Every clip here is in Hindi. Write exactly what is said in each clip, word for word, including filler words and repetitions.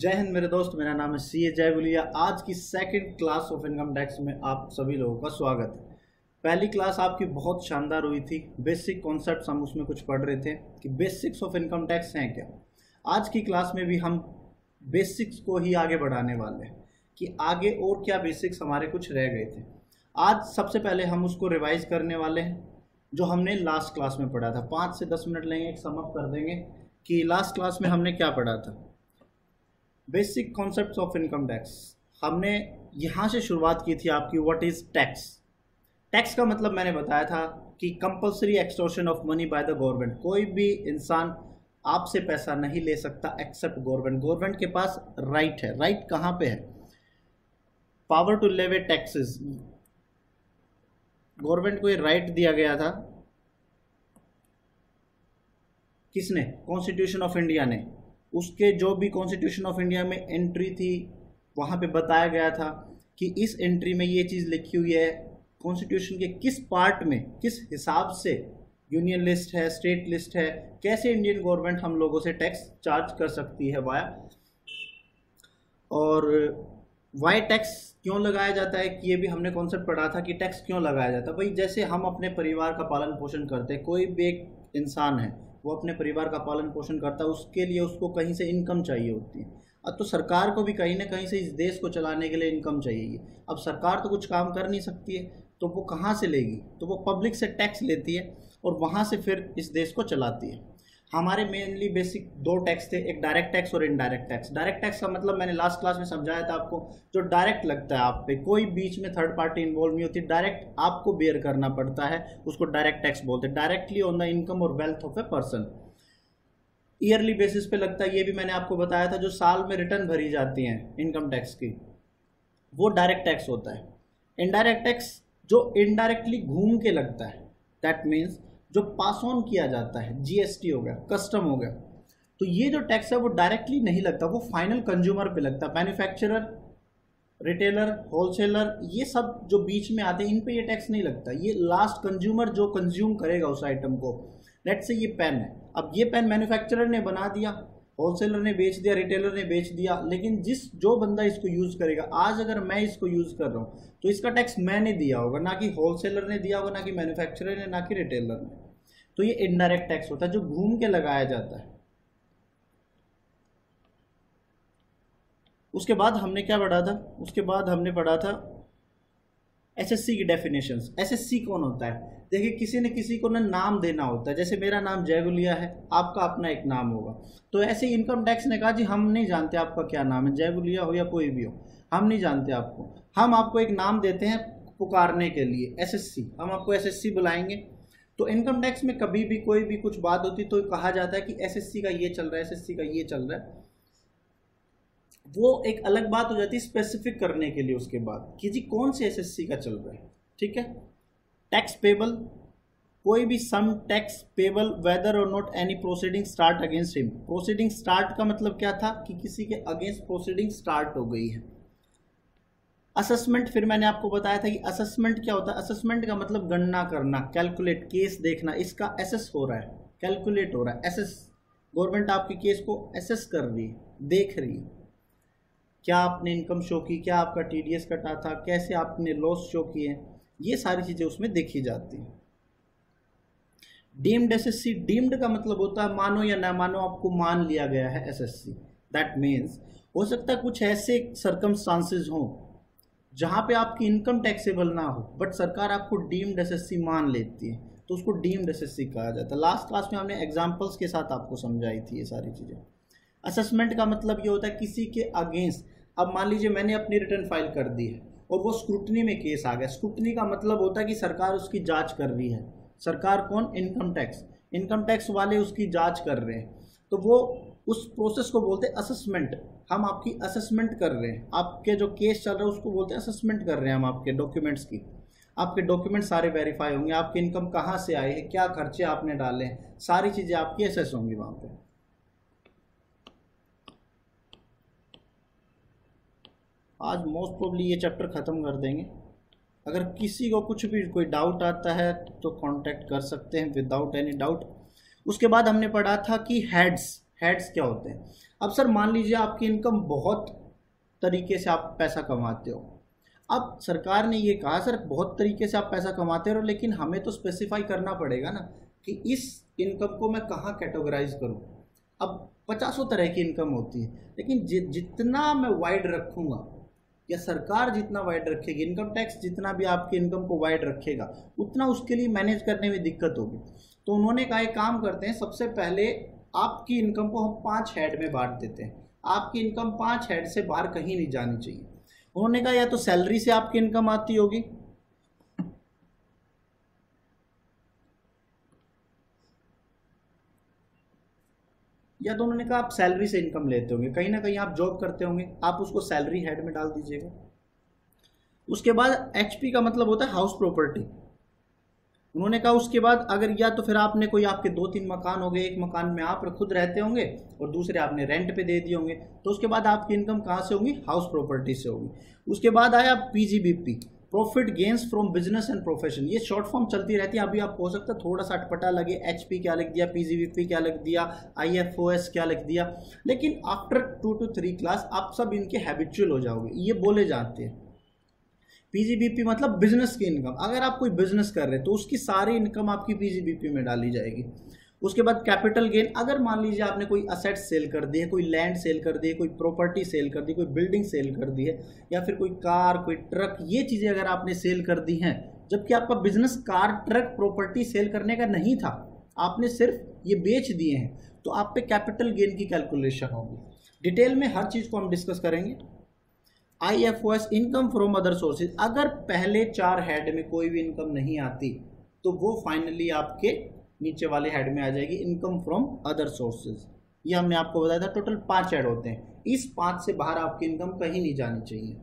जय हिंद मेरे दोस्त, मेरा नाम है सी ए जय गुलिया। आज की second class of income tax में आप सभी लोगों का स्वागत है। पहली क्लास आपकी बहुत शानदार हुई थी, बेसिक कॉन्सेप्ट्स हम उसमें कुछ पढ़ रहे थे कि बेसिक्स ऑफ इनकम टैक्स हैं क्या। आज की क्लास में भी हम बेसिक्स को ही आगे बढ़ाने वाले हैं कि आगे और क्या बेसिक्स हमारे कुछ रह गए थे। आज सबसे पहले हम उसको रिवाइज करने वाले हैं जो हमने लास्ट क्लास में पढ़ा था। पाँच से दस मिनट लेंगे, एक समअप कर देंगे कि लास्ट क्लास में हमने क्या पढ़ा था। Basic concepts of income tax हमने यहाँ से शुरुआत की थी आपकी, व्हाट इज़ टैक्स। टैक्स का मतलब मैंने बताया था कि compulsory extortion of money by the government. कोई भी इंसान आपसे पैसा नहीं ले सकता एक्सेप्ट गवर्नमेंट। गवर्नमेंट के पास राइट है। राइट कहाँ पे है? Power to levy taxes. Government को ये राइट दिया गया था, किसने? कॉन्स्टिट्यूशन ऑफ इंडिया ने। उसके जो भी कॉन्स्टिट्यूशन ऑफ इंडिया में एंट्री थी वहाँ पे बताया गया था कि इस एंट्री में ये चीज़ लिखी हुई है, कॉन्स्टिट्यूशन के किस पार्ट में, किस हिसाब से यूनियन लिस्ट है, स्टेट लिस्ट है, कैसे इंडियन गवर्नमेंट हम लोगों से टैक्स चार्ज कर सकती है वाया। और वाई टैक्स क्यों लगाया जाता है कि ये भी हमने कॉन्सेप्ट पढ़ा था कि टैक्स क्यों लगाया जाता है। भाई जैसे हम अपने परिवार का पालन पोषण करते हैं, कोई भी एक इंसान है वो अपने परिवार का पालन पोषण करता है, उसके लिए उसको कहीं से इनकम चाहिए होती है। अब तो सरकार को भी कहीं ना कहीं से इस देश को चलाने के लिए इनकम चाहिए। अब सरकार तो कुछ काम कर नहीं सकती है तो वो कहाँ से लेगी? तो वो पब्लिक से टैक्स लेती है और वहाँ से फिर इस देश को चलाती है। हमारे मेनली बेसिक दो टैक्स थे, एक डायरेक्ट टैक्स और इनडायरेक्ट टैक्स। डायरेक्ट टैक्स का मतलब मैंने लास्ट क्लास में समझाया था आपको, जो डायरेक्ट लगता है आप पे, कोई बीच में थर्ड पार्टी इन्वॉल्व नहीं होती, डायरेक्ट आपको बेयर करना पड़ता है, उसको डायरेक्ट टैक्स बोलते हैं। डायरेक्टली ऑन द इनकम और wealth of a person. Yearly basis पे लगता है, ये भी मैंने आपको बताया था। जो साल में रिटर्न भरी जाती हैं इनकम टैक्स की, वो डायरेक्ट टैक्स होता है। इनडायरेक्ट टैक्स जो इनडायरेक्टली घूम के लगता है, दैट मीन्स जो पास ऑन किया जाता है, जीएसटी हो गया, कस्टम हो गया, तो ये जो टैक्स है वो डायरेक्टली नहीं लगता, वो फाइनल कंज्यूमर पे लगता है। मैन्युफैक्चरर, रिटेलर, होलसेलर, ये सब जो बीच में आते हैं इन पे ये टैक्स नहीं लगता। ये लास्ट कंज्यूमर जो कंज्यूम करेगा उस आइटम को, लेट से ये पेन है, अब ये पेन मैन्युफैक्चरर ने बना दिया, होलसेलर ने बेच दिया, रिटेलर ने बेच दिया, लेकिन जिस जो बंदा इसको यूज़ करेगा, आज अगर मैं इसको यूज़ कर रहा हूँ तो इसका टैक्स मैंने दिया होगा, ना कि होलसेलर ने दिया होगा, ना कि मैन्युफैक्चरर ने, ना कि रिटेलर ने। तो ये इनडायरेक्ट टैक्स होता है जो घूम के लगाया जाता है। उसके बाद हमने क्या पढ़ा था? उसके बाद हमने पढ़ा था एसएससी की डेफिनेशंस। एसएससी कौन होता है? देखिए किसी ने किसी को ना नाम देना होता है, जैसे मेरा नाम जय गुलिया है, आपका अपना एक नाम होगा। तो ऐसे इनकम टैक्स ने कहा जी हम नहीं जानते आपका क्या नाम है, जय गुलिया हो या कोई भी हो, हम नहीं जानते आपको, हम आपको एक नाम देते हैं पुकारने के लिए, एसएससी, हम आपको एसएससी बुलाएंगे। तो इनकम टैक्स में कभी भी कोई भी कुछ बात होती तो कहा जाता है कि एसएससी का ये चल रहा है, एसएससी का ये चल रहा है, वो एक अलग बात हो जाती है स्पेसिफिक करने के लिए उसके बाद कि जी कौन से एसएससी का चल रहा है। ठीक है। टैक्स पेबल, कोई भी सम टैक्स पेबल वेदर और not any proceeding start against him. Proceeding start का मतलब क्या था कि किसी के अगेंस्ट प्रोसीडिंग स्टार्ट हो गई है। असेसमेंट, फिर मैंने आपको बताया था कि असेसमेंट क्या होता है। असेसमेंट का मतलब गणना करना, कैलकुलेट, केस देखना, इसका एसेस हो रहा है, कैलकुलेट हो रहा है, एसेस, गवर्नमेंट आपके केस को एसेस कर रही है, देख रही है, क्या आपने इनकम शो की, क्या आपका टीडीएस कटा था, कैसे आपने लॉस शो किए, ये सारी चीज़ें उसमें देखी जाती हैं। डीम्ड एसएससी, डीम्ड का मतलब होता है मानो या ना मानो आपको मान लिया गया है एसएससी। दैट मीन्स हो सकता है कुछ ऐसे सर्कमस्टांसेस हों जहाँ पे आपकी इनकम टैक्सेबल ना हो, बट सरकार आपको डीम्ड एसएससी मान लेती है, तो उसको डीम्ड एसएससी कहा जाता है। लास्ट क्लास में हमने एग्जाम्पल्स के साथ आपको समझाई थी ये सारी चीज़ें। असेसमेंट का मतलब ये होता है किसी के अगेंस्ट, अब मान लीजिए मैंने अपनी रिटर्न फाइल कर दी है और वो स्क्रूटनी में केस आ गया। स्क्रूटनी का मतलब होता है कि सरकार उसकी जांच कर रही है। सरकार कौन? Income tax. इनकम टैक्स वाले उसकी जांच कर रहे हैं, तो वो उस प्रोसेस को बोलते हैं असेसमेंट। हम आपकी असेसमेंट कर रहे हैं, आपके जो केस चल रहा है उसको बोलते हैं असेसमेंट कर रहे हैं हम आपके डॉक्यूमेंट्स की। आपके डॉक्यूमेंट सारे वेरीफाई होंगे, आपकी इनकम कहाँ से आई है, क्या खर्चे आपने डाले हैं, सारी चीज़ें आपकी असेस होंगी वहाँ पर। आज मोस्ट प्रोबली ये चैप्टर ख़त्म कर देंगे। अगर किसी को कुछ भी कोई डाउट आता है तो कांटेक्ट कर सकते हैं विदाउट एनी डाउट। उसके बाद हमने पढ़ा था कि हेड्स। हेड्स क्या होते हैं? अब सर मान लीजिए आपकी इनकम बहुत तरीके से आप पैसा कमाते हो, अब सरकार ने ये कहा सर बहुत तरीके से आप पैसा कमाते हो लेकिन हमें तो स्पेसिफाई करना पड़ेगा ना कि इस इनकम को मैं कहाँ कैटेगराइज करूँ। अब पचासों तरह की इनकम होती है, लेकिन जि, जितना मैं वाइड रखूँगा या सरकार जितना वाइड रखेगी, इनकम टैक्स जितना भी आपकी इनकम को वाइड रखेगा उतना उसके लिए मैनेज करने में दिक्कत होगी। तो उन्होंने कहा एक काम करते हैं, सबसे पहले आपकी इनकम को हम पांच हेड में बांट देते हैं, आपकी इनकम पांच हेड से बाहर कहीं नहीं जानी चाहिए। उन्होंने कहा या तो सैलरी से आपकी इनकम आती होगी, या तो उन्होंने कहा आप सैलरी से इनकम लेते होंगे, कहीं ना कहीं आप जॉब करते होंगे, आप उसको सैलरी हेड में डाल दीजिएगा। उसके बाद एचपी का मतलब होता है हाउस प्रॉपर्टी। उन्होंने कहा उसके बाद अगर या तो फिर आपने कोई आपके दो तीन मकान हो गए, एक मकान में आप खुद रहते होंगे और दूसरे आपने रेंट पे दे दिए होंगे, तो उसके बाद आपकी इनकम कहाँ से होगी, हाउस प्रॉपर्टी से होगी। उसके बाद आया PGBP, profit gains from business and profession, ये शॉर्ट फॉर्म चलती रहती है, अभी आप हो सकता है थोड़ा सा अटपटा लगे, एचपी क्या लिख दिया, पीजीबीपी क्या लिख दिया, आईएफओएस क्या लिख दिया, लेकिन after two two three class आप सब इनके हैबिचुअल हो जाओगे, ये बोले जाते हैं। पीजीबीपी मतलब बिजनेस की इनकम, अगर आप कोई बिजनेस कर रहे हैं तो उसकी सारी इनकम आपकी पीजीबीपी में डाली जाएगी। उसके बाद कैपिटल गेन, अगर मान लीजिए आपने कोई असेट सेल कर दी है, कोई लैंड सेल कर दी है, कोई प्रॉपर्टी सेल कर दी, कोई बिल्डिंग सेल कर दी है, या फिर कोई कार कोई ट्रक, ये चीज़ें अगर आपने सेल कर दी हैं, जबकि आपका business car truck property sale करने का नहीं था, आपने सिर्फ ये बेच दिए हैं, तो आप पे कैपिटल गेन की कैलकुलेशन होगी। डिटेल में हर चीज़ को हम डिस्कस करेंगे। I F O S income from other sources, अगर पहले चार हेड में कोई भी इनकम नहीं आती तो वो फाइनली आपके नीचे वाले हेड में आ जाएगी, इनकम फ्रॉम अदर सोर्सेज। ये हमने आपको बताया था, टोटल पांच हेड होते हैं, इस पांच से बाहर आपकी इनकम कहीं नहीं जानी चाहिए।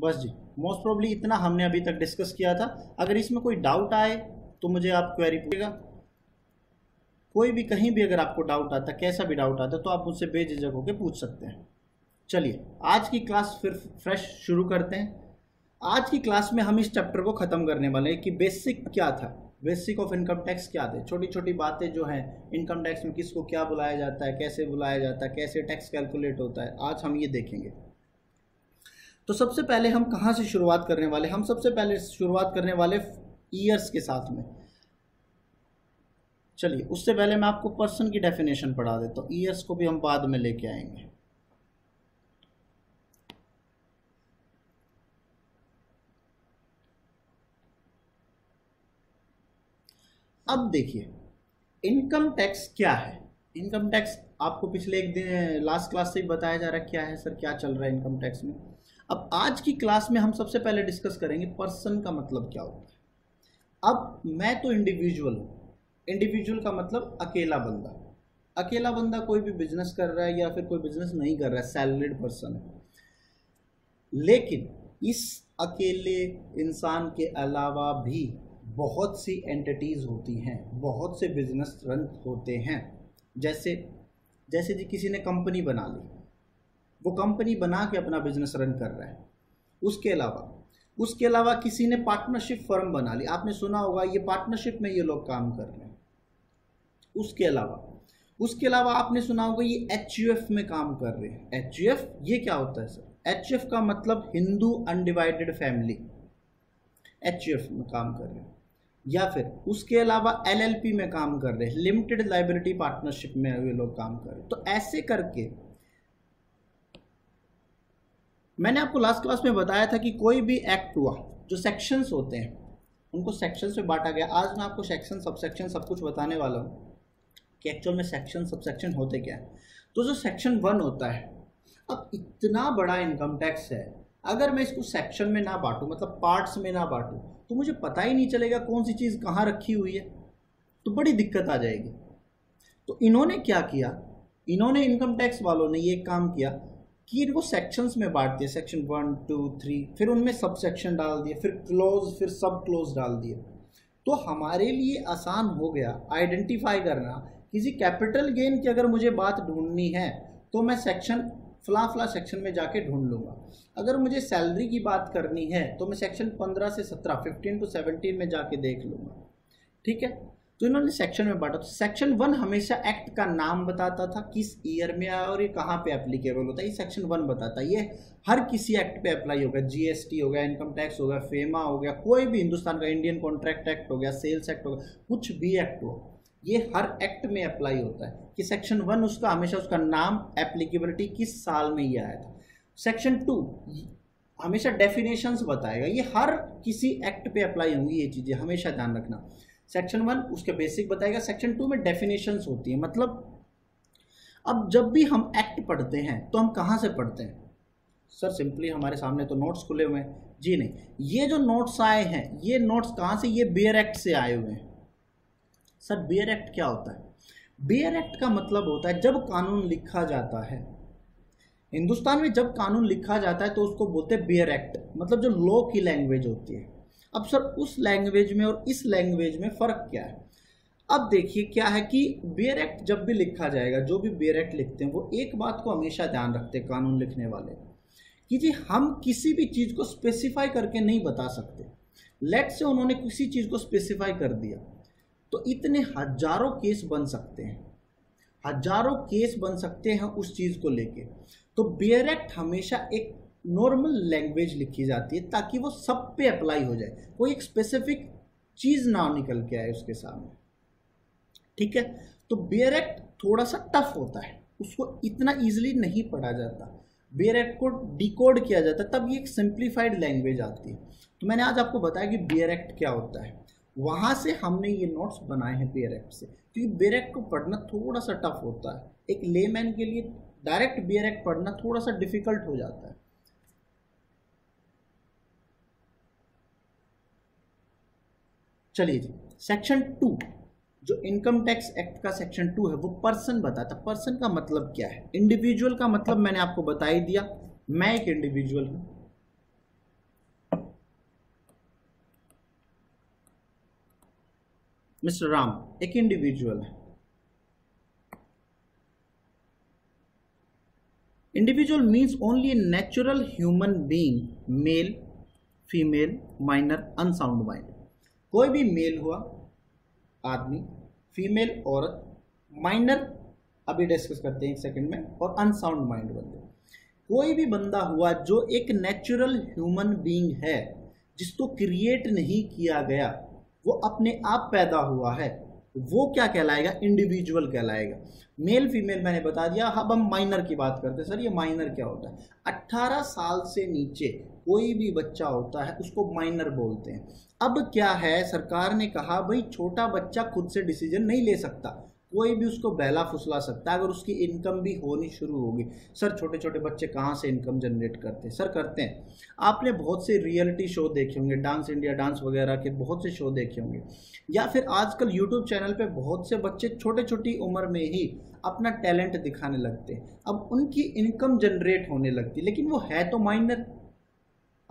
बस जी, मोस्ट प्रॉब्ली इतना हमने अभी तक डिस्कस किया था। अगर इसमें कोई डाउट आए तो मुझे आप क्वेरी पूछिएगा, कोई भी कहीं भी अगर आपको डाउट आता, कैसा भी डाउट आता, तो आप मुझसे बेझिझक होकर पूछ सकते हैं। चलिए आज की क्लास फिर फ्रेश शुरू करते हैं। आज की क्लास में हम इस चैप्टर को ख़त्म करने वाले हैं कि बेसिक क्या था, बेसिक ऑफ इनकम टैक्स क्या थे, छोटी छोटी बातें जो हैं इनकम टैक्स में, किसको क्या बुलाया जाता है, कैसे बुलाया जाता है, कैसे टैक्स कैलकुलेट होता है, आज हम ये देखेंगे। तो सबसे पहले हम कहाँ से शुरुआत करने वाले, हम सबसे पहले शुरुआत करने वाले ईयर्स के साथ में। चलिए उससे पहले मैं आपको पर्सन की डेफिनेशन पढ़ा देता हूँ, ईयर्स को भी हम बाद में लेके आएंगे। अब देखिए इनकम टैक्स क्या है। इनकम टैक्स आपको पिछले एक दिन लास्ट क्लास से ही बताया जा रहा है क्या है सर, क्या चल रहा है इनकम टैक्स में। अब आज की क्लास में हम सबसे पहले डिस्कस करेंगे पर्सन का मतलब क्या होता है। अब मैं तो इंडिविजुअल हूँ, इंडिविजुअल का मतलब अकेला बंदा, अकेला बंदा कोई भी बिजनेस कर रहा है या फिर कोई बिजनेस नहीं कर रहा है, सैलरीड पर्सन है। लेकिन इस अकेले इंसान के अलावा भी बहुत सी एंटिटीज होती हैं, बहुत से बिजनेस रन होते हैं। जैसे जैसे जी किसी ने कंपनी बना ली, वो कंपनी बना के अपना बिजनेस रन कर रहा है। उसके अलावा उसके अलावा किसी ने पार्टनरशिप फर्म बना ली, आपने सुना होगा ये पार्टनरशिप में ये लोग काम कर रहे हैं। उसके अलावा उसके अलावा आपने सुना होगा ये एच यू एफ में काम कर रहे हैं। एच यू एफ ये क्या होता है सर, एच यू एफ का मतलब Hindu undivided family, H U F में काम कर रहे हैं। या फिर उसके अलावा एल एल पी में काम कर रहे हैं, लिमिटेड लाइबिलिटी पार्टनरशिप में ये लोग काम कर रहे हैं। तो ऐसे करके मैंने आपको लास्ट क्लास में बताया था कि कोई भी एक्ट हुआ, जो सेक्शंस होते हैं उनको सेक्शंस में बांटा गया। आज मैं आपको सेक्शन सबसेक्शन सब कुछ बताने वाला हूँ कि एक्चुअल में सेक्शन सबसेक्शन होते क्या है। तो जो सेक्शन वन होता है, अब इतना बड़ा इनकम टैक्स है, अगर मैं इसको सेक्शन में ना बांटूँ, मतलब पार्ट्स में ना बांटूँ, तो मुझे पता ही नहीं चलेगा कौन सी चीज़ कहाँ रखी हुई है, तो बड़ी दिक्कत आ जाएगी। तो इन्होंने क्या किया, इन्होंने इनकम टैक्स वालों ने ये काम किया कि इनको सेक्शंस में बांट दिया, सेक्शन वन टू थ्री, फिर उनमें सब सेक्शन डाल दिए, फिर क्लोज, फिर सब क्लोज डाल दिए। तो हमारे लिए आसान हो गया आइडेंटिफाई करना। किसी कैपिटल गेन की अगर मुझे बात ढूंढनी है तो मैं सेक्शन फला फला सेक्शन में जाके ढूंढ लूँगा। अगर मुझे सैलरी की बात करनी है तो मैं सेक्शन पंद्रह से सत्रह, पंद्रह टू सत्रह में जाके देख लूँगा। ठीक है, तो इन्होंने सेक्शन में बांटा। तो सेक्शन वन हमेशा एक्ट का नाम बताता था, किस ईयर में आया और ये कहाँ पे एप्लीकेबल होता है, ये सेक्शन वन बताता है। ये हर किसी एक्ट पे अप्लाई होगा, जीएसटी हो गया, इनकम टैक्स हो गया, फेमा हो गया, कोई भी हिंदुस्तान का इंडियन कॉन्ट्रैक्ट एक्ट हो गया, सेल्स एक्ट हो गया, कुछ भी एक्ट हो, ये हर एक्ट में अप्लाई होता है कि सेक्शन वन उसका हमेशा उसका नाम, एप्लीकेबिलिटी, किस साल में ये आया था। सेक्शन टू हमेशा डेफिनेशंस बताएगा, ये हर किसी एक्ट पे अप्लाई होंगी, ये चीज़ें हमेशा ध्यान रखना। सेक्शन वन उसके बेसिक बताएगा, सेक्शन टू में डेफिनेशंस होती है। मतलब अब जब भी हम एक्ट पढ़ते हैं तो हम कहाँ से पढ़ते हैं सर? सिंपली हमारे सामने तो नोट्स खुले हुए हैं। जी नहीं, ये जो नोट्स आए हैं, ये नोट्स कहाँ से? ये बेयर एक्ट से आए हुए हैं। सर बेयर एक्ट क्या होता है? बेयर एक्ट का मतलब होता है जब कानून लिखा जाता है, हिंदुस्तान में जब कानून लिखा जाता है तो उसको बोलते हैं बेयर एक्ट, मतलब जो लॉ की लैंग्वेज होती है। अब सर उस लैंग्वेज में और इस लैंग्वेज में फ़र्क क्या है? अब देखिए क्या है कि बेयर एक्ट जब भी लिखा जाएगा, जो भी बेयर एक्ट लिखते हैं वो एक बात को हमेशा ध्यान रखते हैं कानून लिखने वाले कि जी हम किसी भी चीज़ को स्पेसिफाई करके नहीं बता सकते। लेट से उन्होंने किसी चीज़ को स्पेसिफाई कर दिया तो इतने हजारों केस बन सकते हैं, हजारों केस बन सकते हैं उस चीज़ को लेके। तो बेयर एक्ट हमेशा एक नॉर्मल लैंग्वेज लिखी जाती है ताकि वो सब पे अप्लाई हो जाए, कोई एक स्पेसिफिक चीज़ ना निकल के आए उसके सामने। ठीक है, तो बेयर एक्ट थोड़ा सा टफ होता है, उसको इतना ईजिली नहीं पढ़ा जाता। बेयर एक्ट को डिकोड किया जाता है तब ये एक सिंप्लीफाइड लैंग्वेज आती है। तो मैंने आज आपको बताया कि बेयर एक्ट क्या होता है, वहाँ से हमने ये नोट्स बनाए हैं बेयर एक्ट से, क्योंकि बेयर एक्ट को पढ़ना थोड़ा सा टफ होता है। एक लेमैन के लिए डायरेक्ट बेयर एक्ट पढ़ना थोड़ा सा डिफिकल्ट हो जाता है। चलिए जी, सेक्शन टू जो इनकम टैक्स एक्ट का सेक्शन टू है वो पर्सन बताता। पर्सन का मतलब क्या है? इंडिविजुअल का मतलब मैंने आपको बता ही दिया, मैं एक इंडिविजुअल हूँ। मिस्टर राम एक इंडिविजुअल है। Individual means only a natural human being, male, female, minor, unsound minor. कोई भी मेल हुआ आदमी, फीमेल औरत, माइनर अभी डिस्कस करते हैं एक सेकंड में, और अनसाउंड माइंड बंदे। कोई भी बंदा हुआ जो एक नेचुरल ह्यूमन बीइंग है, जिसको क्रिएट नहीं किया गया, वो अपने आप पैदा हुआ है, वो क्या कहलाएगा? इंडिविजुअल कहलाएगा। मेल फीमेल मैंने बता दिया। अब हम माइनर की बात करते हैं। सर ये माइनर क्या होता है? अट्ठारह साल से नीचे कोई भी बच्चा होता है उसको माइनर बोलते हैं। अब क्या है, सरकार ने कहा भाई छोटा बच्चा खुद से डिसीजन नहीं ले सकता, कोई भी उसको बहला फुसला सकता है। अगर उसकी इनकम भी होनी शुरू होगी। सर छोटे छोटे बच्चे कहाँ से इनकम जनरेट करते हैं? सर करते हैं, आपने बहुत से रियलिटी शो देखे होंगे, डांस इंडिया, डांस वगैरह के बहुत से शो देखे होंगे, या फिर आजकल यूट्यूब चैनल पे बहुत से बच्चे छोटे छोटी उम्र में ही अपना टैलेंट दिखाने लगते हैं। अब उनकी इनकम जनरेट होने लगती, लेकिन वो है तो माइनर।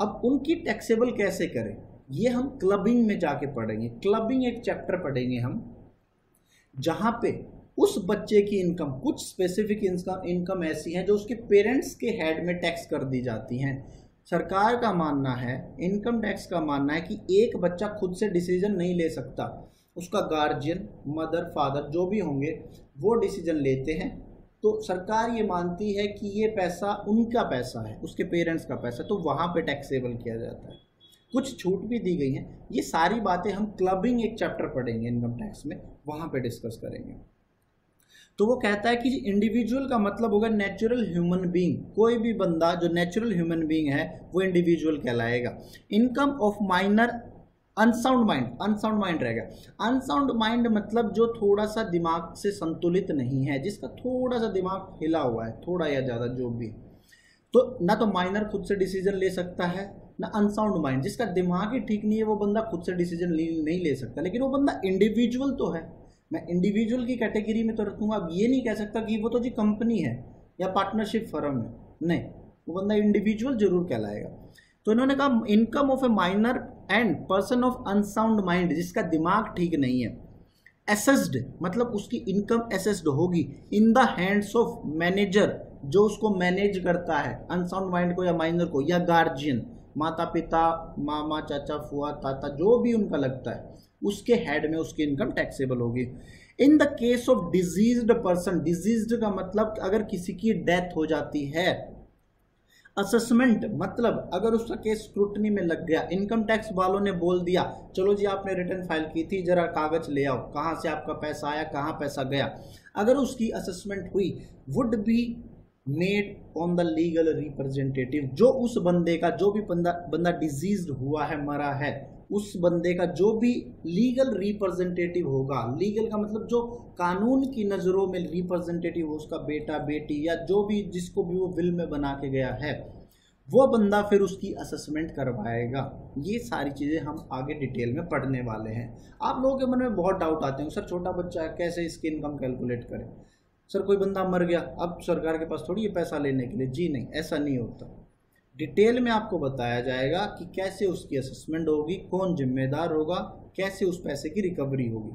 अब उनकी टैक्सेबल कैसे करें, ये हम क्लबिंग में जाके पढ़ेंगे। क्लबिंग एक चैप्टर पढ़ेंगे हम, जहाँ पे उस बच्चे की इनकम, कुछ स्पेसिफिक इनकम ऐसी हैं जो उसके पेरेंट्स के हेड में टैक्स कर दी जाती हैं। सरकार का मानना है, इनकम टैक्स का मानना है कि एक बच्चा खुद से डिसीजन नहीं ले सकता, उसका गार्जियन, मदर, फादर जो भी होंगे वो डिसीजन लेते हैं। तो सरकार ये मानती है कि ये पैसा उनका पैसा है, उसके पेरेंट्स का पैसा, तो वहाँ पे टैक्सेबल किया जाता है। कुछ छूट भी दी गई हैं। ये सारी बातें हम क्लबिंग एक चैप्टर पढ़ेंगे इनकम टैक्स में, वहाँ पे डिस्कस करेंगे। तो वो कहता है कि इंडिविजुअल का मतलब होगा नेचुरल ह्यूमन बीइंग। कोई भी बंदा जो नेचुरल ह्यूमन बीइंग है वो इंडिविजुअल कहलाएगा। Income of minor, unsound mind, unsound mind रहेगा। अनसाउंड माइंड मतलब जो थोड़ा सा दिमाग से संतुलित नहीं है, जिसका थोड़ा सा दिमाग हिला हुआ है, थोड़ा या ज़्यादा जो भी। तो ना तो माइनर खुद से डिसीजन ले सकता है, ना अनसाउंड माइंड, जिसका दिमाग ही ठीक नहीं है वो बंदा खुद से डिसीजन नहीं ले सकता। लेकिन वो बंदा इंडिविजुअल तो है, मैं इंडिविजुअल की कैटेगरी में तो रखूँगा। अब ये नहीं कह सकता कि वो तो जी कंपनी है या पार्टनरशिप फर्म है, नहीं, वो बंदा इंडिविजुअल जरूर कहलाएगा। तो इन्होंने कहा income of a minor and person of unsound mind, जिसका दिमाग ठीक नहीं है, एसेस्ड मतलब उसकी इनकम एसेस्ड होगी in the hands of manager, जो उसको मैनेज करता है अनसाउंड माइंड को या माइनर को, या गार्जियन, माता पिता, मामा, चाचा, फुआ, ताता, जो भी उनका लगता है, उसके हेड में उसकी इनकम टैक्सेबल होगी। In the case of diseased person, diseased का मतलब अगर किसी की डेथ हो जाती है। असेसमेंट मतलब अगर उसका केस स्क्रूटनी में लग गया, इनकम टैक्स वालों ने बोल दिया चलो जी आपने रिटर्न फाइल की थी, जरा कागज ले आओ, कहाँ से आपका पैसा आया, कहाँ पैसा गया, अगर उसकी असेसमेंट हुई, would be made on the legal representative, जो उस बंदे का, जो भी बंदा बंदा डिजीज्ड हुआ है, मरा है, उस बंदे का जो भी लीगल रिप्रेजेंटेटिव होगा, लीगल का मतलब जो कानून की नज़रों में रिप्रेजेंटेटिव हो, उसका बेटा बेटी या जो भी, जिसको भी वो विल में बना के गया है, वो बंदा फिर उसकी असेसमेंट करवाएगा। ये सारी चीज़ें हम आगे डिटेल में पढ़ने वाले हैं। आप लोगों के मन में बहुत डाउट आते हैं, सर छोटा बच्चा है, कैसे इसकी इनकम कैलकुलेट करें, सर कोई बंदा मर गया अब सरकार के पास थोड़ी ये पैसा लेने के लिए। जी नहीं, ऐसा नहीं होता। डिटेल में आपको बताया जाएगा कि कैसे उसकी असेसमेंट होगी, कौन जिम्मेदार होगा, कैसे उस पैसे की रिकवरी होगी।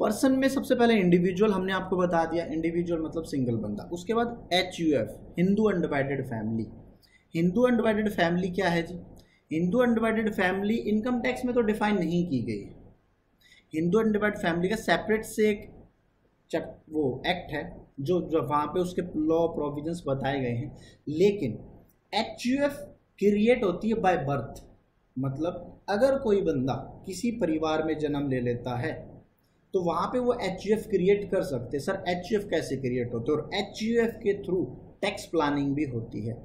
पर्सन में सबसे पहले इंडिविजुअल हमने आपको बता दिया, इंडिविजुअल मतलब सिंगल बंदा। उसके बाद H U F, Hindu undivided family. Hindu undivided family क्या है जी? Hindu undivided family income tax में तो डिफाइन नहीं की गई है। हिंदू अनडिवाइडेड फैमिली का सेपरेट से एक वो एक्ट है जो जो वहाँ पे उसके लॉ प्रोविजंस बताए गए हैं, लेकिन एच यू एफ क्रिएट होती है बाय बर्थ। मतलब अगर कोई बंदा किसी परिवार में जन्म ले लेता है तो वहाँ पे वो एच यू एफ क्रिएट कर सकते। सर एच यू एफ कैसे क्रिएट होते हैं और एच यू एफ के थ्रू टैक्स प्लानिंग भी होती है,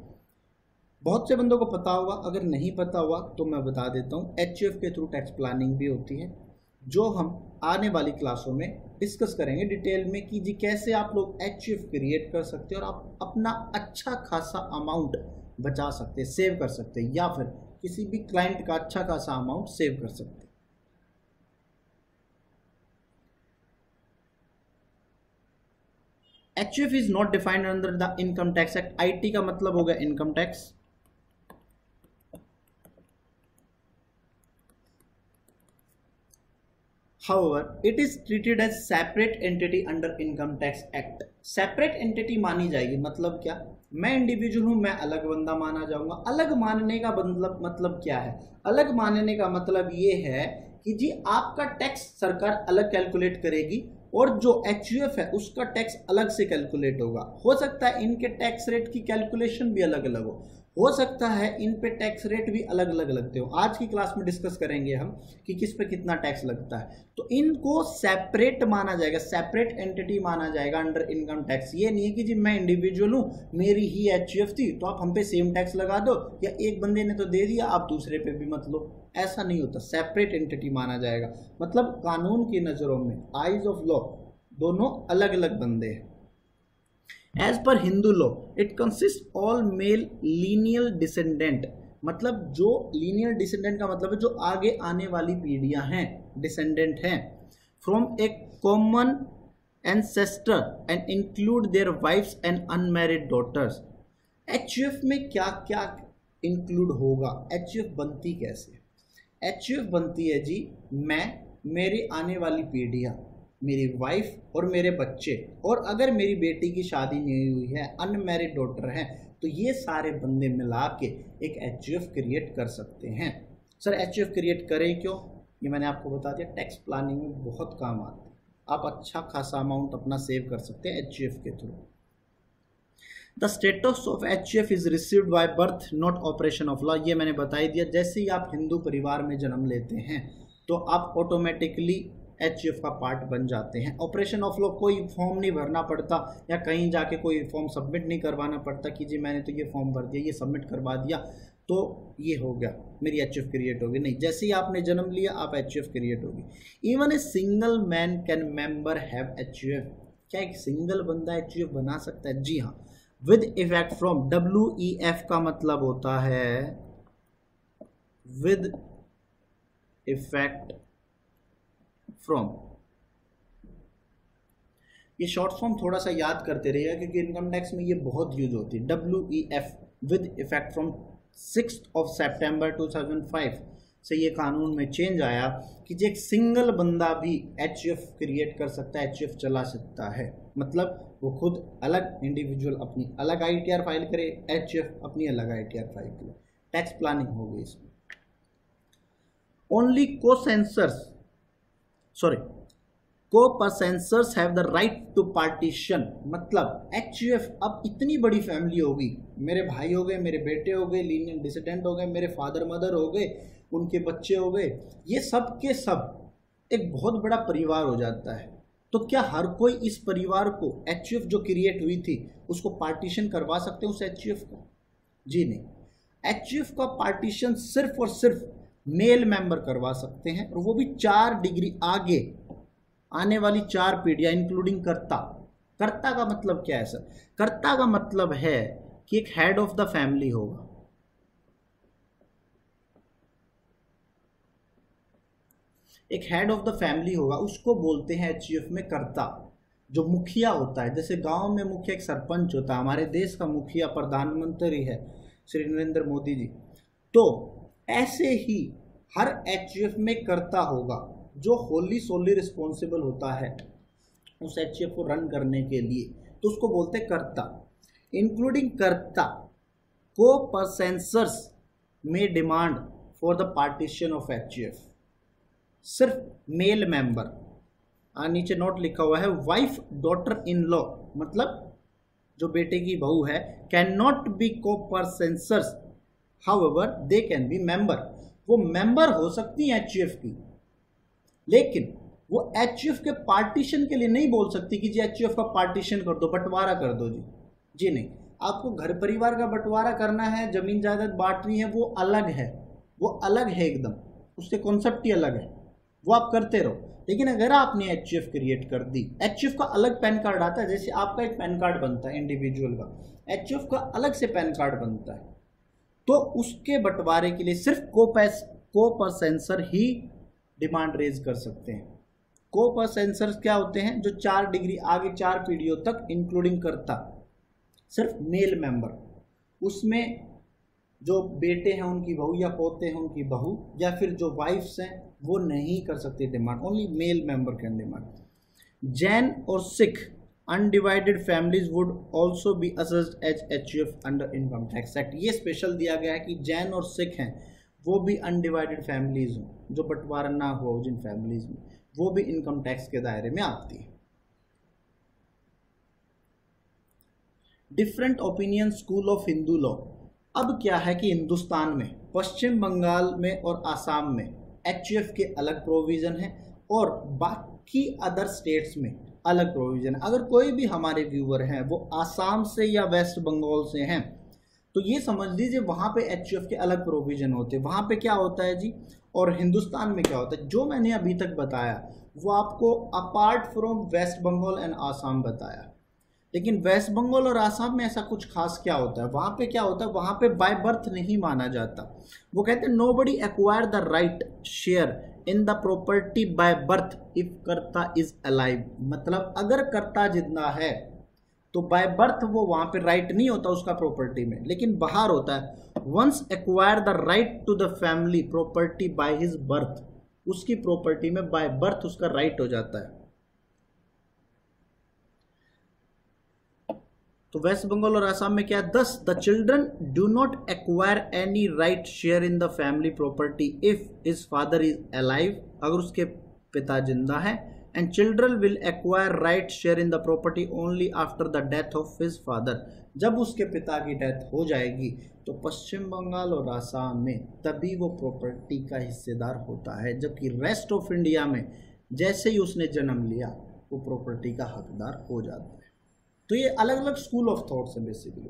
बहुत से बंदों को पता होगा, अगर नहीं पता हुआ तो मैं बता देता हूँ। एच यू एफ के थ्रू टैक्स प्लानिंग भी होती है, जो हम आने वाली क्लासों में डिस्कस करेंगे डिटेल में कि जी कैसे आप लोग एच यू एफ क्रिएट कर सकते हैं और आप अपना अच्छा खासा अमाउंट बचा सकते, सेव कर सकते, या फिर किसी भी क्लाइंट का अच्छा खासा अमाउंट सेव कर सकते। H U F is not defined under the income tax act. I T का मतलब हो गया income tax, However, it is treated as separate entity under Income Tax Act. Separate entity मानी जाएगी। मतलब क्या, मैं इंडिविजुअल हूँ, मैं अलग बंदा माना जाऊँगा। अलग मानने का मतलब मतलब क्या है? अलग मानने का मतलब ये है कि जी आपका टैक्स सरकार अलग कैलकुलेट करेगी और जो एच यू एफ है उसका टैक्स अलग से कैलकुलेट होगा। हो सकता है इनके टैक्स रेट की कैलकुलेशन भी अलग अलग हो हो सकता है इन पे टैक्स रेट भी अलग अलग लगते हो। आज की क्लास में डिस्कस करेंगे हम कि किस पे कितना टैक्स लगता है। तो इनको सेपरेट माना जाएगा, सेपरेट एंटिटी माना जाएगा अंडर इनकम टैक्स। ये नहीं है कि जी मैं इंडिविजुअल हूँ, मेरी ही एच यू एफ थी तो आप हम पे सेम टैक्स लगा दो, या एक बंदे ने तो दे दिया आप दूसरे पे भी मत लो, ऐसा नहीं होता। सेपरेट एंटिटी माना जाएगा, मतलब कानून की नज़रों में, आइज ऑफ लॉ, दोनों अलग अलग बंदे हैं। एज पर Hindu law it consist all male lineal descendant. मतलब जो लीनियल डिसेंडेंट का मतलब है जो आगे आने वाली पीढ़ियां हैं, डिसेंडेंट हैं, from a common ancestor and include their wives and unmarried daughters. H U F में क्या क्या इंक्लूड होगा? एच यू एफ बनती कैसे? एच यू एफ बनती है जी, मैं, मेरी आने वाली पीढ़ियां, मेरी वाइफ और मेरे बच्चे, और अगर मेरी बेटी की शादी नहीं हुई है, अनमैरिड डॉटर है, तो ये सारे बंदे मिला के एक एच यू एफ क्रिएट कर सकते हैं। Sir H U F create करें क्यों? ये मैंने आपको बता दिया, टैक्स प्लानिंग में बहुत काम आता है। आप अच्छा खासा अमाउंट अपना सेव कर सकते हैं एच यू एफ के through. The status of H U F is received by birth not operation of law, ये मैंने बता ही दिया। जैसे ही आप हिंदू परिवार में जन्म लेते हैं तो आप ऑटोमेटिकली एच यू एफ का पार्ट बन जाते हैं। ऑपरेशन ऑफ लॉ कोई फॉर्म नहीं भरना पड़ता या कहीं जाके कोई फॉर्म सबमिट नहीं करवाना पड़ता कि जी मैंने तो ये फॉर्म भर दिया, ये सबमिट करवा दिया तो ये हो गया, मेरी एच यू एफ क्रिएट होगी। नहीं, जैसे ही आपने जन्म लिया आप एच यू एफ क्रिएट होगी। Even a single man can member have H U F. क्या एक सिंगल बंदा एच यू एफ बना सकता है? जी हाँ, with effect from. W E F का मतलब होता है विद इफेक्ट फ्रॉम। ये शॉर्ट फॉर्म थोड़ा सा याद करते रहिएगा क्योंकि इनकम टैक्स में ये बहुत यूज होती है। W E F, with effect from, sixth of सितंबर टू थाउजेंड फाइव से ये कानून में चेंज आया कि जो एक सिंगल बंदा भी एच यू एफ क्रिएट कर सकता है, एच यू एफ चला सकता है। मतलब वो खुद अलग इंडिविजुअल अपनी अलग आई टी आर फाइल करे, एच यू एफ अपनी अलग आई टी आर फाइल करे। टैक्स प्लानिंग हो गई इसमें। Only co sensors sorry coparceners have the right to partition. मतलब एच यू एफ अब इतनी बड़ी फैमिली होगी, मेरे भाई हो गए, मेरे बेटे हो गए, लीनियन डिसेंडेंट हो गए, मेरे फादर मदर हो गए, उनके बच्चे हो गए, ये सब के सब एक बहुत बड़ा परिवार हो जाता है। तो क्या हर कोई इस परिवार को एच यू एफ जो क्रिएट हुई थी उसको पार्टीशन करवा सकते हैं उस एच यू एफ को? जी नहीं। एच यू एफ का पार्टीशन सिर्फ और सिर्फ मेल मेंबर करवा सकते हैं, और वो भी चार डिग्री आगे आने वाली चार पीढ़ियाँ इंक्लूडिंग कर्ता। कर्ता का मतलब क्या है सर? कर्ता का मतलब है कि एक हेड ऑफ द फैमिली होगा, एक हेड ऑफ द फैमिली होगा, उसको बोलते हैं एच यू एफ में कर्ता। जो मुखिया होता है, जैसे गांव में मुखिया एक सरपंच होता है, हमारे देश का मुखिया प्रधानमंत्री है श्री नरेंद्र मोदी जी। तो ऐसे ही हर एच यू एफ में कर्ता होगा जो होली सोली रिस्पॉन्सिबल होता है उस एच यू एफ को रन करने के लिए, तो उसको बोलते हैं कर्ता। इंक्लूडिंग कर्ता को परसेंसर्स में demand for the partition of H U F. सिर्फ मेल मेंबर, और नीचे नोट लिखा हुआ है वाइफ डॉटर इन लॉ, मतलब जो बेटे की बहू है, can not be coparceners, however they can be member. वो मेंबर हो सकती है एच यू एफ की, लेकिन वो एच यू एफ के पार्टीशन के लिए नहीं बोल सकती कि जी एच यू एफ का पार्टीशन कर दो, बंटवारा कर दो। जी जी नहीं। आपको घर परिवार का बंटवारा करना है, जमीन जायदाद बांटनी है, वो अलग है, वो अलग है एकदम, उसके कॉन्सेप्ट ही अलग है, वो आप करते रहो। लेकिन अगर आपने एच यू एफ क्रिएट कर दी, एच यू एफ का अलग पैन कार्ड आता है, जैसे आपका एक पैन कार्ड बनता है इंडिविजुअल का, एच यू एफ का अलग से पैन कार्ड बनता है। तो उसके बंटवारे के लिए सिर्फ को पैस को परसेंसर ही डिमांड रेज कर सकते हैं। को परसेंसर क्या होते हैं? जो चार डिग्री आगे चार पीढ़ियों तक इंक्लूडिंग करता, सिर्फ मेल मेंबर। उसमें जो बेटे हैं उनकी बहू या पोते हैं उनकी बहू या फिर जो वाइफ्स हैं वो नहीं कर सकते demand. Only male member can demand. Jain और Sikh undivided families would also be assessed as H U F under income tax act. ये स्पेशल दिया गया है कि जैन और सिख हैं वो भी अनडिवाइडेड फैमिलीज हों, जो बंटवारा ना हुआ हो जिन फैमिलीज में, वो भी इनकम टैक्स के दायरे में आती है। Different opinion school of Hindu law. अब क्या है कि हिंदुस्तान में, पश्चिम बंगाल में और आसाम में एच यू एफ के अलग प्रोविज़न हैं और बाकी अदर स्टेट्स में अलग प्रोविज़न है। अगर कोई भी हमारे व्यूवर हैं वो आसाम से या वेस्ट बंगाल से हैं तो ये समझ लीजिए वहाँ पे एच यू एफ के अलग प्रोविज़न होते हैं। वहाँ पे क्या होता है जी, और हिंदुस्तान में क्या होता है? जो मैंने अभी तक बताया वो आपको apart from West Bengal and Assam बताया, लेकिन वेस्ट बंगाल और आसाम में ऐसा कुछ खास क्या होता है? वहाँ पे क्या होता है, वहाँ पे बाय बर्थ नहीं माना जाता। वो कहते हैं nobody acquire the right share in the property by birth if कर्ता इज अलाइव। मतलब अगर कर्ता जिंदा है तो बाय बर्थ वो वहाँ पे राइट नहीं होता उसका प्रॉपर्टी में, लेकिन बाहर होता है। Once acquire the right to the family property by his birth, उसकी प्रॉपर्टी में बाय बर्थ उसका राइट हो जाता है। तो वेस्ट बंगाल और आसाम में क्या है? Thus the children do not acquire any right share in the family property if his father is alive, अगर उसके पिता जिंदा है। And children will acquire right share in the property only after the death of his father. जब उसके पिता की डेथ हो जाएगी तो पश्चिम बंगाल और आसाम में तभी वो प्रॉपर्टी का हिस्सेदार होता है, जबकि रेस्ट ऑफ इंडिया में जैसे ही उसने जन्म लिया वो प्रॉपर्टी का हकदार हो जाता है। तो ये अलग अलग स्कूल ऑफ थॉट्स हैं बेसिकली,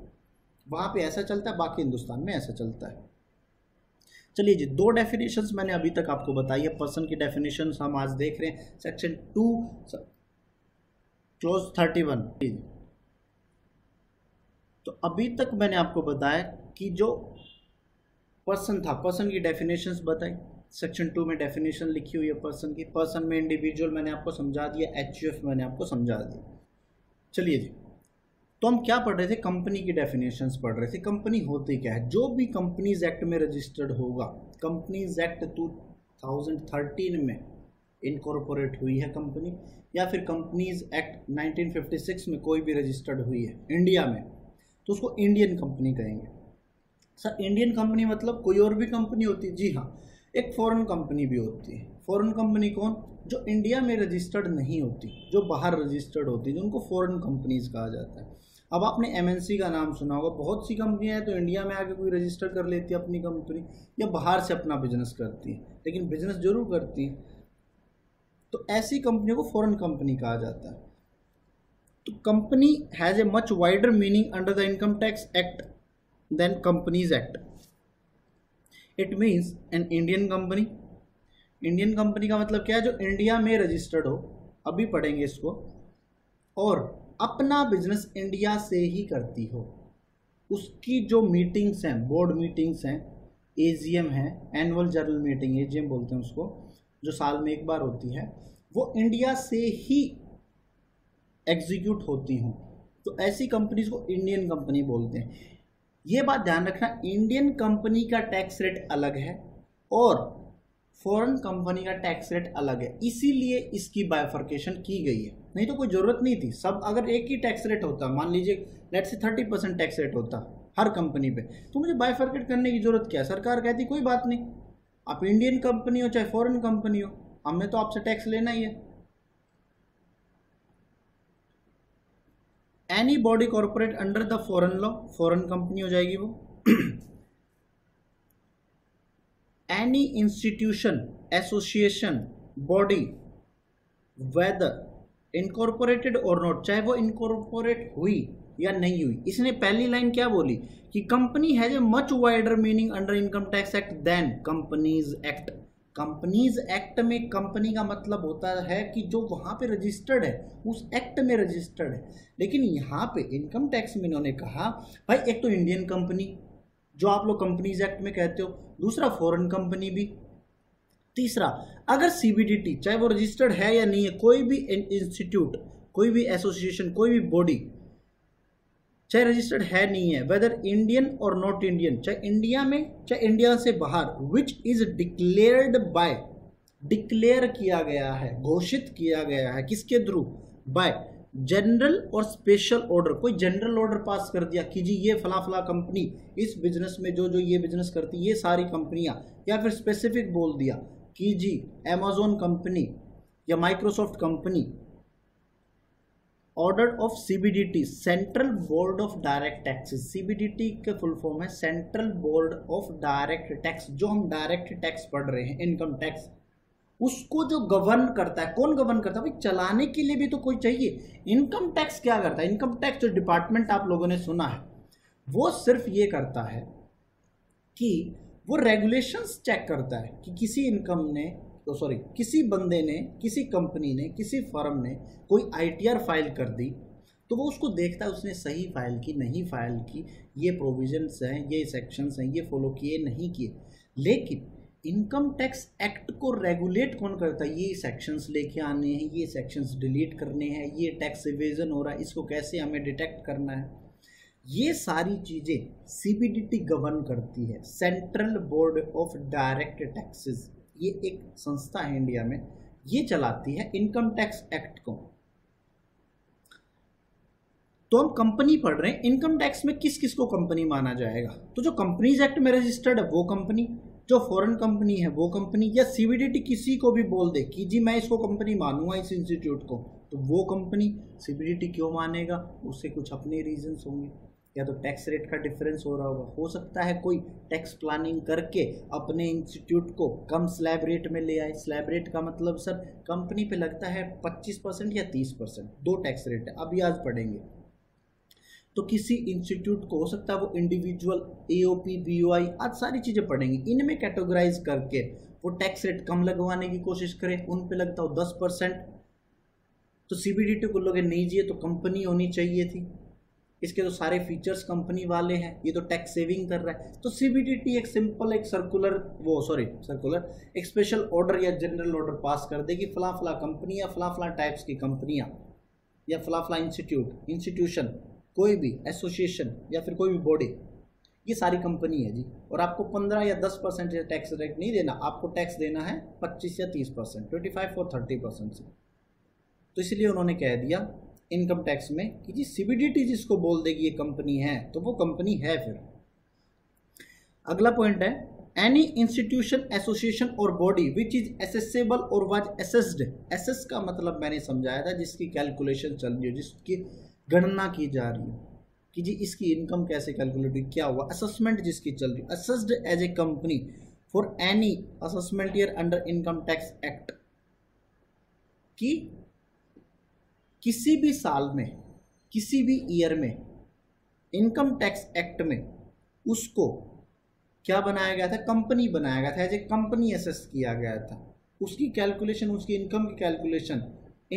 वहाँ पे ऐसा चलता है, बाकी हिंदुस्तान में ऐसा चलता है। चलिए जी, दो डेफिनेशंस मैंने अभी तक आपको बताई है, पर्सन की डेफिनेशंस हम आज देख रहे हैं। Section two clause thirty one तो अभी तक मैंने आपको बताया कि जो पर्सन था, पर्सन की डेफिनेशंस बताई। सेक्शन टू में डेफिनेशन लिखी हुई है पर्सन की। पर्सन में इंडिविजुअल मैंने आपको समझा दिया, एच यू एफ मैंने आपको समझा दिया। चलिए जी, तो हम क्या पढ़ रहे थे, कंपनी की डेफिनेशंस पढ़ रहे थे। कंपनी होती क्या है, जो भी कंपनीज एक्ट में रजिस्टर्ड होगा, कंपनीज एक्ट दो हज़ार तेरह में इनकॉर्पोरेट हुई है कंपनी, या फिर companies act nineteen fifty six में कोई भी रजिस्टर्ड हुई है इंडिया में, तो उसको इंडियन कंपनी कहेंगे। सर इंडियन कंपनी मतलब कोई और भी कंपनी होती है? जी हाँ, एक फॉरेन कंपनी भी होती है। फॉरेन कंपनी कौन? जो इंडिया में रजिस्टर्ड नहीं होती, जो बाहर रजिस्टर्ड होती है, उनको फॉरेन कंपनीज कहा जाता है। अब आपने एमएनसी का नाम सुना होगा, बहुत सी कंपनियां हैं तो इंडिया में आके कोई रजिस्टर कर लेती है अपनी कंपनी, या बाहर से अपना बिजनेस करती है, लेकिन बिजनेस जरूर करती है, तो ऐसी कंपनी को फॉरेन कंपनी कहा जाता है। तो company has a much wider meaning under the income tax act than companies act. It means an Indian company, Indian company का मतलब क्या है, जो इंडिया में रजिस्टर्ड हो, अभी पढ़ेंगे इसको, और अपना बिजनेस इंडिया से ही करती हो। उसकी जो मीटिंग्स हैं, बोर्ड मीटिंग्स हैं, एजीएम है, एनुअल जनरल मीटिंग, एजीएम बोलते हैं उसको, जो साल में एक बार होती है, वो इंडिया से ही एग्जीक्यूट होती हों, तो ऐसी कंपनीज को इंडियन कंपनी बोलते हैं। ये बात ध्यान रखना, इंडियन कंपनी का टैक्स रेट अलग है और फॉरेन कंपनी का टैक्स रेट अलग है, इसीलिए इसकी बाइफर्केशन की गई है, नहीं तो कोई ज़रूरत नहीं थी। सब अगर एक ही टैक्स रेट होता, मान लीजिए let's say thirty percent tax rate होता हर कंपनी पे, तो मुझे बाइफर्केट करने की ज़रूरत क्या है? सरकार कहती कोई बात नहीं, आप इंडियन कंपनी हो चाहे फॉरेन कंपनी हो, हमने तो आपसे टैक्स लेना ही है। Any body corporate under the foreign law, foreign company हो जाएगी वो। Any institution, association, body, whether incorporated और नॉट, चाहे वो इनकॉर्पोरेट हुई या नहीं हुई। इसने पहली लाइन क्या बोली कि company has a much wider meaning under income tax act than companies act. Companies act में कंपनी का मतलब होता है कि जो वहाँ पे रजिस्टर्ड है, उस एक्ट में रजिस्टर्ड है, लेकिन यहाँ पे इनकम टैक्स में इन्होंने कहा भाई एक तो इंडियन कंपनी जो आप लोग कंपनीज एक्ट में कहते हो, दूसरा फॉरेन कंपनी भी, तीसरा अगर सीबीडीटी चाहे वो रजिस्टर्ड है या नहीं है, कोई भी इंस्टीट्यूट, कोई भी एसोसिएशन, कोई भी बॉडी चाहे रजिस्टर्ड है नहीं है, वेदर इंडियन और नॉट इंडियन, चाहे इंडिया में चाहे इंडिया से बाहर, which is declared by, declare किया गया है, घोषित किया गया है, किसके थ्रू, बाय जनरल और स्पेशल ऑर्डर। कोई जनरल ऑर्डर पास कर दिया कि जी ये फला फला कंपनी इस बिजनेस में जो जो ये बिजनेस करती है ये सारी कंपनियां, या फिर स्पेसिफिक बोल दिया कि जी अमेजोन कंपनी या Microsoft company order of CBDT, central board of direct taxes. CBDT के फुल फॉर्म है central board of direct tax. जो हम डायरेक्ट टैक्स पढ़ रहे हैं इनकम टैक्स, उसको जो गवर्न करता है, कौन गवर्न करता है भाई, चलाने के लिए भी तो कोई चाहिए। इनकम टैक्स क्या करता है, इनकम टैक्स जो डिपार्टमेंट आप लोगों ने सुना है, वो सिर्फ ये करता है कि वो रेगुलेशंस चेक करता है कि किसी इनकम ने तो सॉरी किसी बंदे ने, किसी कंपनी ने, किसी फर्म ने कोई आईटीआर फाइल कर दी तो वो उसको देखता है उसने सही फाइल की नहीं फाइल की, ये प्रोविजंस हैं, ये सेक्शंस हैं, ये फॉलो किए नहीं किए। लेकिन इनकम टैक्स एक्ट को रेगुलेट कौन करता है, ये सेक्शंस लेके आने हैं, ये सेक्शंस डिलीट करने हैं, ये टैक्स इवेजन हो रहा है इसको कैसे हमें डिटेक्ट करना है, ये सारी चीज़ें सीबीडीटी गवर्न करती है, central board of direct taxes. ये एक संस्था है इंडिया में, ये चलाती है इनकम टैक्स एक्ट को। तो हम कंपनी पढ़ रहे हैं, इनकम टैक्स में किस किस को कंपनी माना जाएगा, तो जो कंपनीज एक्ट में रजिस्टर्ड है वो कंपनी, जो फॉरेन कंपनी है वो कंपनी, या सीबीडीटी किसी को भी बोल दे कि जी मैं इसको कंपनी मानूंगा इस इंस्टीट्यूट को, तो वो कंपनी। सीबीडीटी क्यों मानेगा, उससे कुछ अपने रीजंस होंगे, या तो टैक्स रेट का डिफरेंस हो रहा होगा, हो सकता है कोई टैक्स प्लानिंग करके अपने इंस्टीट्यूट को कम स्लैब रेट में ले आए। स्लैब रेट का मतलब सर कंपनी पे लगता है पच्चीस परसेंट या तीस परसेंट दो टैक्स रेट है, अभी आज पढ़ेंगे। तो किसी इंस्टीट्यूट को हो सकता है वो इंडिविजुअल एओपी बीओआई, आज सारी चीज़ें पढ़ेंगे, इनमें कैटेगराइज करके वो टैक्स रेट कम लगवाने की कोशिश करें, उन पे लगता हो दस परसेंट, तो सीबीडीटी को लोगे नहीं चाहिए तो कंपनी होनी चाहिए थी, इसके तो सारे फीचर्स कंपनी वाले हैं, ये तो टैक्स सेविंग कर रहा है। तो सीबीडीटी एक सिंपल एक सर्कुलर वो सॉरी सर्कुलर एक स्पेशल ऑर्डर या जनरल ऑर्डर पास कर देगी, फला फला कंपनी या फला फला टाइप्स की कंपनियाँ या फला फला इंस्टीट्यूट इंस्टीट्यूशन कोई भी एसोसिएशन या फिर कोई भी बॉडी, ये सारी कंपनी है जी। और आपको पंद्रह या दस परसेंट टैक्स रेट नहीं देना, आपको टैक्स देना है पच्चीस या तीस परसेंट ट्वेंटी फाइव और थर्टी परसेंट से। तो इसलिए उन्होंने कह दिया इनकम टैक्स में कि जी सीबीडीटी जिसको बोल देगी ये कंपनी है तो वो कंपनी है। फिर अगला पॉइंट है एनी इंस्टीट्यूशन एसोसिएशन और बॉडी विच इज एसेसेबल और वाज एसेस्ड। एसेस का मतलब मैंने समझाया था जिसकी कैलकुलेशन चल रही हो, जिसकी गणना की जा रही हो कि जी इसकी इनकम कैसे कैलकुलेट हुई, क्या हुआ, असेसमेंट जिसकी चल रही हो। Assessed as a company for any assessment year under income tax act, कि किसी भी साल में, किसी भी ईयर में इनकम टैक्स एक्ट में उसको क्या बनाया गया था, कंपनी बनाया गया था, एज ए कंपनी असेस किया गया था। उसकी कैलकुलेशन, उसकी इनकम की कैलकुलेशन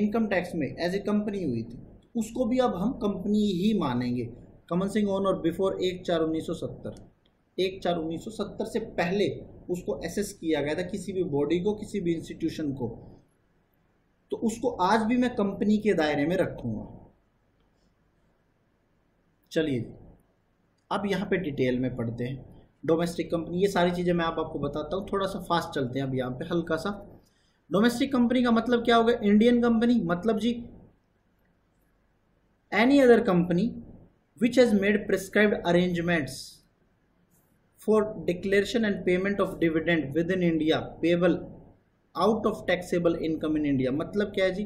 इनकम टैक्स में एज ए कंपनी हुई थी, उसको भी अब हम कंपनी ही मानेंगे। कमेंसिंग ऑन और बिफोर एक चार उन्नीस सौ सत्तर एक चार उन्नीस सौ सत्तर से पहले उसको असेस किया गया था किसी भी बॉडी को, किसी भी इंस्टीट्यूशन को, तो उसको आज भी मैं कंपनी के दायरे में रखूँगा। चलिए अब यहाँ पे डिटेल में पढ़ते हैं डोमेस्टिक कंपनी, ये सारी चीज़ें मैं आप आपको बताता हूँ। थोड़ा सा फास्ट चलते हैं अब यहाँ पे हल्का सा। डोमेस्टिक कंपनी का मतलब क्या होगा, इंडियन कंपनी, मतलब जी any other company which has made prescribed arrangements for declaration and payment of dividend within India payable out of taxable income in India. मतलब क्या है जी,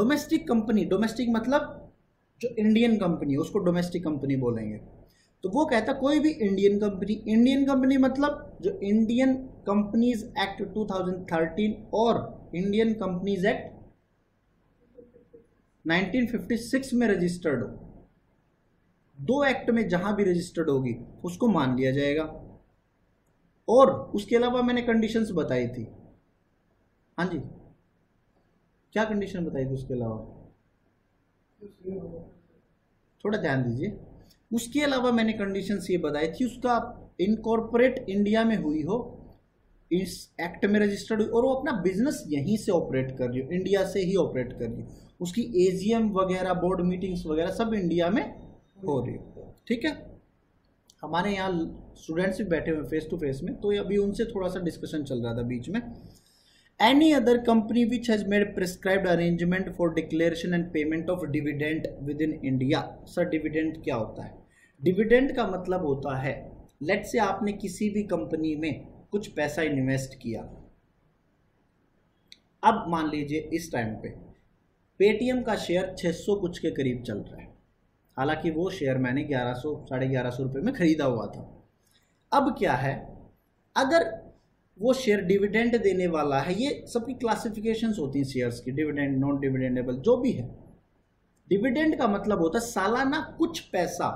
डोमेस्टिक कंपनी, डोमेस्टिक मतलब जो इंडियन कंपनी है उसको डोमेस्टिक कंपनी बोलेंगे। तो वो कहता कोई भी इंडियन कंपनी, इंडियन कंपनी मतलब जो इंडियन कंपनीज एक्ट दो हज़ार तेरह और इंडियन कंपनीज एक्ट उन्नीस सौ छप्पन में रजिस्टर्ड हो, दो एक्ट में जहां भी रजिस्टर्ड होगी उसको मान लिया जाएगा। और उसके अलावा मैंने कंडीशंस बताई थी, हाँ जी क्या कंडीशन बताई थी उसके अलावा, थोड़ा ध्यान दीजिए। उसके अलावा मैंने कंडीशंस ये बताई थी, उसका इनकॉर्पोरेट इंडिया में हुई हो, इस एक्ट में रजिस्टर्ड हुई और वो अपना बिजनेस यहीं से ऑपरेट कर रही हो, इंडिया से ही ऑपरेट कर रही हो, उसकी एजीएम वगैरह, बोर्ड मीटिंग्स वगैरह सब इंडिया में हो रही हो। ठीक है, हमारे यहाँ स्टूडेंट्स भी बैठे हुए फेस टू फेस में, तो अभी उनसे थोड़ा सा डिस्कशन चल रहा था बीच में। Any other company which has made prescribed arrangement for declaration and payment of dividend within India. Sir dividend क्या होता है, डिविडेंट का मतलब होता है, लेट से आपने किसी भी कंपनी में कुछ पैसा इन्वेस्ट किया, अब मान लीजिए इस टाइम पे पेटीएम का शेयर छह सौ कुछ के करीब चल रहा है, हालांकि वो शेयर मैंने ग्यारह सौ साढ़े ग्यारह सौ रुपये में खरीदा हुआ था। अब क्या है, अगर वो शेयर डिविडेंड देने वाला है, ये सबकी क्लासिफिकेशंस होती हैं शेयर्स की, डिविडेंड, नॉन डिविडेंडेबल, जो भी है। डिविडेंड का मतलब होता है सालाना कुछ पैसा,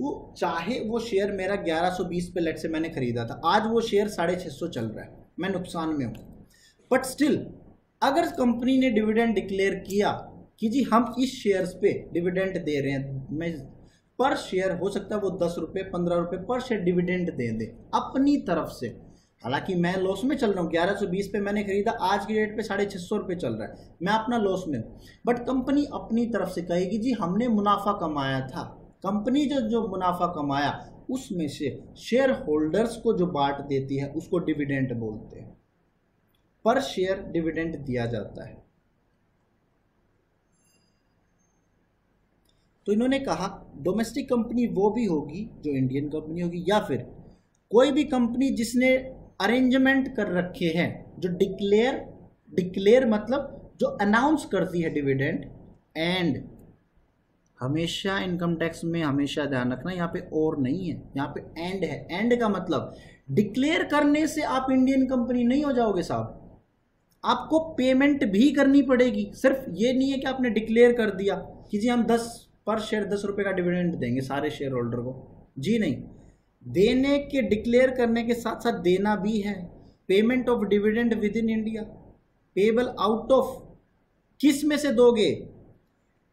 वो चाहे वो शेयर मेरा ग्यारह सौ बीस पे लेट से मैंने खरीदा था, आज वो शेयर साढ़े छः सौ चल रहा है, मैं नुकसान में हूँ, बट स्टिल अगर कंपनी ने डिविडेंड डिक्लेयर किया कि जी हम इस शेयर्स पे डिविडेंड दे रहे हैं, मैं पर शेयर हो सकता है वो दस रुपये पंद्रह रुपये पर शेयर डिविडेंड दे दें अपनी तरफ से, हालांकि मैं लॉस में चल रहा हूँ, ग्यारह सौ बीस पे मैंने खरीदा, आज की रेट पे साढ़े छः सौ रुपये चल रहा है, मैं अपना लॉस में, बट कंपनी अपनी तरफ से कहेगी जी हमने मुनाफा कमाया था, कंपनी जो जो मुनाफा कमाया उसमें से शेयर होल्डर्स को जो बांट देती है उसको डिविडेंड बोलते हैं, पर शेयर डिविडेंड दिया जाता है। तो इन्होंने कहा डोमेस्टिक कंपनी वो भी होगी जो इंडियन कंपनी होगी, या फिर कोई भी कंपनी जिसने अरेंजमेंट कर रखे हैं, जो डिक्लेयर, डिक्लेयर मतलब जो अनाउंस करती है डिविडेंड। एंड हमेशा इनकम टैक्स में हमेशा ध्यान रखना, यहाँ पे और नहीं है, यहाँ पे एंड है। एंड का मतलब डिक्लेयर करने से आप इंडियन कंपनी नहीं हो जाओगे साहब, आपको पेमेंट भी करनी पड़ेगी। सिर्फ ये नहीं है कि आपने डिक्लेयर कर दिया कि जी हम दस पर शेयर दस रुपये का डिविडेंड देंगे सारे शेयर होल्डर को, जी नहीं, देने के, डिक्लेयर करने के साथ साथ देना भी है। Payment of dividend within India payable out of, किस में से दोगे,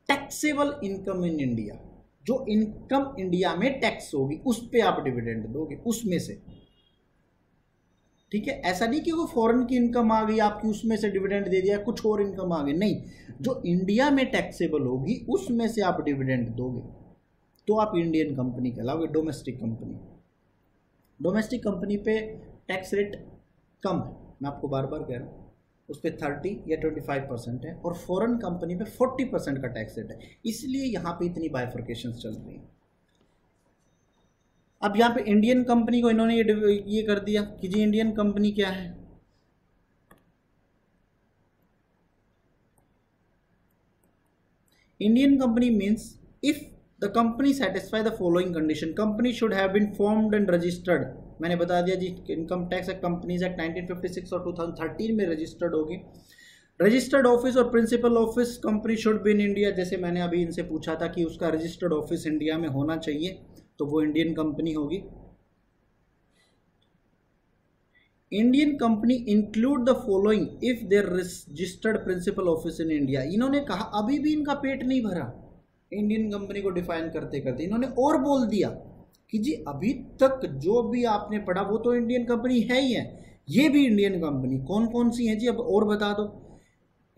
टैक्सेबल इनकम इन इंडिया, जो इनकम इंडिया में टैक्स होगी उस पे आप डिविडेंड दोगे उसमें से। ठीक है, ऐसा नहीं कि वो फॉरेन की इनकम आ गई आपकी उसमें से डिविडेंड दे दिया, कुछ और इनकम आ गई, नहीं, जो इंडिया में टैक्सेबल होगी उसमें से आप डिविडेंड दोगे। तो आप इंडियन कंपनी कहलाओगे, डोमेस्टिक कंपनी। डोमेस्टिक कंपनी पे टैक्स रेट कम है, मैं आपको बार बार कह रहा हूँ, उस पर थर्टी या ट्वेंटी फाइव परसेंट है, और फॉरेन कंपनी पे फोर्टी परसेंट का टैक्स रेट है, इसलिए यहाँ पे इतनी बाइफर्केशंस चल रही है। अब यहाँ पे इंडियन कंपनी को इन्होंने ये ये कर दिया कि जी इंडियन कंपनी क्या है, Indian company means if the company satisfy the following condition, company should have been formed and registered. मैंने बता दिया जी income tax act companies act nineteen fifty six और टू थाउजेंड थर्टीन में रजिस्टर्ड होगी। रजिस्टर्ड ऑफिस और principal office company should be in India, जैसे मैंने अभी इनसे पूछा था कि उसका रजिस्टर्ड ऑफिस इंडिया में होना चाहिए, तो वो इंडियन कंपनी होगी। Indian company include the following if their registered principal office in India. इन्होंने कहा, अभी भी इनका पेट नहीं भरा इंडियन कंपनी को डिफाइन करते करते, इन्होंने और बोल दिया कि जी अभी तक जो भी आपने पढ़ा वो तो इंडियन कंपनी है ही है, ये भी इंडियन कंपनी कौन कौन सी है जी अब और बता दो।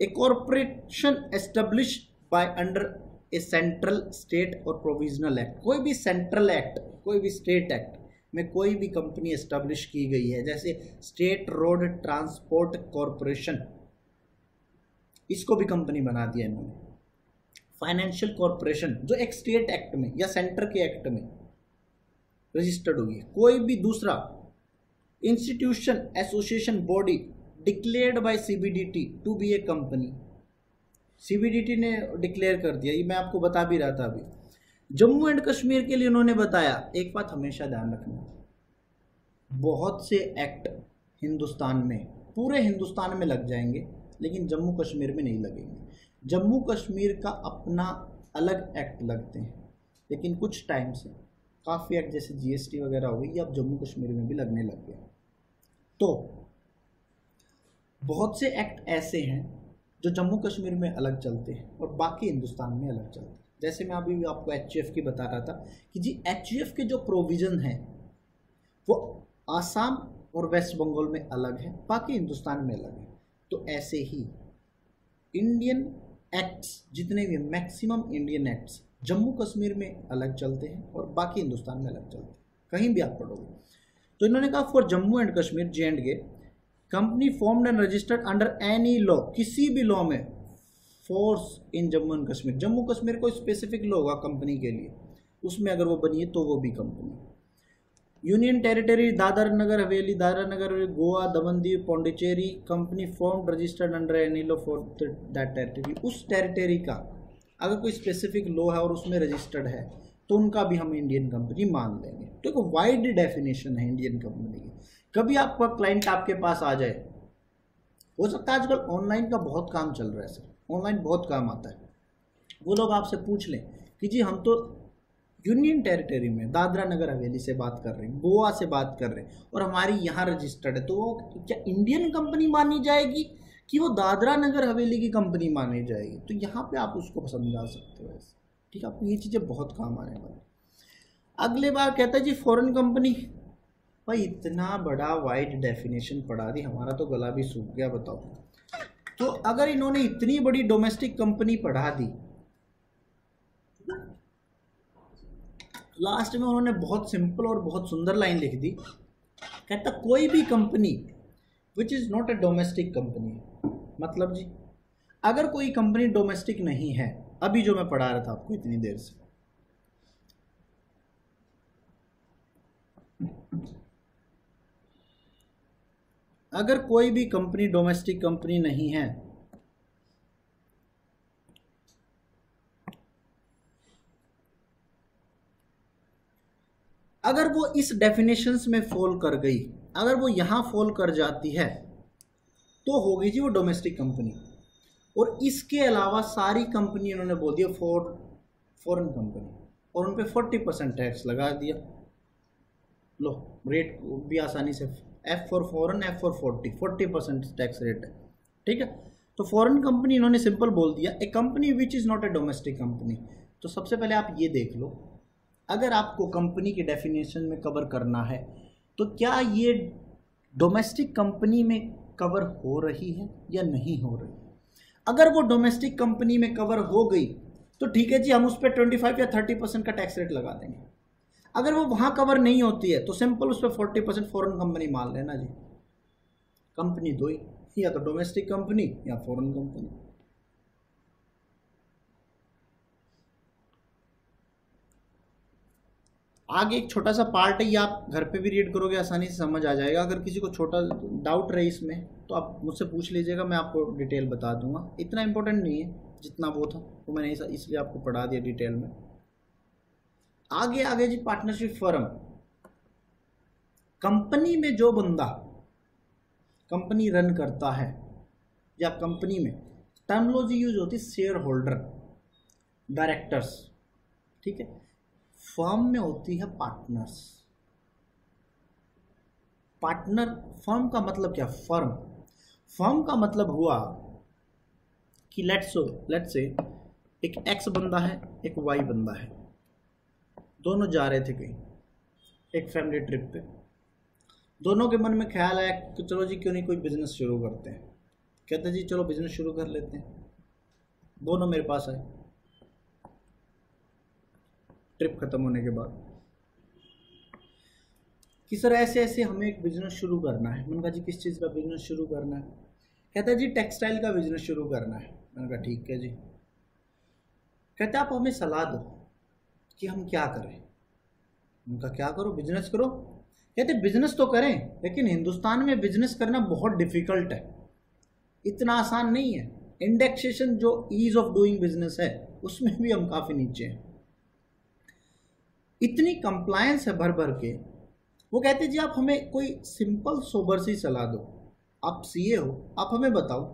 A corporation establish by under a central state और प्रोविजनल एक्ट, कोई भी सेंट्रल एक्ट कोई भी स्टेट एक्ट में कोई भी कंपनी एस्टेब्लिश की गई है, जैसे स्टेट रोड ट्रांसपोर्ट कॉरपोरेशन, इसको भी कंपनी बना दिया इन्होंने। फाइनेंशियल कॉरपोरेशन जो एक स्टेट एक्ट में या सेंटर के एक्ट में रजिस्टर्ड होगी। कोई भी दूसरा institution association body declared by CBDT to be a company, CBDT ने डिक्लेयर कर दिया, ये मैं आपको बता भी रहा था। अभी जम्मू एंड कश्मीर के लिए उन्होंने बताया, एक बात हमेशा ध्यान रखना, बहुत से एक्ट हिंदुस्तान में पूरे हिंदुस्तान में लग जाएंगे लेकिन जम्मू कश्मीर में नहीं लगेंगे। जम्मू कश्मीर का अपना अलग एक्ट लगते हैं, लेकिन कुछ टाइम से काफ़ी एक्ट जैसे जीएसटी वगैरह हो गई, ये अब जम्मू कश्मीर में भी लगने लग गए। तो बहुत से एक्ट ऐसे हैं जो जम्मू कश्मीर में अलग चलते हैं और बाकी हिंदुस्तान में अलग चलते हैं। जैसे मैं अभी भी आपको एचयूएफ की बता रहा था कि जी एचयूएफ के जो प्रोविज़न है वो आसाम और वेस्ट बंगाल में अलग है, बाकी हिंदुस्तान में अलग है। तो ऐसे ही इंडियन एक्ट्स जितने भी maximum Indian acts Jammu Kashmir में अलग चलते हैं और बाकी हिंदुस्तान में अलग चलते हैं, कहीं भी आप पढ़ोगे। तो इन्होंने कहा for Jammu and Kashmir J and K company formed and registered under any law, किसी भी लॉ में force in Jammu and Kashmir, Jammu Kashmir कोई स्पेसिफिक लॉ होगा कंपनी के लिए, उसमें अगर वो बनी है तो वो भी company. Union territory Dadar Nagar Haveli, Dadar Nagar Haveli, Goa, Daman Diu, Pondicherry, company form registered under any law for that territory, उस टेरिटरी का अगर कोई स्पेसिफिक लॉ है और उसमें रजिस्टर्ड है तो उनका भी हम इंडियन कंपनी मान लेंगे। देखो तो वाइड डेफिनेशन है इंडियन कंपनी की। कभी आपका क्लाइंट आपके पास आ जाए, हो सकता है आजकल ऑनलाइन का बहुत काम चल रहा है सर, ऑनलाइन बहुत काम आता है, वो लोग आपसे पूछ लें कि जी हम तो यूनियन टेरिटरी में दादरा नगर हवेली से बात कर रहे हैं, गोवा से बात कर रहे हैं और हमारी यहाँ रजिस्टर्ड है, तो वो क्या इंडियन कंपनी मानी जाएगी कि वो दादरा नगर हवेली की कंपनी मानी जाएगी? तो यहाँ पर आप उसको समझा सकते हो ऐसे, ठीक है, आपको ये चीज़ें बहुत काम आने वाली। अगले बार कहता है जी फॉरेन कंपनी, भाई इतना बड़ा वाइड डेफिनेशन पढ़ा दी, हमारा तो गला भी सूख गया बताओ। तो अगर इन्होंने इतनी बड़ी डोमेस्टिक कंपनी पढ़ा दी, लास्ट में उन्होंने बहुत सिंपल और बहुत सुंदर लाइन लिख दी, कहता कोई भी company which is not a domestic company, मतलब जी अगर कोई कंपनी डोमेस्टिक नहीं है, अभी जो मैं पढ़ा रहा था आपको इतनी देर से, अगर कोई भी कंपनी डोमेस्टिक कंपनी नहीं है अगर वो इस डेफिनेशंस में फॉल कर गई, अगर वो यहां फॉल कर जाती है तो होगी जी वो डोमेस्टिक कंपनी। और इसके अलावा सारी कंपनी इन्होंने बोल दिया फॉर फॉरेन कंपनी और उन पे फोर्टी परसेंट टैक्स लगा दिया। लो रेट भी आसानी से F for foreign, F for forty, forty percent tax rate है, ठीक है। तो फॉरेन कंपनी इन्होंने सिंपल बोल दिया a company which is not a domestic company. तो सबसे पहले आप ये देख लो, अगर आपको कंपनी की डेफिनेशन में कवर करना है तो क्या ये डोमेस्टिक कंपनी में कवर हो रही है या नहीं हो रही है। अगर वो डोमेस्टिक कंपनी में कवर हो गई तो ठीक है जी, हम उस पर ट्वेंटी फाइव या थर्टी परसेंट का टैक्स रेट लगा देंगे। अगर वो वहाँ कवर नहीं होती है तो सिंपल उस पर फोर्टी परसेंट फॉरन कंपनी मान लेना जी। कंपनी दो ही, या तो डोमेस्टिक कंपनी या फॉरन कंपनी। आगे एक छोटा सा पार्ट है, ये आप घर पे भी रीड करोगे आसानी से समझ आ जाएगा। अगर किसी को छोटा डाउट रहे इसमें तो आप मुझसे पूछ लीजिएगा, मैं आपको डिटेल बता दूंगा। इतना इम्पोर्टेंट नहीं है जितना वो था, वो मैंने इसलिए आपको पढ़ा दिया डिटेल में। आगे आगे जी पार्टनरशिप फर्म। कंपनी में जो बंदा कंपनी रन करता है या कंपनी में टर्मोलॉजी यूज होती है शेयर होल्डर, डायरेक्टर्स, ठीक है। फर्म में होती है पार्टनर्स। पार्टनर फर्म का मतलब क्या? फर्म फर्म का मतलब हुआ कि लेट्स सो लेट्स से एक एक्स बंदा है, एक वाई बंदा है, दोनों जा रहे थे कहीं एक फैमिली ट्रिप पे। दोनों के मन में ख्याल आया कि चलो जी क्यों नहीं कोई बिजनेस शुरू करते हैं। कहते जी चलो बिजनेस शुरू कर लेते हैं। दोनों मेरे पास आए ट्रिप खत्म होने के बाद कि सर ऐसे ऐसे हमें एक बिजनेस शुरू करना है। मैंने कहा जी किस चीज़ का बिजनेस शुरू करना है? कहता है जी टेक्सटाइल का बिजनेस शुरू करना है। मैंने कहा ठीक है जी। कहता आप हमें सलाह दो कि हम क्या करें। उनका क्या करो, बिजनेस करो। कहते बिजनेस तो करें, लेकिन हिंदुस्तान में बिजनेस करना बहुत डिफिकल्ट है, इतना आसान नहीं है। इंडेक्सेशन जो ईज ऑफ डूइंग बिजनेस है उसमें भी हम काफ़ी नीचे हैं। इतनी कंप्लायंस है भर भर के। वो कहते जी आप हमें कोई सिंपल सोबर सी सलाह दो, आप सीए हो, आप हमें बताओ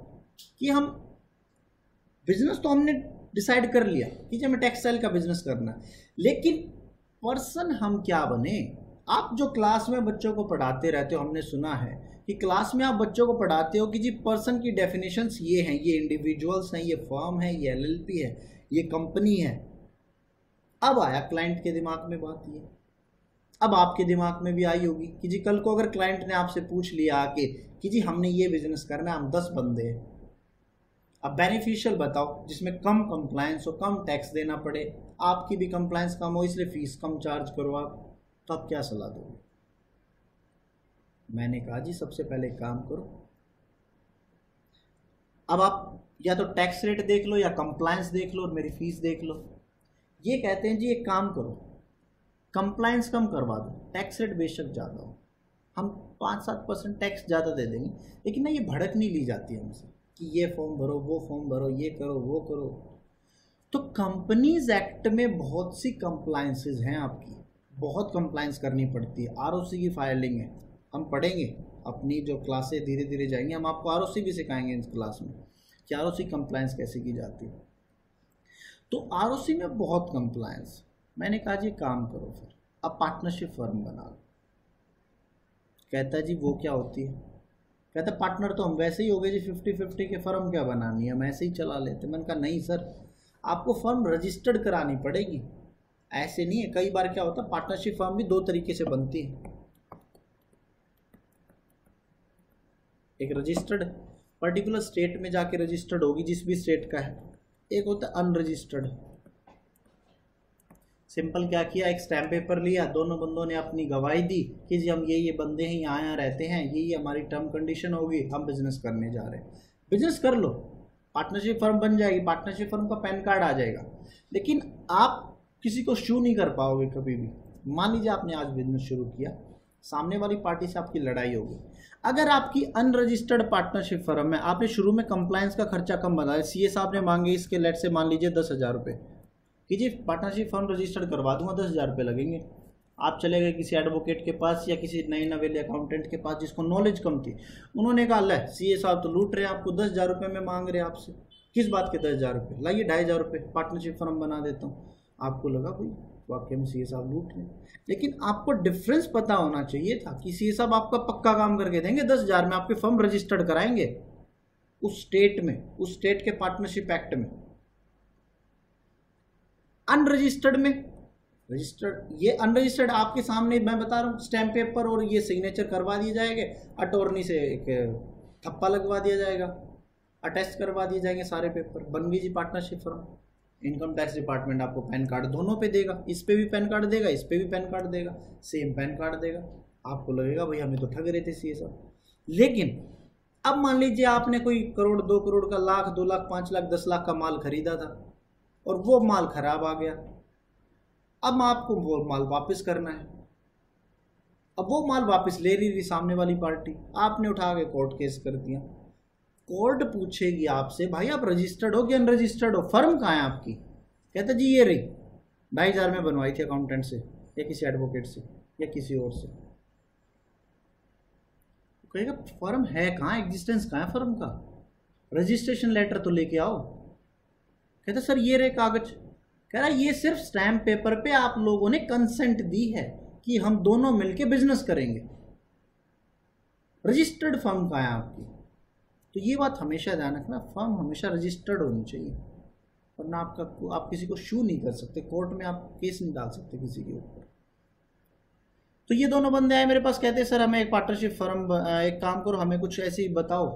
कि हम बिजनेस तो हमने डिसाइड कर लिया कि जी हमें टेक्सटाइल का बिजनेस करना है, लेकिन पर्सन हम क्या बने। आप जो क्लास में बच्चों को पढ़ाते रहते हो, हमने सुना है कि क्लास में आप बच्चों को पढ़ाते हो कि जी पर्सन की डेफिनेशंस ये हैं, ये इंडिविजुअल्स हैं, ये फर्म है, ये एलएलपी है, ये कंपनी है। अब आया क्लाइंट के दिमाग में बात ये, अब आपके दिमाग में भी आई होगी कि जी कल को अगर क्लाइंट ने आपसे पूछ लिया आके कि जी हमने ये बिजनेस करना है, हम दस बंदे हैं, अब बेनिफिशियल बताओ जिसमें कम कंप्लायंस हो, कम टैक्स देना पड़े, आपकी भी कंप्लायंस कम हो, इसलिए फीस कम चार्ज करो आप, तो आप क्या सलाह दोगे? मैंने कहा जी सबसे पहले काम करो, अब आप या तो टैक्स रेट देख लो या कंप्लायंस देख लो और मेरी फीस देख लो। ये कहते हैं जी एक काम करो, कंप्लायंस कम करवा दो, टैक्स रेट बेशक ज़्यादा हो, हम पाँच सात परसेंट टैक्स ज़्यादा दे देंगे, लेकिन ना ये भड़क नहीं ली जाती हमसे कि ये फॉर्म भरो, वो फॉर्म भरो, ये करो, वो करो। तो कंपनीज एक्ट में बहुत सी कंप्लायंसेज हैं, आपकी बहुत कंप्लायंस करनी पड़ती है। आरओसी की फाइलिंग है, हम पढ़ेंगे अपनी जो क्लासें धीरे धीरे जाएंगे, हम आपको आरओसी भी सिखाएंगे इस क्लास में कि आरओसी कंप्लायंस कैसे की जाती है। तो आरओसी में बहुत कंप्लायंस। मैंने कहा जी काम करो फिर अब पार्टनरशिप फर्म बना लो। कहता जी वो क्या होती है? कहता पार्टनर तो हम वैसे ही हो गए जी फिफ्टी फिफ्टी के, फर्म क्या बनानी है, हम ऐसे ही चला लेते। मैंने कहा नहीं सर, आपको फर्म रजिस्टर्ड करानी पड़ेगी, ऐसे नहीं है। कई बार क्या होता है पार्टनरशिप फर्म भी दो तरीके से बनती है, एक रजिस्टर्ड पर्टिकुलर स्टेट में जाके रजिस्टर्ड होगी जिस भी स्टेट का है, एक होता है अनरजिस्टर्ड। सिंपल क्या किया, एक स्टैम्प पेपर लिया, दोनों बंदों ने अपनी गवाही दी कि जी हम ये ये बंदे हैं, यहाँ यहाँ रहते हैं, ये ये हमारी टर्म कंडीशन होगी, हम बिजनेस करने जा रहे हैं, बिजनेस कर लो, पार्टनरशिप फर्म बन जाएगी, पार्टनरशिप फर्म का पैन कार्ड आ जाएगा। लेकिन आप किसी को शो नहीं कर पाओगे कभी भी। मान लीजिए आपने आज बिजनेस शुरू किया, सामने वाली पार्टी से आपकी लड़ाई होगी। अगर आपकी अनरजिस्टर्ड पार्टनरशिप फर्म है, आपने शुरू में कंप्लायंस का खर्चा कम बनाया, सीए साहब ने मांगे इसके लेट से मान लीजिए दस हज़ार रुपये कि जी पार्टनरशिप फर्म रजिस्टर्ड करवा दूंगा, दस हज़ार रुपये लगेंगे। आप चले गए किसी एडवोकेट के पास या किसी नए नवेले अकाउंटेंट के पास जिसको नॉलेज कम थी, उन्होंने कहा ले सीए साहब तो लूट रहे हैं, आपको दस हज़ार रुपये में मांग रहे हैं आपसे, किस बात के दस हज़ार रुपये, लाइए ढाई हज़ार रुपये पार्टनरशिप फर्म बना देता हूँ। आपको लगा कोई वाकई में सीए साहब लूट रहे, लेकिन आपको डिफरेंस पता होना चाहिए था कि सीए साहब आपका पक्का काम करके देंगे, दस हज़ार में आपके फर्म रजिस्टर्ड कराएंगे उस स्टेट में, उस स्टेट के पार्टनरशिप एक्ट में। अनरजिस्टर्ड में रजिस्टर्ड, ये अनरजिस्टर्ड आपके सामने मैं बता रहा हूँ स्टैम्प पेपर और ये सिग्नेचर करवा दिए जाएंगे, अटॉर्नी से एक थप्पा लगवा दिया जाएगा, अटेस्ट करवा दिए जाएंगे सारे पेपर, बन गई जी partnership firm. Income tax department आपको पैन कार्ड दोनों पे देगा, इस पे भी पैन कार्ड देगा, इस पे भी पैन कार्ड देगा, सेम पैन कार्ड देगा। आपको लगेगा भाई हमें तो ठग रहे थे सी सब। लेकिन अब मान लीजिए आपने कोई करोड़ दो करोड़ का लाख दो लाख पाँच लाख दस लाख का माल खरीदा था और वो माल खराब आ गया, अब आपको वो माल वापस करना है। अब वो माल वापस ले रही थी सामने वाली पार्टी, आपने उठा के कोर्ट केस कर दिया। कोर्ट पूछेगी आपसे भाई आप रजिस्टर्ड हो कि अनरजिस्टर्ड हो, फर्म कहाँ है आपकी? कहता जी ये रही, ढाई हजार में बनवाई थी अकाउंटेंट से या किसी एडवोकेट से या किसी और से। कहेगा फर्म है कहाँ, एग्जिस्टेंस कहाँ है फर्म का, रजिस्ट्रेशन लेटर तो लेके आओ। कहता सर ये रहे कागज। कह रहा ये सिर्फ स्टैम्प पेपर पे आप लोगों ने कंसेंट दी है कि हम दोनों मिलके बिजनेस करेंगे, रजिस्टर्ड फर्म कहाँ है आपकी। तो ये बात हमेशा ध्यान रखना, फर्म हमेशा रजिस्टर्ड होनी चाहिए, वरना आपका आप किसी को शू नहीं कर सकते, कोर्ट में आप केस नहीं डाल सकते किसी के ऊपर। तो ये दोनों बंदे आए मेरे पास, कहते हैं सर हमें एक पार्टनरशिप फर्म, एक काम करो हमें कुछ ऐसी बताओ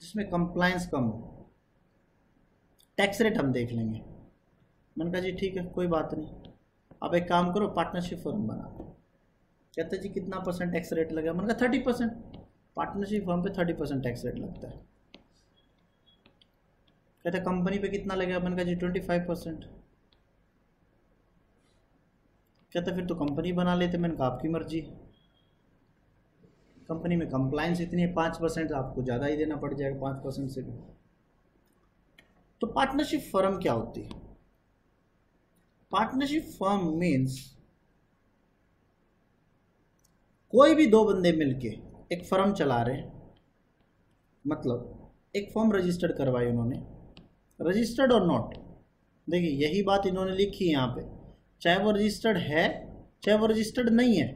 जिसमें कंप्लायंस कम हो, टैक्स रेट हम देख लेंगे। मैंने कहा जी ठीक है कोई बात नहीं, अब एक काम करो पार्टनरशिप फर्म बना। कहते जी कितना परसेंट टैक्स रेट लगेगा? मैंने कहा थर्टी परसेंट पार्टनरशिप फर्म पे थर्टी परसेंट टैक्स रेट लगता है। कहते कंपनी पे कितना लगेगा? मैंने कहा जी ट्वेंटी फाइव परसेंट। कहते फिर तो कंपनी बना लेते। मैंने कहा आपकी मर्जी, कंपनी में कंप्लायंस इतनी है पाँच परसेंट आपको ज़्यादा ही देना पड़ जाएगा, पाँच परसेंट से भी। तो पार्टनरशिप फर्म क्या होती है? पार्टनरशिप फर्म मीन्स कोई भी दो बंदे मिलके एक फर्म चला रहे हैं, मतलब एक फर्म रजिस्टर्ड करवाई उन्होंने, रजिस्टर्ड और नॉट। देखिए यही बात इन्होंने लिखी है यहाँ पे, चाहे वो रजिस्टर्ड है चाहे वो रजिस्टर्ड नहीं है,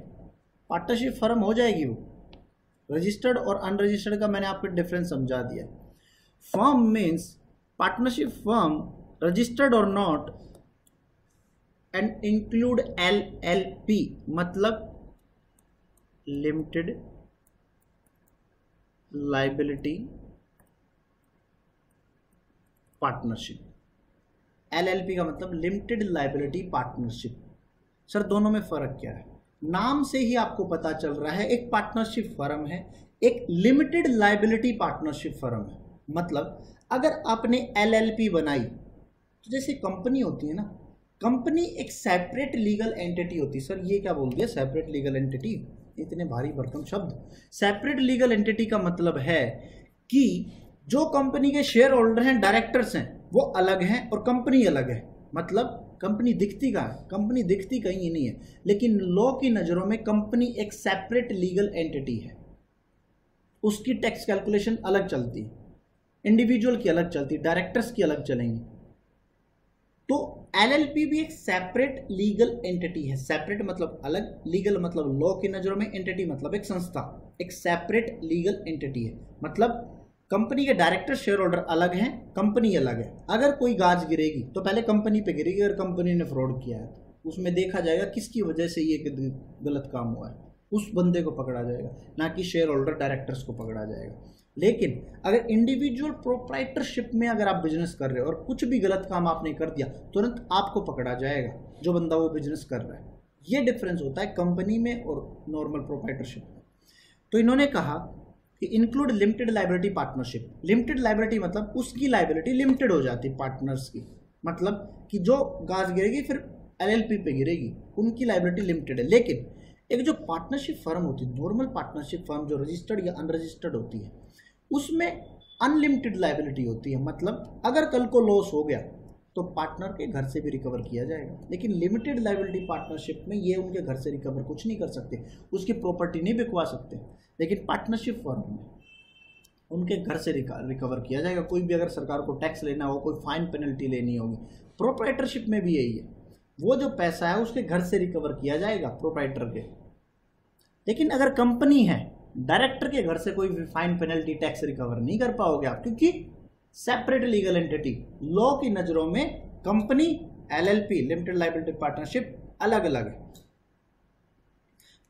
पार्टनरशिप फर्म हो जाएगी वो। रजिस्टर्ड और अनरजिस्टर्ड का मैंने आपको डिफरेंस समझा दिया। Firm means partnership firm registered और not and include L L P, मतलब limited liability partnership. L L P का मतलब लिमिटेड लाइबिलिटी पार्टनरशिप। सर दोनों में फ़र्क क्या है? नाम से ही आपको पता चल रहा है, एक पार्टनरशिप फर्म है, एक लिमिटेड लाइबिलिटी पार्टनरशिप फर्म है। मतलब अगर आपने एल एल पी बनाई, तो जैसे कंपनी होती है ना, कंपनी एक सेपरेट लीगल एंटिटी होती है। सर ये क्या बोल दिया सेपरेट लीगल एंटिटी, इतने भारी भरकम शब्द। सेपरेट लीगल एंटिटी का मतलब है कि जो कंपनी के शेयर होल्डर हैं, डायरेक्टर्स हैं, वो अलग हैं और कंपनी अलग है। मतलब कंपनी दिखती कहाँ है? कंपनी दिखती कहीं ही नहीं है, लेकिन लॉ की नज़रों में कंपनी एक सेपरेट लीगल एंटिटी है। उसकी टैक्स कैलकुलेशन अलग चलती है, इंडिविजुअल की अलग चलती है, डायरेक्टर्स की अलग चलेंगी। तो एलएलपी भी एक सेपरेट लीगल एंटिटी है। सेपरेट मतलब अलग, लीगल मतलब लॉ की नज़रों में, एंटिटी मतलब एक संस्था, एक सेपरेट लीगल एंटिटी है। मतलब कंपनी के डायरेक्टर शेयर होल्डर अलग हैं, कंपनी अलग है। अगर कोई गाज गिरेगी तो पहले कंपनी पे गिरेगी, अगर कंपनी ने फ्रॉड किया है उसमें देखा जाएगा किसकी वजह से ये गलत काम हुआ है, उस बंदे को पकड़ा जाएगा, ना कि शेयर होल्डर डायरेक्टर्स को पकड़ा जाएगा। लेकिन अगर इंडिविजुअल प्रोप्राइटरशिप में अगर आप बिजनेस कर रहे हो और कुछ भी गलत काम आपने कर दिया, तुरंत आपको पकड़ा जाएगा जो बंदा वो बिजनेस कर रहा है। ये डिफरेंस होता है कंपनी में और नॉर्मल प्रोप्राइटरशिप में। तो इन्होंने कहा include limited liability partnership. Limited liability मतलब उसकी लाइबिलिटी लिमिटेड हो जाती है पार्टनर्स की, मतलब कि जो गाज गिरेगी फिर एलएलपी पे गिरेगी, उनकी लाइबिलिटी लिमिटेड है। लेकिन एक जो पार्टनरशिप फर्म होती है, नॉर्मल पार्टनरशिप फर्म जो रजिस्टर्ड या अनरजिस्टर्ड होती है, उसमें अनलिमिटेड लाइबिलिटी होती है। मतलब अगर कल को लॉस हो गया तो पार्टनर के घर से भी रिकवर किया जाएगा, लेकिन लिमिटेड लाइबिलिटी पार्टनरशिप में ये उनके घर से रिकवर कुछ नहीं कर सकते, उसकी प्रॉपर्टी नहीं बिकवा सकते। लेकिन पार्टनरशिप फर्म में उनके घर से रिकवर किया जाएगा, कोई भी अगर सरकार को टैक्स लेना हो, कोई फाइन पेनल्टी लेनी होगी। प्रोप्राइटरशिप में भी यही है, वो जो पैसा है उसके घर से रिकवर किया जाएगा प्रोप्राइटर के। लेकिन अगर कंपनी है, डायरेक्टर के घर से कोई भी फाइन पेनल्टी टैक्स रिकवर नहीं कर पाओगे आप, क्योंकि सेपरेट लीगल एंटिटी। लॉ की नज़रों में company, LLP limited liability partnership अलग अलग है।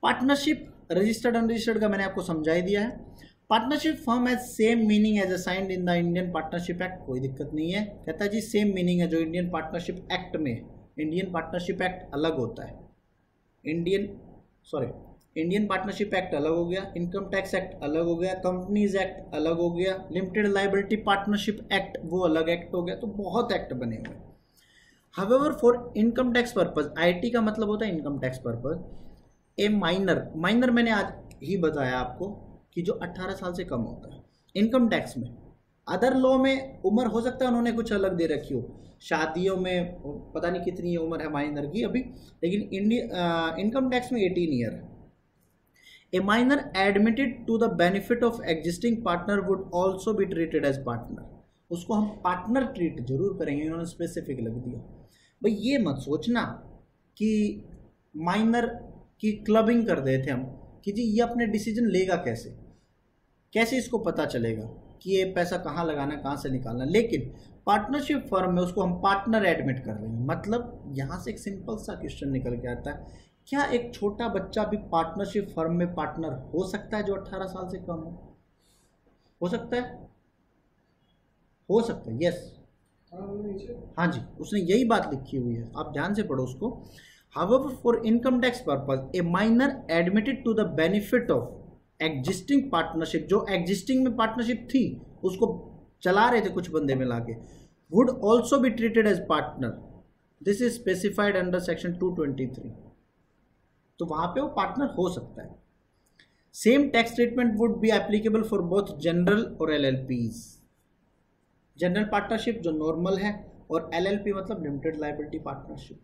पार्टनरशिप रजिस्टर्ड अनरजिस्टर्ड का मैंने आपको समझा ही दिया है। Partnership firm has same meaning as assigned in the Indian partnership act, कोई दिक्कत नहीं है। कहता है जी सेम मीनिंग है जो इंडियन पार्टनरशिप एक्ट में। इंडियन पार्टनरशिप एक्ट अलग होता है, Indian sorry Indian partnership act अलग हो गया, इनकम टैक्स एक्ट अलग हो गया, कंपनीज एक्ट अलग हो गया, लिमिटेड लायबिलिटी पार्टनरशिप एक्ट वो अलग एक्ट हो गया। तो बहुत एक्ट बने हुए हैं। However for income tax purpose, IT का मतलब होता है income tax purpose. A minor, minor मैंने आज ही बताया आपको कि जो अट्ठारह साल से कम होता है इनकम टैक्स में। अदर लॉ में उम्र हो सकता है उन्होंने कुछ अलग दे रखी हो, शादियों में पता नहीं कितनी उम्र है माइनर की अभी, लेकिन इंडिया इनकम टैक्स में एटीन ईयर है। A minor admitted to the benefit of existing partner would also be treated as partner, उसको हम पार्टनर ट्रीट जरूर करेंगे, इन्होंने स्पेसिफिक लग दिया। भाई ये मत सोचना कि माइनर की क्लबिंग कर देते थे हम कि जी ये अपने डिसीजन लेगा कैसे, कैसे इसको पता चलेगा कि ये पैसा कहाँ लगाना कहाँ से निकालना। लेकिन पार्टनरशिप फर्म में उसको हम पार्टनर एडमिट कर रहे हैं। मतलब यहाँ से एक सिंपल सा क्वेश्चन निकल के आता है, क्या एक छोटा बच्चा भी पार्टनरशिप फर्म में पार्टनर हो सकता है जो अट्ठारह साल से कम हो? हो सकता है, हो सकता है, यस हाँ जी, उसने यही बात लिखी हुई है, आप ध्यान से पढ़ो उसको। However for income tax purpose a minor admitted to the benefit of existing partnership, जो एग्जिस्टिंग में पार्टनरशिप थी उसको चला रहे थे कुछ बंदे मिला के, would also be treated as partner, this is specified under section two twenty three. तो वहाँ पे वो पार्टनर हो सकता है। Same tax treatment would be applicable for both general और L L Ps, general partnership जो नॉर्मल है और एलएलपी मतलब लिमिटेड लायबिलिटी पार्टनरशिप।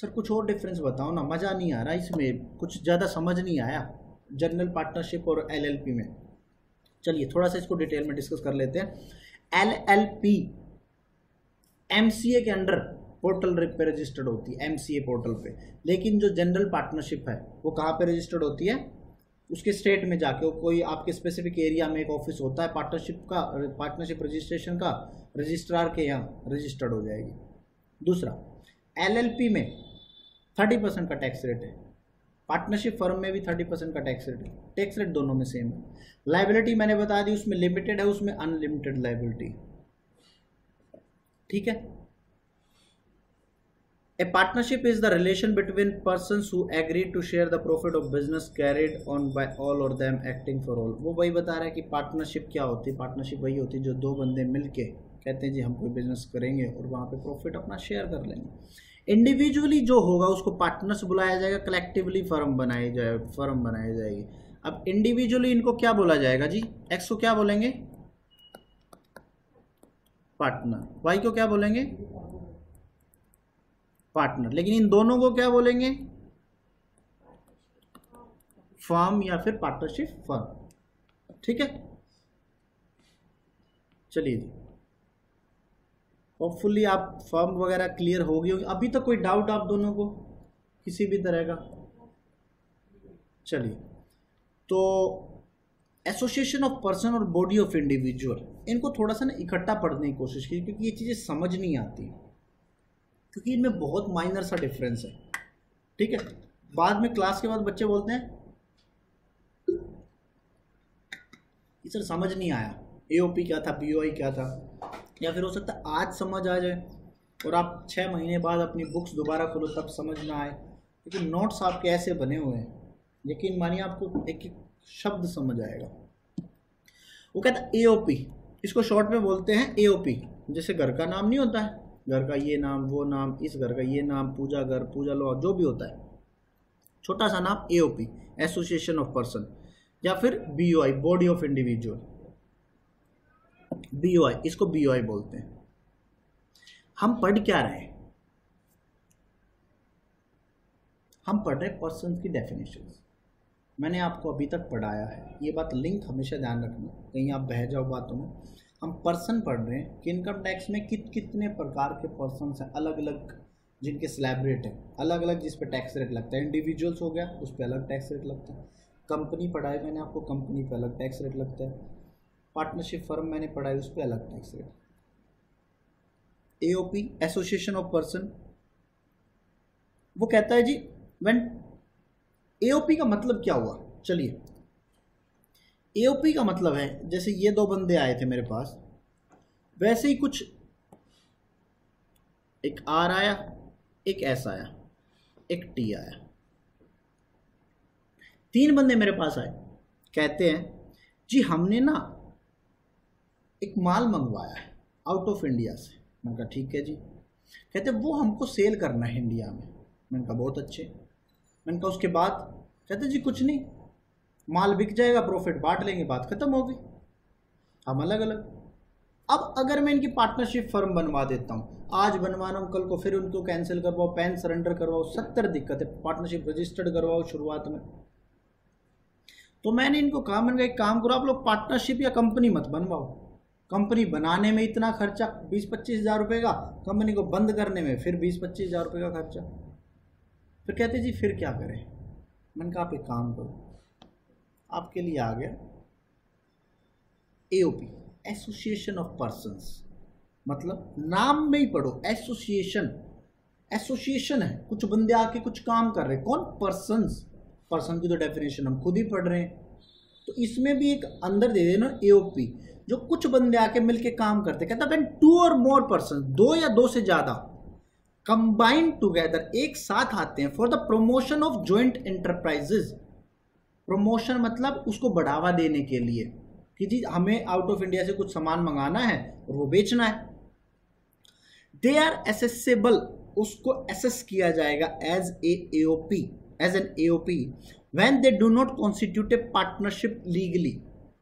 सर कुछ और डिफरेंस बताओ ना, मज़ा नहीं आ रहा इसमें, कुछ ज़्यादा समझ नहीं आया जनरल पार्टनरशिप और एलएलपी में। चलिए थोड़ा सा इसको डिटेल में डिस्कस कर लेते हैं। एलएलपी एमसीए के अंडर पोर्टल पे रजिस्टर्ड होती है, एमसीए पोर्टल पे, लेकिन जो जनरल पार्टनरशिप है वो कहाँ पर रजिस्टर्ड होती है? उसके स्टेट में जाके, वो कोई आपके स्पेसिफिक एरिया में एक ऑफिस होता है पार्टनरशिप का, पार्टनरशिप रजिस्ट्रेशन का, रजिस्ट्रार के यहाँ रजिस्टर्ड हो जाएगी। दूसरा एलएलपी में तीस परसेंट का टैक्स रेट है, पार्टनरशिप फर्म में भी तीस परसेंट का टैक्स रेट है, टैक्स रेट दोनों में सेम है। लायबिलिटी मैंने बता दी, उसमें लिमिटेड है, उसमें अनलिमिटेड लायबिलिटी, ठीक है। A partnership is the relation between persons who agree to share the profit of business carried on by all or them acting for all। वो वही बता रहा है कि पार्टनरशिप क्या होती है। पार्टनरशिप वही होती है जो दो बंदे मिलके कहते हैं जी हम कोई बिजनेस करेंगे और वहाँ पे प्रॉफिट अपना शेयर कर लेंगे। इंडिविजुअली जो होगा उसको पार्टनर्स बुलाया जाएगा, कलेक्टिवली फर्म बनाई जाए फर्म बनाई जाएगी। अब इंडिविजुअली इनको क्या बोला जाएगा जी? एक्स को क्या बोलेंगे? पार्टनर। वाई को क्या बोलेंगे? पार्टनर। लेकिन इन दोनों को क्या बोलेंगे? फर्म या फिर पार्टनरशिप फर्म, ठीक है। चलिए जी, होपफुली आप फर्म वगैरह क्लियर हो गई होगी। अभी तक कोई डाउट आप दोनों को किसी भी तरह का? चलिए, तो एसोसिएशन ऑफ पर्सन और बॉडी ऑफ इंडिविजुअल, इनको थोड़ा सा ना इकट्ठा पढ़ने की कोशिश कीजिए क्योंकि ये चीज़ें समझ नहीं आती, क्योंकि इनमें बहुत माइनर सा डिफरेंस है, ठीक है। बाद में क्लास के बाद बच्चे बोलते हैं कि सर समझ नहीं आया, एओपी क्या था, बीओआई क्या था, या फिर हो सकता है आज समझ आ जाए और आप छः महीने बाद अपनी बुक्स दोबारा खोलो तब समझ ना आए, क्योंकि नोट्स आपके ऐसे बने हुए हैं, यकीन मानिए आपको एक एक शब्द समझ आएगा। वो कहता है एओपी, इसको शॉर्ट में बोलते हैं एओपी, जैसे घर का नाम नहीं होता है, घर का ये नाम, वो नाम, इस घर का ये नाम, पूजा घर, पूजा लॉ, जो भी होता है, छोटा सा नाम एओपी, एसोसिएशन ऑफ पर्सन, या फिर BOI, body of individual, BOI, इसको बीओआई बोलते हैं। हम पढ़ क्या रहे हैं? हम पढ़ रहे पर्सन की डेफिनेशन, मैंने आपको अभी तक पढ़ाया है, ये बात लिंक हमेशा ध्यान रखना, कहीं आप बह जाओ बातों में। हम पर्सन पढ़ रहे हैं कि इनकम टैक्स में कित कितने प्रकार के पर्सन हैं, अलग अलग जिनके स्लैब रेट है, अलग अलग जिस पे टैक्स रेट लगता है। इंडिविजुअल्स हो गया, उस पर अलग टैक्स रेट लगता है। कंपनी पढ़ाई मैंने आपको, कंपनी पे अलग टैक्स रेट लगता है। पार्टनरशिप फर्म मैंने पढ़ाई, उस पर अलग tax rate. AOP association of person, वो कहता है जी व्हेन एओपी का मतलब क्या हुआ। चलिए एओपी का मतलब है, जैसे ये दो बंदे आए थे मेरे पास, वैसे ही कुछ एक आर आया, एक एस आया, एक टी आया, तीन बंदे मेरे पास आए। कहते हैं जी हमने ना एक माल मंगवाया है आउट ऑफ इंडिया से। मैंने कहा ठीक है जी। कहते वो हमको सेल करना है इंडिया में। मैंने कहा बहुत अच्छे। मैंने कहा उसके बाद? कहते जी कुछ नहीं, माल बिक जाएगा, प्रॉफिट बांट लेंगे, बात खत्म हो गई। हम अलग अलग। अब अगर मैं इनकी पार्टनरशिप फर्म बनवा देता हूँ, आज बनवा रहा हूँ, कल को फिर उनको कैंसिल करवाओ, पैन सरेंडर करवाओ, सत्तर दिक्कत है, पार्टनरशिप रजिस्टर्ड करवाओ शुरुआत में। तो मैंने इनको कहा, मैंने एक काम करो आप लोग पार्टनरशिप या कंपनी मत बनवाओ, कंपनी बनाने में इतना खर्चा बीस पच्चीस हज़ार रुपये का, कंपनी को बंद करने में फिर बीस पच्चीस हज़ार रुपये का खर्चा। फिर कहते जी फिर क्या करें? मैंने कहा आप एक काम करो, आपके लिए आ गया एओपी, एसोसिएशन ऑफ पर्सन्स, मतलब नाम में ही पढ़ो एसोसिएशन, एसोसिएशन है, कुछ बंदे आके कुछ काम कर रहे हैं। कौन? पर्सन्स। पर्सन की तो डेफिनेशन हम खुद ही पढ़ रहे हैं। तो इसमें भी एक अंदर दे देना एओपी, जो कुछ बंदे आके मिलके काम करते। कहता व्हेन टू और मोर पर्सन, दो या दो से ज्यादा कंबाइंड टुगेदर, एक साथ आते हैं for the promotion of joint enterprises. Promotion मतलब उसको बढ़ावा देने के लिए कि जी हमें आउट ऑफ इंडिया से कुछ सामान मंगाना है और वो बेचना है। दे आर एसेसेबल, उसको एसेस किया जाएगा as a AOP, as an AOP when they do not constitute a partnership legally.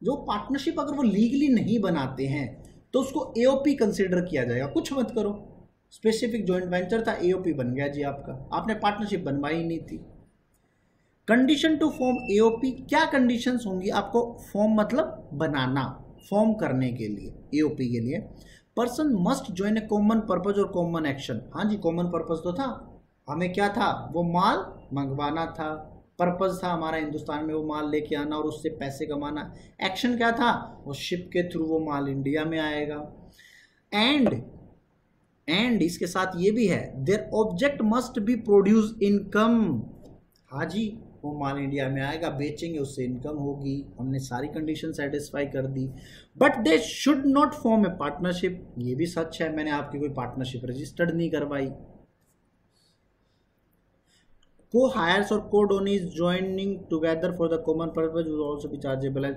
जो पार्टनरशिप अगर वो लीगली नहीं बनाते हैं तो उसको एओपी कंसिडर किया जाएगा। कुछ मत करो, स्पेसिफिक जॉइंट वेंचर था, एओपी बन गया जी आपका, आपने पार्टनरशिप बनवाई नहीं थी। कंडीशन टू फॉर्म एओपी, क्या कंडीशंस होंगी आपको फॉर्म मतलब बनाना, फॉर्म करने के लिए एओपी के लिए? Person must join a common purpose और कॉमन एक्शन। हाँ जी, कॉमन पर्पज तो था, हमें क्या था, वो माल मंगवाना था, पर्पस था हमारा हिंदुस्तान में वो माल लेके आना और उससे पैसे कमाना। एक्शन क्या था, वो शिप के थ्रू वो माल इंडिया में आएगा। एंड एंड इसके साथ ये भी है, their object must be produce income. हाँ जी, वो माल इंडिया में आएगा, बेचेंगे, उससे इनकम होगी। हमने सारी कंडीशन सेटिस्फाई कर दी। But they should not form a partnership, ये भी सच है, मैंने आपकी कोई पार्टनरशिप रजिस्टर्ड नहीं करवाई। को हायर्स और को donee's joining together for the common purpose will also be chargeable as.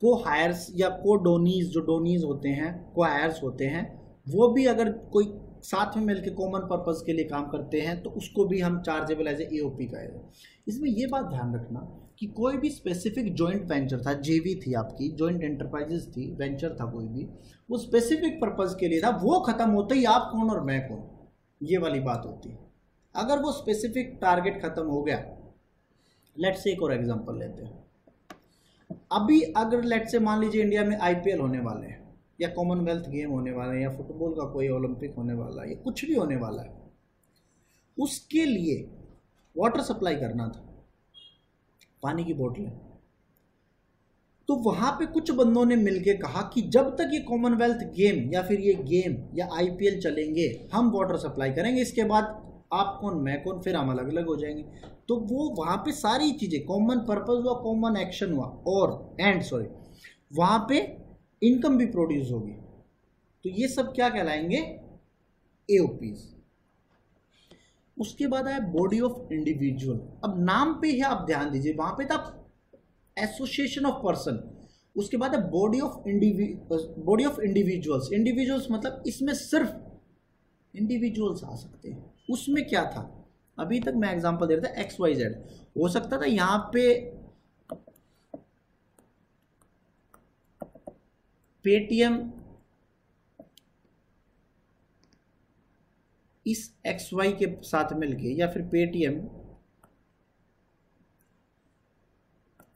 को हायर्स या को डोनीज, जो डोनीज होते हैं, को हायर्स होते हैं, वो भी अगर कोई साथ में मिलकर कॉमन पर्पज के लिए काम करते हैं तो उसको भी हम चार्जेबल एज ए ओपी कहेंगे। इसमें यह बात ध्यान रखना कि कोई भी स्पेसिफिक जॉइंट वेंचर था, जेवी थी आपकी, जॉइंट एंटरप्राइजेस थी, वेंचर था कोई भी, वो स्पेसिफिक पर्पज के लिए था, वो खत्म होते ही आप कौन और मैं कौन, ये वाली बात होती है। अगर वो स्पेसिफिक टारगेट खत्म हो गया, लेट्स से एक और एग्जांपल लेते हैं। अभी अगर लेट्स से मान लीजिए इंडिया में आईपीएल होने वाले हैं, या कॉमनवेल्थ गेम होने वाले हैं, या फुटबॉल का कोई ओलंपिक होने वाला है, या कुछ भी होने वाला है, उसके लिए वाटर सप्लाई करना था, पानी की बोतलें। तो वहाँ पे कुछ बंदों ने मिलके कहा कि जब तक ये कॉमनवेल्थ गेम या फिर ये गेम या आईपीएल चलेंगे हम वाटर सप्लाई करेंगे, इसके बाद आप कौन मैं कौन, फिर हम अलग अलग हो जाएंगे। तो वो वहाँ पे सारी चीज़ें कॉमन पर्पस हुआ, कॉमन एक्शन हुआ, और एंड सॉरी वहाँ पे इनकम भी प्रोड्यूस होगी। तो ये सब क्या कहलाएंगे, एओपीज। उसके बाद आया बॉडी ऑफ इंडिविजुअल। अब नाम पे ही आप ध्यान दीजिए, वहाँ पे था एसोसिएशन ऑफ पर्सन, उसके बाद है body of individual, body of individuals. Individuals मतलब इसमें सिर्फ इंडिविजुअल्स आ सकते हैं। उसमें क्या था, अभी तक मैं एग्जांपल दे रहा था एक्स वाई जेड, हो सकता था यहाँ पे पेटीएम इस एक्स वाई के साथ मिलके, या फिर पेटीएम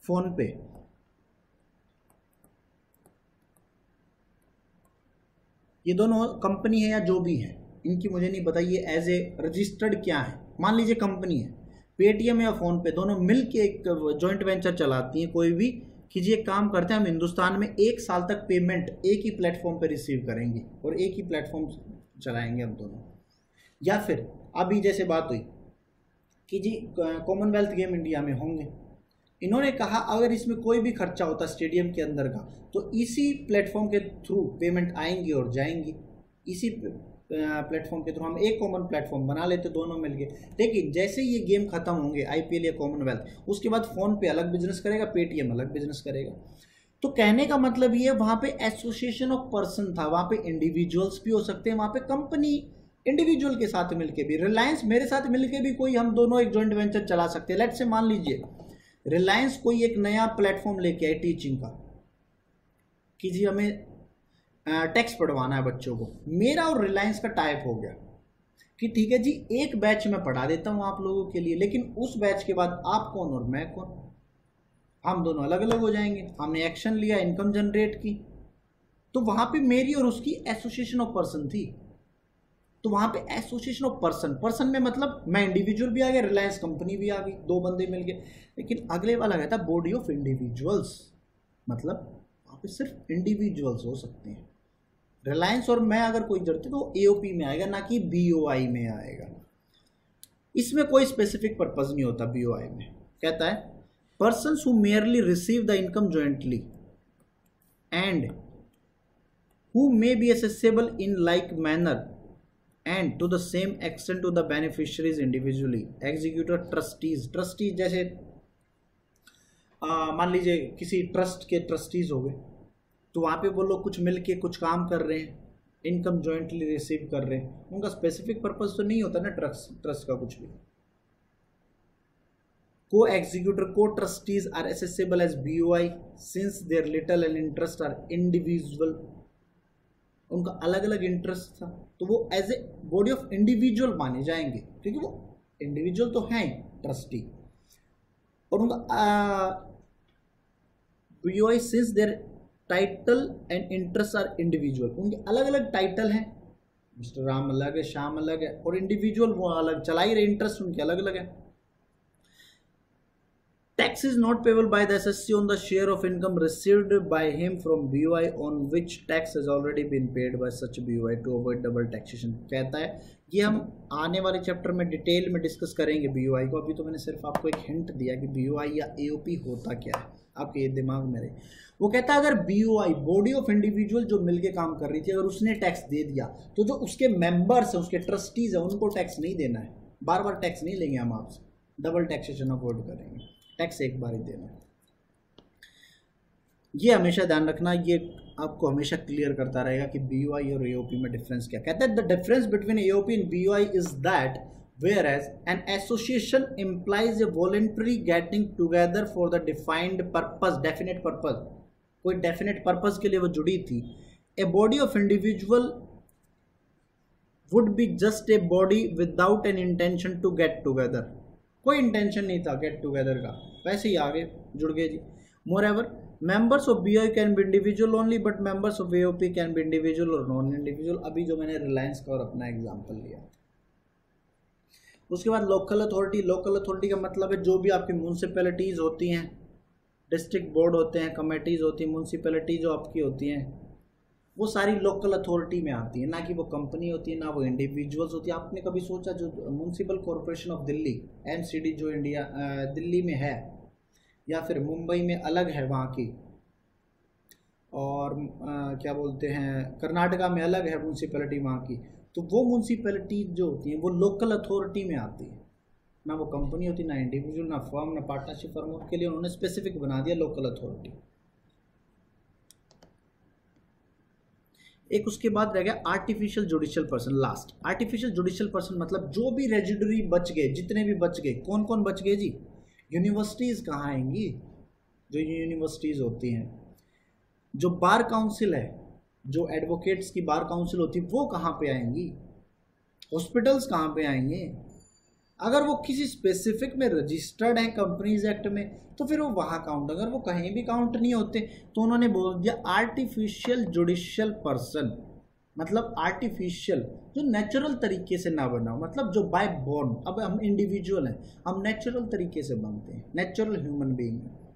फोन पे, ये दोनों कंपनी है या जो भी है, इनकी मुझे नहीं पता ये एज ए रजिस्टर्ड क्या है। मान लीजिए कंपनी है, पेटीएम या फोन पे दोनों मिलके एक जॉइंट वेंचर चलाती हैं कोई भी, कि जी एक काम करते हैं हम हिंदुस्तान में एक साल तक पेमेंट एक ही प्लेटफॉर्म पे रिसीव करेंगे और एक ही प्लेटफॉर्म चलाएंगे हम दोनों। या फिर अभी जैसे बात हुई कि जी कॉमनवेल्थ गेम इंडिया में होंगे, इन्होंने कहा अगर इसमें कोई भी खर्चा होता स्टेडियम के अंदर का तो इसी प्लेटफॉर्म के थ्रू पेमेंट आएंगी और जाएंगी, इसी प्लेटफॉर्म के थ्रू हम एक कॉमन प्लेटफॉर्म बना लेते दोनों मिलके। लेकिन जैसे ये गेम खत्म होंगे आईपीएल या कॉमनवेल्थ, उसके बाद फोन पे अलग बिजनेस करेगा, पेटीएम अलग बिजनेस करेगा। तो कहने का मतलब ये वहाँ पे एसोसिएशन ऑफ पर्सन था, वहाँ पे इंडिविजुअल्स भी हो सकते हैं, वहाँ पे कंपनी इंडिविजुअल के साथ मिलके भी, रिलायंस मेरे साथ मिलके भी कोई हम दोनों एक जॉइंट वेंचर चला सकते हैं। लेट से मान लीजिए रिलायंस कोई एक नया प्लेटफॉर्म लेके आए टीचिंग का कि जी हमें टैक्स पढ़वाना है बच्चों को, मेरा और रिलायंस का टाइप हो गया कि ठीक है जी एक बैच में पढ़ा देता हूँ आप लोगों के लिए, लेकिन उस बैच के बाद आप कौन और मैं कौन, हम दोनों अलग अलग हो जाएंगे। हमने एक्शन लिया, इनकम जनरेट की, तो वहाँ पे मेरी और उसकी एसोसिएशन ऑफ पर्सन थी। तो वहाँ पे एसोसिएशन ऑफ पर्सन, पर्सन में मतलब मैं इंडिविजुअल भी आ गया, रिलायंस कंपनी भी आ गई, दो बंदे मिल गए। लेकिन अगले वाला कहता बॉडी ऑफ इंडिविजुअल्स, मतलब वहाँ पे सिर्फ इंडिविजुअल्स हो सकते हैं। रिलायंस और मैं अगर कोई जड़ते तो एओपी में आएगा, ना कि बीओआई में आएगा। इसमें कोई स्पेसिफिक पर्पज नहीं होता। बीओआई में कहता है persons who merely receive the income jointly and who may be accessible in like manner and to the same extent to the beneficiaries individually, executor, trustees, trustees जैसे मान लीजिए किसी ट्रस्ट के trustees हो गए, तो वहाँ पे वो लोग कुछ मिलके कुछ काम कर रहे हैं, इनकम jointly रिसीव कर रहे हैं, उनका स्पेसिफिक पर्पज तो नहीं होता ना ट्रस्ट ट्रस्ट का कुछ भी। Co-executor, co-trustees are accessible as B O I since their little and interest are individual। उनका अलग अलग इंटरेस्ट था तो वो as a body of individual माने जाएंगे क्योंकि वो इंडिविजुअल तो हैं ट्रस्टी। और उनका B O I since their title and interest are individual, उनके अलग अलग टाइटल हैं, मिस्टर राम अलग है, श्याम अलग है, और इंडिविजुअल वो अलग चला ही रहे, इंटरेस्ट उनके अलग अलग है। Tax is not payable by the S S C on the share of income received by him from B O I on which tax has already been paid by such B O I to avoid double taxation। कहता है कि हम आने वाले चैप्टर में डिटेल में डिस्कस करेंगे B O I को। अभी तो मैंने सिर्फ आपको एक हिंट दिया कि B O I या A O P होता क्या है, आपके ये दिमाग में रहे। वो कहता है अगर B O I body of individual जो मिलके काम कर रही थी अगर उसने टैक्स दे दिया तो जो उसके मेम्बर्स हैं, उसके ट्रस्टीज हैं, उनको टैक्स नहीं देना है। बार बार टैक्स नहीं लेंगे हम आपसे, डबल टैक्सेशन अवॉइड करेंगे, टैक्स एक बार ही देना। ये हमेशा ध्यान रखना, ये आपको हमेशा क्लियर करता रहेगा कि B O I और A O P में डिफरेंस क्या। कहता है the difference between A O P and B O I is that whereas an association implies a voluntary getting together for the defined purpose, definite purpose, कोई डेफिनेट पर्पज के लिए वो जुड़ी थी। A body of individual would be just a body without an intention to get together, कोई इंटेंशन नहीं था गेट टुगेदर का, वैसे ही आगे जुड़ गए जी। Moreover members of B O I can be individual only but members of A O P can be individual और नॉन इंडिविजुअल। अभी जो मैंने रिलायंस का और अपना एग्जांपल लिया। उसके बाद लोकल अथॉरिटी, लोकल अथॉरिटी का मतलब है जो भी आपकी म्यूनसिपैलिटीज़ होती हैं, डिस्ट्रिक्ट बोर्ड होते हैं, कमेटीज़ होती हैं, म्यूनसिपैलिटी जो आपकी होती हैं वो सारी लोकल अथॉरिटी में आती है, ना कि वो कंपनी होती है, ना वो इंडिविजुअल्स होती है। आपने कभी सोचा जो municipal corporation of Delhi M C D जो इंडिया दिल्ली में है या फिर मुंबई में अलग है वहाँ की, और आ, क्या बोलते हैं कर्नाटका में अलग है म्यूनसिपैलिटी वहाँ की, तो वो म्यूनसिपैलिटी जो होती है वो लोकल अथॉरिटी में आती है, ना वो कंपनी होती, ना इंडिविजुअल, ना फर्म, ना पार्टनरशिप फर्म। उनके लिए उन्होंने स्पेसिफिक बना दिया लोकल अथॉरिटी। एक उसके बाद रह गया artificial judicial person, last. Artificial judicial person मतलब जो भी रेजिडरी बच गए, जितने भी बच गए, कौन कौन बच गए जी, यूनिवर्सिटीज़ कहाँ आएंगी, जो यूनिवर्सिटीज़ होती हैं, जो बार काउंसिल है, जो एडवोकेट्स की बार काउंसिल होती है वो कहाँ पे आएंगी, हॉस्पिटल्स कहाँ पे आएंगे। अगर वो किसी स्पेसिफिक में रजिस्टर्ड हैं कंपनीज एक्ट में तो फिर वो वहाँ काउंट, अगर वो कहीं भी काउंट नहीं होते तो उन्होंने बोल दिया आर्टिफिशियल जुडिशियल पर्सन, मतलब आर्टिफिशियल जो नेचुरल तरीके से ना बना हो, मतलब जो बाय बॉर्न। अब हम इंडिविजुअल हैं, हम नेचुरल तरीके से बनते हैं, नेचुरल ह्यूमन बीइंग है,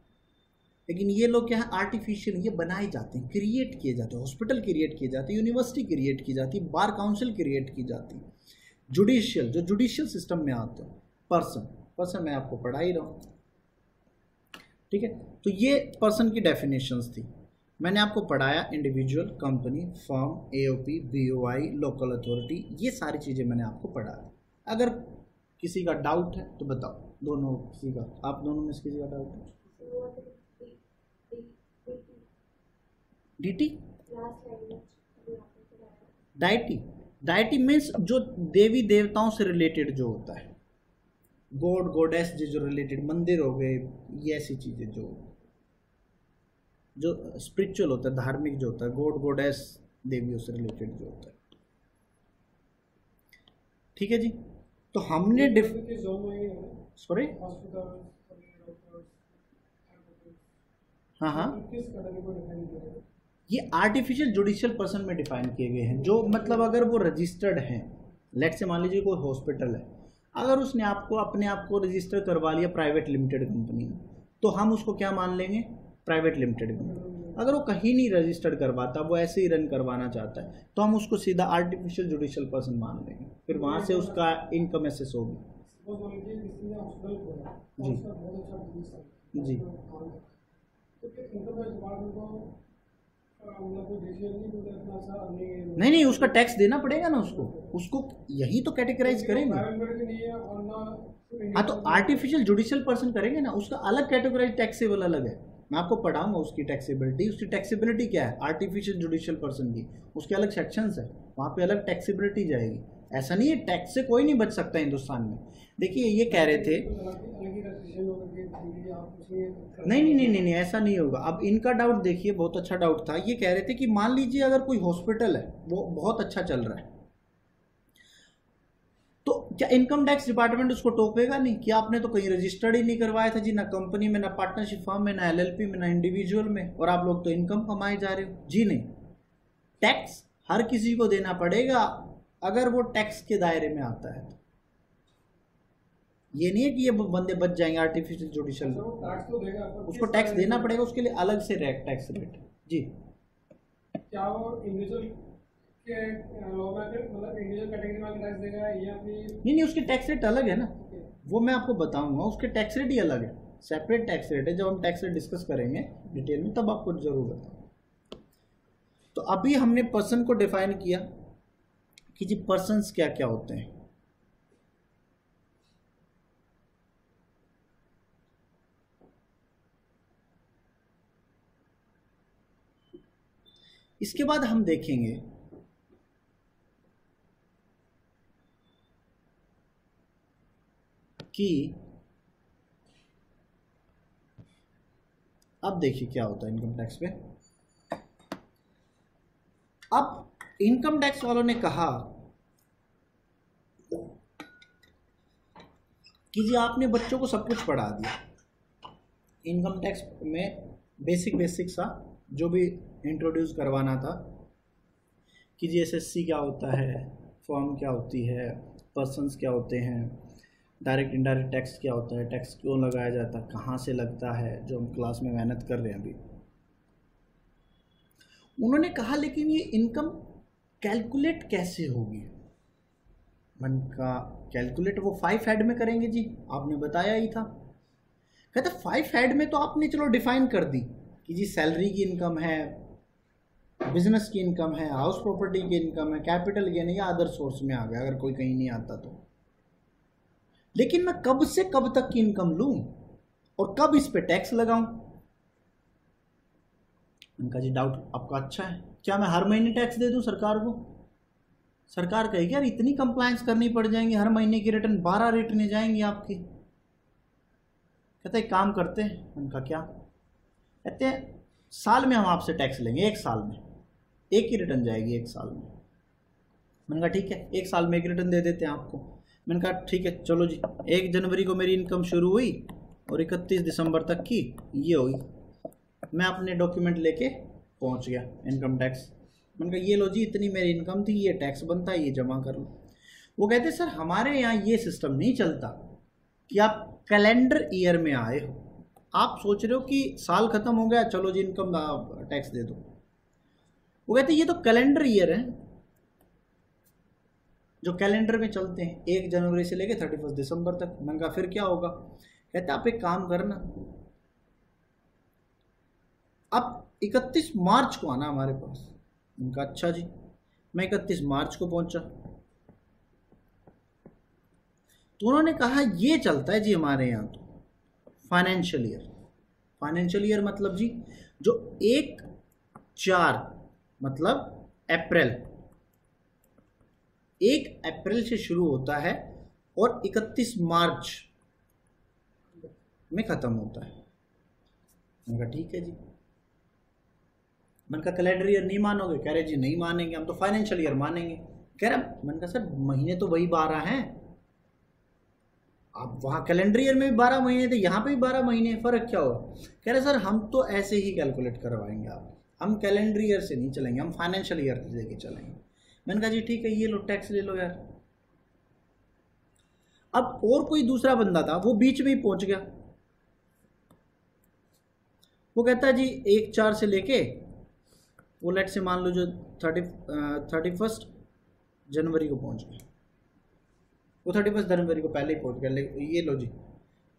लेकिन ये लोग क्या है आर्टिफिशियल, ये बनाए जाते हैं, क्रिएट किए जाते हैं, हॉस्पिटल क्रिएट किए जाते हैं, यूनिवर्सिटी क्रिएट की जाती है, बार काउंसिल क्रिएट की जाती है। जुडिशियल जो जुडिशियल सिस्टम में आते हैं पर्सन, पर्सन मैं आपको पढ़ा ही रहा हूँ। ठीक है। तो ये पर्सन की डेफिनेशंस थी, मैंने आपको पढ़ाया individual, company, firm, AOP, BOI, local authority, ये सारी चीज़ें मैंने आपको पढ़ाया। अगर किसी का डाउट है तो बताओ, दोनों किसी का, आप दोनों में से किसी का डाउट है? डीटी डाइटी डाइटी मीन्स जो देवी देवताओं से रिलेटेड जो होता है, गॉड गॉडेस जो रिलेटेड, मंदिर हो गए, ये ऐसी चीज़ें जो जो स्पिरिचुअल होता है, धार्मिक जो होता है, गॉड गॉडेस देवियों से रिलेटेड जो होता है। ठीक है जी। तो हमने डिफ सॉरी हाँ हाँ ये आर्टिफिशियल जुडिशियल पर्सन में डिफाइन किए गए हैं, जो मतलब अगर वो रजिस्टर्ड हैं, लेट से मान लीजिए कोई हॉस्पिटल है, अगर उसने आपको अपने आप को रजिस्टर करवा लिया प्राइवेट लिमिटेड कंपनी में, तो हम उसको क्या मान लेंगे? Private limited company. अगर वो कहीं नहीं रजिस्टर्ड करवाता, वो ऐसे ही रन करवाना चाहता है, तो हम उसको सीधा आर्टिफिशियल जुडिशियल पर्सन मान लेंगे, फिर वहाँ से उसका इनकम एसेस होगी। जी जी नहीं नहीं उसका टैक्स देना पड़ेगा ना उसको, उसको यही तो कैटेगराइज करेंगे। हाँ तो आर्टिफिशियल जुडिशियल पर्सन करेंगे ना, उसका अलग कैटेगराइज टैक्सेबल अलग है, मैं आपको पढ़ाऊंगा उसकी टैक्सेबिलिटी। उसकी टैक्सेबिलिटी क्या है आर्टिफिशियल जुडिशियल पर्सन की, उसके अलग सेक्शंस है, वहाँ पे अलग टैक्सेबिलिटी जाएगी। ऐसा नहीं है टैक्स से कोई नहीं बच सकता हिंदुस्तान में। देखिए ये कह रहे थे नहीं नहीं नहीं नहीं नहीं ऐसा नहीं होगा। अब इनका डाउट देखिए, बहुत अच्छा डाउट था। ये कह रहे थे कि मान लीजिए अगर कोई हॉस्पिटल है, वो बहुत अच्छा चल रहा है, तो क्या इनकम टैक्स डिपार्टमेंट उसको टोकेगा नहीं कि आपने तो कहीं रजिस्टर्ड ही नहीं करवाया था जी, ना कंपनी में, ना पार्टनरशिप फर्म में, ना एलएलपी में, ना इंडिविजुअल में, और आप लोग तो इनकम कमाए जा रहे हो। जी नहीं, टैक्स हर किसी को देना पड़ेगा अगर वो टैक्स के दायरे में आता है। ये नहीं है कि ये बंदे बच जाएंगे आर्टिफिशियल जुडिशियल, उसको टैक्स देना पड़ेगा, उसके लिए अलग से रेट टैक्स रेट। जी क्या वो इंडिविजुअल के मतलब इंडिविजुअल कैटेगरी वाले टैक्स देगा या अपनी? नहीं नहीं उसके टैक्स रेट अलग है ना, वो मैं आपको बताऊंगा, उसके टैक्स रेट ही अलग है, सेपरेट टैक्स रेट है। जब हम टैक्स रेट डिस्कस करेंगे डिटेल में तब आपको जरूर बताऊंगा। तो अभी हमने पर्सन को डिफाइन किया कि जी पर्सन्स क्या क्या होते हैं। इसके बाद हम देखेंगे कि अब देखिए क्या होता है इनकम टैक्स पे। अब इनकम टैक्स वालों ने कहा कि जी आपने बच्चों को सब कुछ पढ़ा दिया, इनकम टैक्स में बेसिक बेसिक सा जो भी इंट्रोड्यूस करवाना था कि जी एसएससी क्या होता है, फॉर्म क्या होती है, पर्सन्स क्या होते हैं, डायरेक्ट इनडायरेक्ट टैक्स क्या होता है, टैक्स क्यों लगाया जाता है, कहाँ से लगता है, जो हम क्लास में मेहनत कर रहे हैं अभी। उन्होंने कहा लेकिन ये इनकम कैलकुलेट कैसे होगी? मन का कैलकुलेट वो फाइव हेड में करेंगे जी, आपने बताया ही था। कहता फाइव हेड में तो आपने चलो डिफाइन कर दी कि जी सैलरी की इनकम है, बिजनेस की इनकम है, हाउस प्रॉपर्टी की इनकम है, कैपिटल गेन या अदर सोर्स में आ गया अगर कोई कहीं नहीं आता तो। लेकिन मैं कब से कब तक की इनकम लूं और कब इस पे टैक्स लगाऊं? उनका जी डाउट आपका अच्छा है, क्या मैं हर महीने टैक्स दे दूं सरकार को? सरकार कहेगी यार इतनी कंप्लायंस करनी पड़ जाएंगी, हर महीने की रिटर्न बारह रिटर्न जाएंगी आपकी। कहते हैं काम करते हैं। उनका क्या? कहते हैं साल में हम आपसे टैक्स लेंगे, एक साल में एक ही रिटर्न जाएगी, एक साल में। मैंने कहा ठीक है, एक साल में एक रिटर्न दे देते हैं आपको। मैंने कहा ठीक है चलो जी, एक जनवरी को मेरी इनकम शुरू हुई और इकतीस दिसंबर तक की ये हुई। मैं अपने डॉक्यूमेंट लेके पहुंच गया इनकम टैक्स। मैंने कहा ये लो जी इतनी मेरी इनकम थी, ये टैक्स बनता है, ये जमा कर लो। वो कहते सर हमारे यहाँ ये सिस्टम नहीं चलता कि आप कैलेंडर ईयर में आए हो, आप सोच रहे हो कि साल ख़त्म हो गया चलो जी इनकम टैक्स दे दो। वो कहते ये तो कैलेंडर ईयर है जो कैलेंडर में चलते हैं, एक जनवरी से लेके थर्टी फर्स्ट दिसंबर तक। मैंने कहा फिर क्या होगा? कहते आप एक काम करना, अब इकतीस मार्च को आना हमारे पास। उनका अच्छा जी, मैं इकतीस मार्च को पहुंचा तो उन्होंने कहा ये चलता है जी हमारे यहाँ तो फाइनेंशियल ईयर। फाइनेंशियल ईयर मतलब जी जो एक चार मतलब अप्रैल, एक अप्रैल से शुरू होता है और इकतीस मार्च में खत्म होता है। मैंने कहा ठीक है जी। मैंने कहा कैलेंडर ईयर नहीं मानोगे? कह रहे जी नहीं मानेंगे, हम तो फाइनेंशियल ईयर मानेंगे। कह रहा मैंने कहा सर महीने तो वही बारह हैं, आप वहाँ कैलेंडर ईयर में भी बारह महीने थे, यहाँ पे भी बारह महीने, फ़र्क क्या हो? कह रहे सर हम तो ऐसे ही कैलकुलेट करवाएंगे आप, हम कैलेंडर ईयर से नहीं चलेंगे, हम फाइनेंशियल ईयर से लेके चलेंगे। मैंने कहा जी ठीक है, ये लो टैक्स ले लो यार। अब और कोई दूसरा बंदा था, वो बीच में ही पहुंच गया। वो कहता है जी एक चार से लेके वो लेट से मान लो जो थर्टी थर्टी फर्स्ट जनवरी को पहुंच गया, वो थर्टी फर्स्ट जनवरी को पहले ही पहुंच गया। ये लो जी,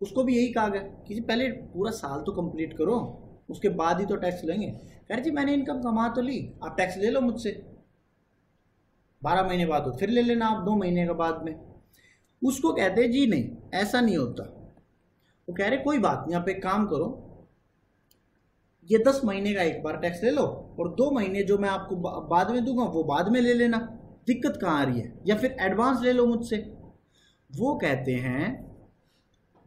उसको भी यही कहा गया कि जी पहले पूरा साल तो कंप्लीट करो, उसके बाद ही तो टैक्स लेंगे। कह रहे जी मैंने इनकम कमा तो ली, आप टैक्स ले लो मुझसे, बारह महीने बाद हो फिर ले लेना आप दो महीने के बाद में। उसको कहते जी नहीं ऐसा नहीं होता। वो कह रहे कोई बात नहीं, आप एक काम करो, ये दस महीने का एक बार टैक्स ले लो और दो महीने जो मैं आपको बाद में दूंगा वो बाद में ले लेना, दिक्कत कहाँ आ रही है, या फिर एडवांस ले लो मुझसे। वो कहते हैं,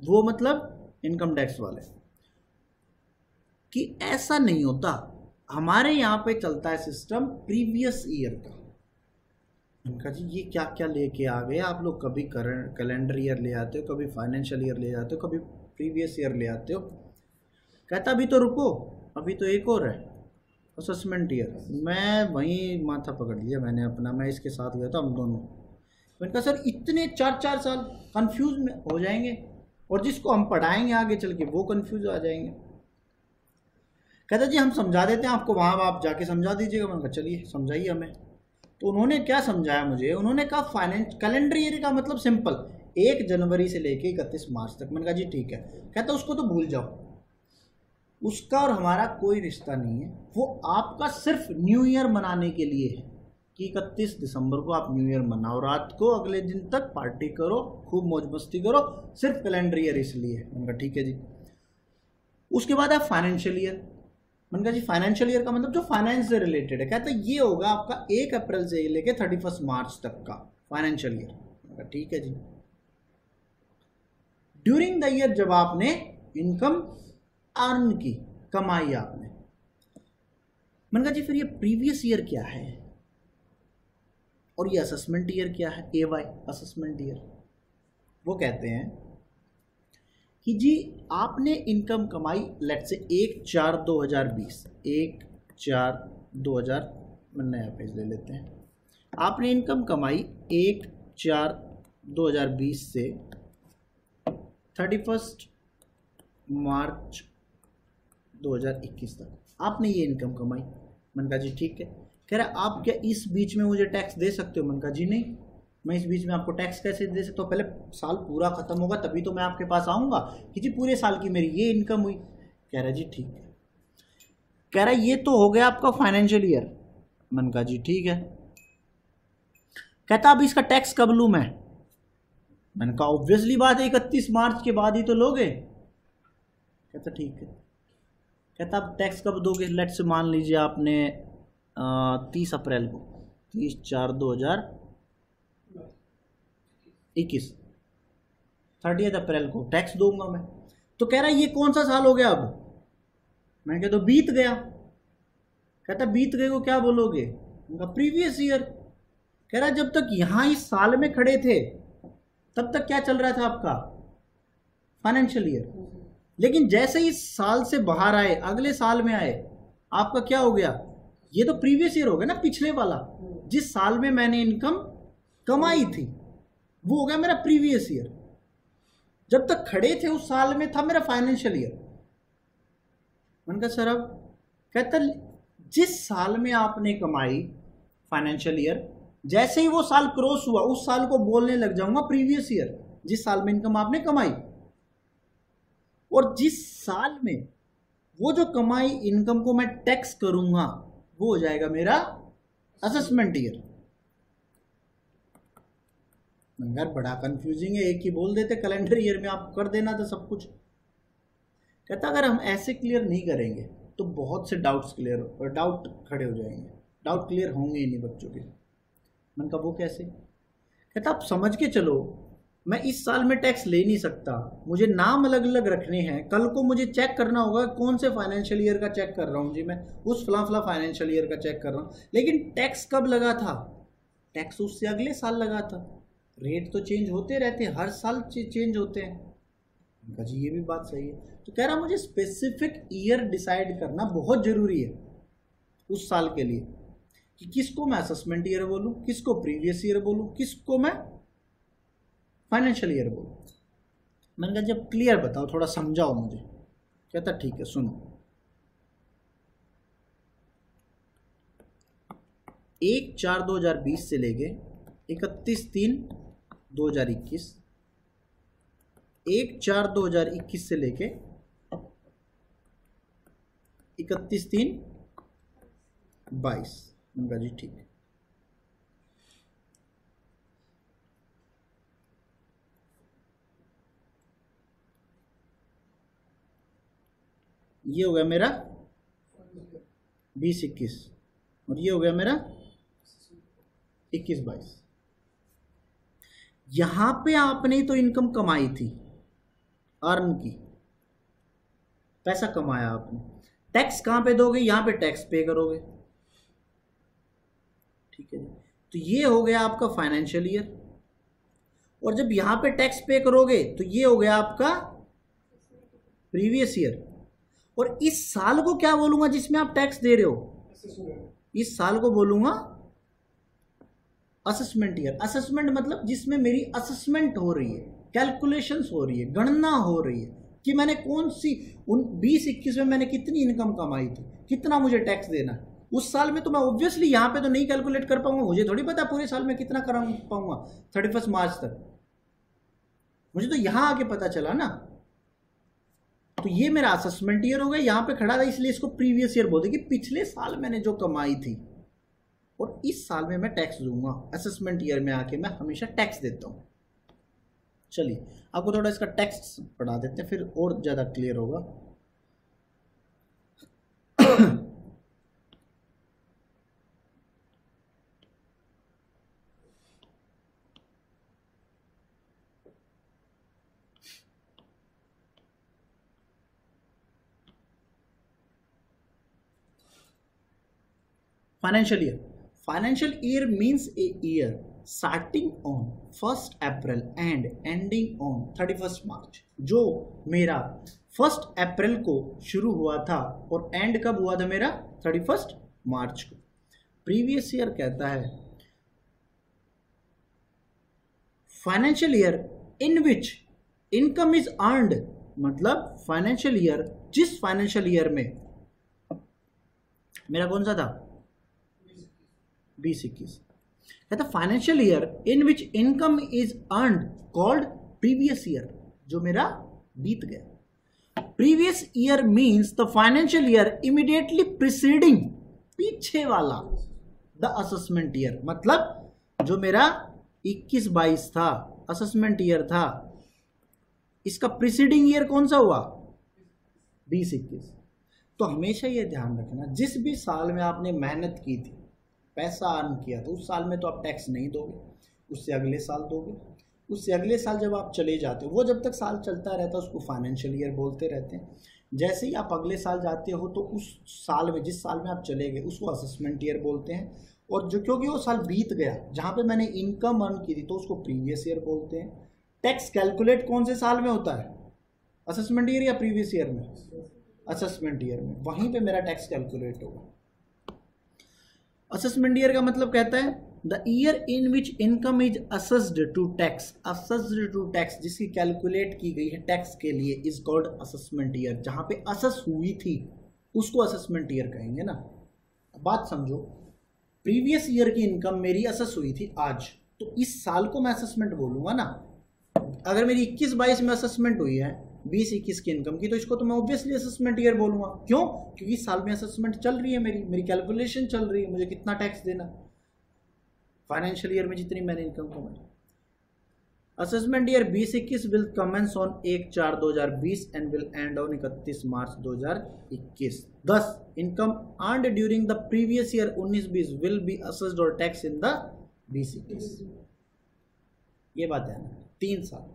वो मतलब इनकम टैक्स वाले, कि ऐसा नहीं होता, हमारे यहाँ पे चलता है सिस्टम प्रीवियस ईयर का। उनका जी ये क्या क्या लेके आ गए आप लोग, कभी करंट कैलेंडर ईयर ले आते हो, कभी फाइनेंशियल ईयर ले जाते हो, कभी प्रीवियस ईयर ले आते हो। कहता अभी तो रुको, अभी तो एक और है असेसमेंट ईयर। मैं वहीं माथा पकड़ लिया मैंने अपना, मैं इसके साथ गया था, हम दोनों। मैंने कहा सर इतने चार चार साल कंफ्यूज में हो जाएंगे, और जिसको हम पढ़ाएंगे आगे चल के वो कंफ्यूज आ जाएंगे। कहता जी हम समझा देते हैं आपको, वहाँ आप जाके समझा दीजिएगा। मैंने कहा चलिए समझाइए हमें। तो उन्होंने क्या समझाया मुझे, उन्होंने कहा फाइनेंस कैलेंडर ईयर का मतलब सिंपल एक जनवरी से लेके इकतीस मार्च तक। मैंने कहा जी ठीक है। कहता उसको तो भूल जाओ, उसका और हमारा कोई रिश्ता नहीं है, वो आपका सिर्फ न्यू ईयर मनाने के लिए है कि इकतीस दिसंबर को आप न्यू ईयर मनाओ, रात को अगले दिन तक पार्टी करो, खूब मौज मस्ती करो, सिर्फ कैलेंडर ईयर इसलिए है। मैंने कहा ठीक है जी। उसके बाद है फाइनेंशियल ईयर। मैंने कहा जी फाइनेंशियल ईयर का मतलब जो फाइनेंस से रिलेटेड है। कहता ये होगा आपका एक अप्रैल से लेके थर्टी फर्स्ट मार्च तक का फाइनेंशियल ईयर। मैंने कहा ठीक है जी। ड्यूरिंग द ईयर जब आपने इनकम अर्न की, कमाई आपने। मैंने कहा जी फिर ये प्रीवियस ईयर क्या है और ये असेसमेंट ईयर क्या है, ए वाई असेसमेंट ईयर। वो कहते हैं कि जी आपने इनकम कमाई लेट से एक चार दो हजार बीस एक चार दो हजार मैं नया पेज ले लेते हैं। आपने इनकम कमाई एक चार दो हजार बीस से थर्टी फर्स्ट मार्च दो हज़ार इक्कीस तक आपने ये इनकम कमाई। मैंने कहा जी ठीक है। कह रहा आप क्या इस बीच में मुझे टैक्स दे सकते हो? मैंने कहा जी नहीं, मैं इस बीच में आपको टैक्स कैसे दे सकता हूँ, पहले साल पूरा ख़त्म होगा तभी तो मैं आपके पास आऊँगा कि जी पूरे साल की मेरी ये इनकम हुई। कह रहा जी ठीक है। कह रहा ये तो हो गया आपका फाइनेंशियल ईयर। मैंने कहा जी ठीक है। कहता अब इसका टैक्स कब लूँ मैं? मैंने कहा ऑब्वियसली बात है इकतीस मार्च के बाद ही तो लोगे। कहता ठीक है। कहता आप टैक्स कब दोगे? लेट से मान लीजिए आपने तीस अप्रैल को, तीस चार दो हज़ार इक्कीस थर्टीएथ अप्रैल को टैक्स दूंगा मैं। तो कह रहा है ये कौन सा साल हो गया अब? मैंने कहा तो बीत गया। कहता बीत गए को क्या बोलोगे? उनका प्रीवियस ईयर। कह रहा जब तक यहाँ इस साल में खड़े थे तब तक क्या चल रहा था आपका? Financial year. लेकिन जैसे ही साल से बाहर आए, अगले साल में आए, आपका क्या हो गया? ये तो प्रीवियस ईयर हो गया ना, पिछले वाला, जिस साल में मैंने इनकम कमाई थी वो हो गया मेरा प्रीवियस ईयर। जब तक खड़े थे उस साल में था मेरा फाइनेंशियल ईयर। मैंने कहा सर अब? कहता जिस साल में आपने कमाई फाइनेंशियल ईयर, जैसे ही वो साल क्रॉस हुआ उस साल को बोलने लग जाऊंगा प्रीवियस ईयर, जिस साल में इनकम आपने कमाई। और जिस साल में वो जो कमाई इनकम को मैं टैक्स करूंगा वो हो जाएगा मेरा असेसमेंट ईयर। यार बड़ा कंफ्यूजिंग है, एक ही बोल देते कैलेंडर ईयर में आप कर देना तो सब कुछ। कहता अगर हम ऐसे क्लियर नहीं करेंगे तो बहुत से डाउट्स क्लियर हो डाउट खड़े हो जाएंगे, डाउट क्लियर होंगे ही नहीं बच्चों के। मैंने कहा वो कैसे? कहता आप समझ के चलो मैं इस साल में टैक्स ले नहीं सकता, मुझे नाम अलग अलग रखने हैं, कल को मुझे चेक करना होगा कौन से फाइनेंशियल ईयर का चेक कर रहा हूँ जी, मैं उस फला फला फाइनेंशियल ईयर का चेक कर रहा हूँ, लेकिन टैक्स कब लगा था? टैक्स उससे अगले साल लगा था, रेट तो चेंज होते रहते हैं, हर साल चेंज होते हैं। जी ये भी बात सही है। तो कह रहा मुझे स्पेसिफिक ईयर डिसाइड करना बहुत ज़रूरी है उस साल के लिए कि किसको मैं असेसमेंट ईयर बोलूँ, किसको प्रीवियस ईयर बोलूँ, किसको मैं फाइनेंशियल ईयर बोलूँ। मैंने कहा जब क्लियर बताओ, थोड़ा समझाओ मुझे। कहता ठीक है सुनो, एक चार दो हज़ार बीस से लेके इकतीस तीन दो हज़ार इक्कीस एक चार दो हजार इक्कीस से लेके इकतीस तीन बाईस। उनका जी ठीक है। ये हो गया मेरा बीस इक्कीस और ये हो गया मेरा इक्कीस बाईस। यहां पे आपने तो इनकम कमाई थी, अर्न की, पैसा कमाया आपने, टैक्स कहाँ पे दोगे? यहाँ पे टैक्स पे करोगे, ठीक है। तो ये हो गया आपका फाइनेंशियल ईयर, और जब यहाँ पे टैक्स पे करोगे तो ये हो गया आपका प्रीवियस ईयर। और इस साल को क्या बोलूँगा जिसमें आप टैक्स दे रहे हो? इस साल को बोलूँगा असेसमेंट ईयर। असेसमेंट मतलब जिसमें मेरी असेसमेंट हो रही है, कैलकुलेशंस हो रही है, गणना हो रही है कि मैंने कौन सी उन बीस इक्कीस में मैंने कितनी इनकम कमाई थी, कितना मुझे टैक्स देना है। उस साल में तो मैं ऑब्वियसली यहाँ पे तो नहीं कैलकुलेट कर पाऊंगा, मुझे थोड़ी पता पूरे साल में कितना करा पाऊंगा थर्टी फर्स्ट मार्च तक, मुझे तो यहाँ आके पता चला ना। तो ये मेरा असेसमेंट ईयर हो गया, यहाँ पे खड़ा था इसलिए इसको प्रीवियस ईयर बोलते कि पिछले साल मैंने जो कमाई थी और इस साल में मैं टैक्स दूंगा। असेसमेंट ईयर में आके मैं हमेशा टैक्स देता हूँ। चलिए आपको थोड़ा इसका टेक्स्ट पढ़ा देते हैं, फिर और ज़्यादा क्लियर होगा। Financial year, financial year means a year starting on first April and ending on thirty first March. जो मेरा फर्स्ट अप्रैल को शुरू हुआ था और एंड कब हुआ था मेरा? थर्टी फर्स्ट मार्च को। प्रीवियस ईयर कहता है financial year in which income is earned, मतलब फाइनेंशियल ईयर जिस फाइनेंशियल ईयर में मेरा कौन सा था? बीस इक्कीस। कहता financial year in which income is earn called previous year, जो मेरा बीत गया। Previous year means the financial year immediately preceding, पीछे वाला, द असेसमेंट ईयर, मतलब जो मेरा इक्कीस बाईस था असेसमेंट ईयर था, इसका प्रीसीडिंग ईयर कौन सा हुआ? बीस इक्कीस। तो हमेशा ये ध्यान रखना जिस भी साल में आपने मेहनत की थी, पैसा अर्न किया तो उस साल में तो आप टैक्स नहीं दोगे, उससे अगले साल दोगे। उससे अगले साल जब आप चले जाते हो, वो जब तक साल चलता रहता है उसको फाइनेंशियल ईयर बोलते रहते हैं। जैसे ही आप अगले साल जाते हो तो उस साल में, जिस साल में आप चले गए, उसको असेसमेंट ईयर बोलते हैं। और जो क्योंकि वो साल बीत गया जहाँ पे मैंने इनकम अर्न की थी तो उसको प्रीवियस ईयर बोलते हैं। टैक्स कैलकुलेट कौन से साल में होता है? असेसमेंट ईयर या प्रीवियस ईयर में? असेसमेंट ईयर में, वहीं पर मेरा टैक्स कैलकुलेट होगा। असेसमेंट ईयर का मतलब कहता है the year in which income is assessed to tax. Assessed to tax जिसकी कैलकुलेट की गई है टैक्स के लिए इज कॉल्ड असेसमेंट ईयर। जहाँ पे असेस हुई थी उसको असेसमेंट ईयर कहेंगे ना। बात समझो, प्रीवियस ईयर की इनकम मेरी असेस हुई थी आज, तो इस साल को मैं असेसमेंट बोलूँगा ना। अगर मेरी इक्कीस बाईस में असेसमेंट हुई है बीस इक्कीस की इनकम की, तो इसको तो मैं ऑब्वियसली असेसमेंट ईयर बोलूंगा। क्यों? क्योंकि साल में असेसमेंट चल रही है, मेरी मेरी कैलकुलेशन चल रही है, मुझे कितना टैक्स देना फाइनेंशियल ईयर में जितनी मैंने इनकम कमाई। असेसमेंट ईयर बीस इक्कीस विल कमेंस ऑन एक चार दो हजार बीस एंड विल एंड ऑन इकतीस मार्च दो हजार इक्कीस। दस income earned during the previous year उन्नीस बीस विल बी असेस्ड और टैक्स इन द बीस इक्कीस। ये बात है ना, तीन साल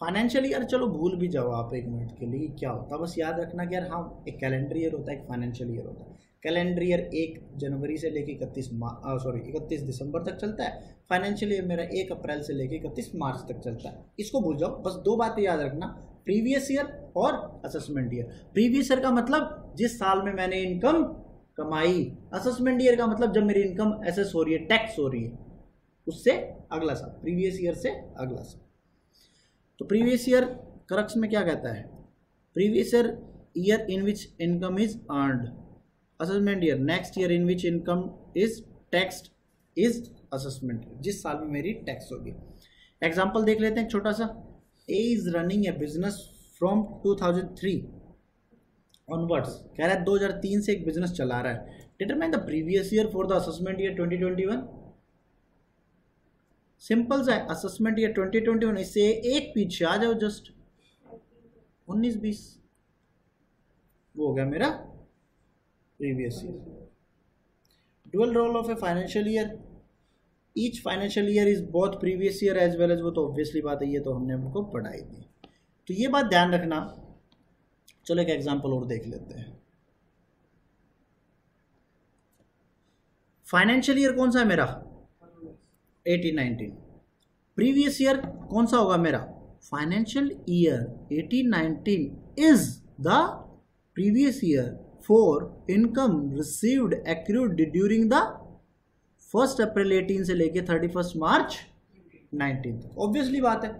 फाइनेंशियल ईयर। चलो भूल भी जाओ आप एक मिनट के लिए क्या होता है, बस याद रखना कि यार हाँ एक कैलेंडर ईयर होता है, एक फाइनेंशियल ईयर होता है। कैलेंडर ईयर एक जनवरी से लेके इकतीस सॉरी इकतीस दिसंबर तक चलता है, फाइनेंशियल ईयर मेरा एक अप्रैल से लेके इकतीस मार्च तक चलता है। इसको भूल जाओ, बस दो बातें याद रखना, प्रीवियस ईयर और असेसमेंट ईयर। प्रीवियस ईयर का मतलब जिस साल में मैंने इनकम कमाई, असेसमेंट ईयर का मतलब जब मेरी इनकम असेस हो रही है, टैक्स हो रही है, उससे अगला साल, प्रीवियस ईयर से अगला साल। तो प्रीवियस ईयर करक्स में क्या कहता है, previous year year in which income is earned, assessment year next year in which income is taxed is assessment, जिस साल में मेरी टैक्स होगी। एग्जाम्पल देख लेते हैं छोटा सा। A is running a business from two thousand three onwards, कह रहा है दो हज़ार तीन से एक बिजनेस चला रहा है। Determine the previous year for the assessment year twenty twenty one. Simple सा है, assessment year twenty twenty one, इससे एक पीछे आ जाओ जस्ट उन्नीस बीस, वो हो गया मेरा previous year. Dual role of a financial year, each financial year is both previous year as well as, वो तो ऑब्वियसली बात है, ये तो हमने हमको पढ़ाई थी, तो ये बात ध्यान रखना। चलो एक एग्जाम्पल और देख लेते हैं। फाइनेंशियल ईयर कौन सा है मेरा एटीन नाइनटीन, प्रीवियस ईयर कौन सा होगा मेरा, financial year eighteen nineteen is the previous year for income received accrued during the first April eighteen से लेके thirty first March nineteen. Obviously बात है,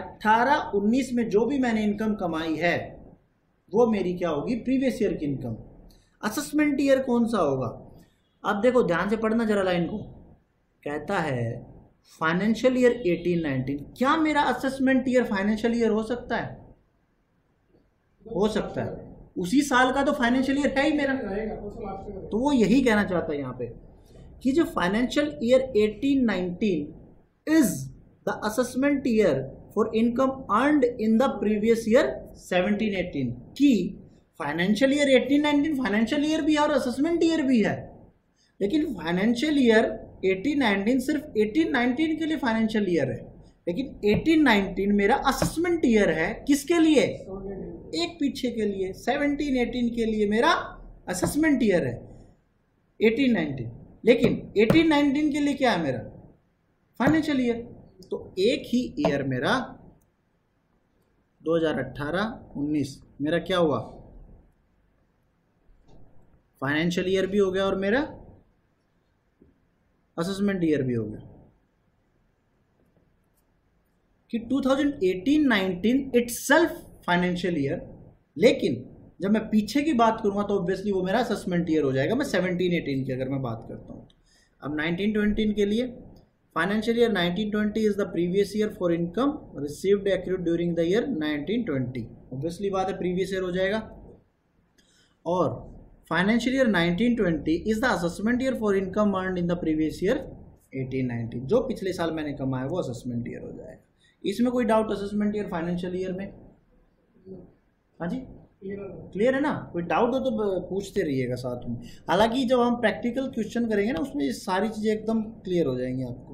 अठारह उन्नीस में जो भी मैंने इनकम कमाई है वो मेरी क्या होगी, प्रीवियस ईयर की इनकम। असेसमेंट ईयर कौन सा होगा, अब देखो ध्यान से पढ़ना जरा लाइन को, कहता है फाइनेंशियल ईयर एटीन नाइनटीन। क्या मेरा असेसमेंट ईयर फाइनेंशियल ईयर हो सकता है? हो सकता है, उसी साल का तो फाइनेंशियल ईयर है ही मेरा। तो वो यही कहना चाहता है यहाँ पे कि जो financial year eighteen nineteen is the assessment year for income earned in the previous year seventeen eighteen, की financial year eighteen nineteen financial year भी है और असेसमेंट ईयर भी है, लेकिन फाइनेंशियल ईयर एटीन नाइनटीन सिर्फ एटीन नाइनटीन के लिए फाइनेंशियल ईयर है, लेकिन एटीन नाइनटीन मेरा असेसमेंट ईयर है। किसके लिए? एक पीछे के लिए, सेवनटीन एटीन के लिए मेरा असेसमेंट ईयर है एटीन नाइनटीन, लेकिन एटीन नाइनटीन के लिए क्या है मेरा, फाइनेंशियल ईयर। तो एक ही ईयर मेरा दो हज़ार अठारह उन्नीस मेरा क्या हुआ, फाइनेंशियल ईयर भी हो गया और मेरा असेसमेंट ईयर भी हो गया। कि two thousand eighteen nineteen itself financial year, लेकिन जब मैं पीछे की बात करूंगा तो ऑब्वियसली वो मेरा असेसमेंट ईयर हो जाएगा, मैं सेवनटीन एटीन की अगर मैं बात करता हूँ। अब नाइनटीन ट्वेंटी के लिए financial year nineteen twenty is the previous year for income received accrued during the year nineteen twenty, obviously बात है प्रीवियस ईयर हो जाएगा। और financial year nineteen twenty is the assessment year for income earned in the previous year eighteen nineteen, जो पिछले साल मैंने कमाया वो असेसमेंट ईयर हो जाएगा। इसमें कोई doubt assessment year financial year में? हाँ जी, क्लियर है ना, कोई डाउट हो तो पूछते रहिएगा साथ में। हालांकि जब हम प्रैक्टिकल क्वेश्चन करेंगे ना उसमें ये सारी चीज़ें एकदम क्लियर हो जाएंगी आपको।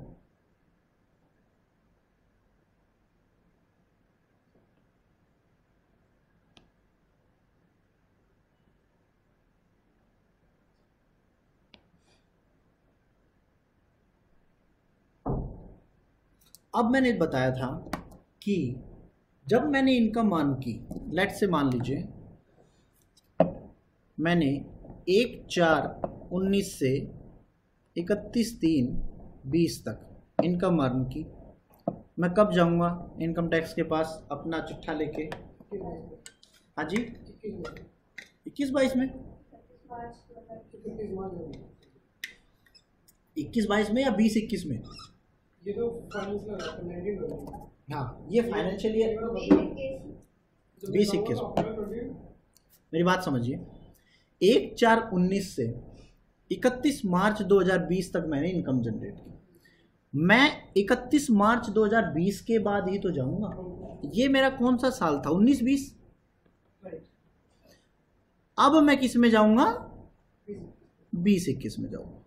अब मैंने बताया था कि जब मैंने इनकम मान की, लेट से मान लीजिए मैंने एक चार उन्नीस से इकतीस तीन बीस तक इनकम अर्न की, मैं कब जाऊंगा इनकम टैक्स के पास अपना चिट्ठा लेके? हाँ जी, इक्कीस बाईस में इक्कीस बाईस में या बीस इक्कीस में, हाँ ये फाइनेंशियल ईयर बीस इक्कीस मेरी बात समझिए, एक चार उन्नीस से इकतीस मार्च दो हज़ार बीस तक मैंने इनकम जनरेट की। मैं इकतीस मार्च दो हज़ार बीस के बाद ही तो जाऊंगा। ये मेरा कौन सा साल था? उन्नीस बीस। अब मैं किस में जाऊंगा? बीस इक्कीस में जाऊंगा।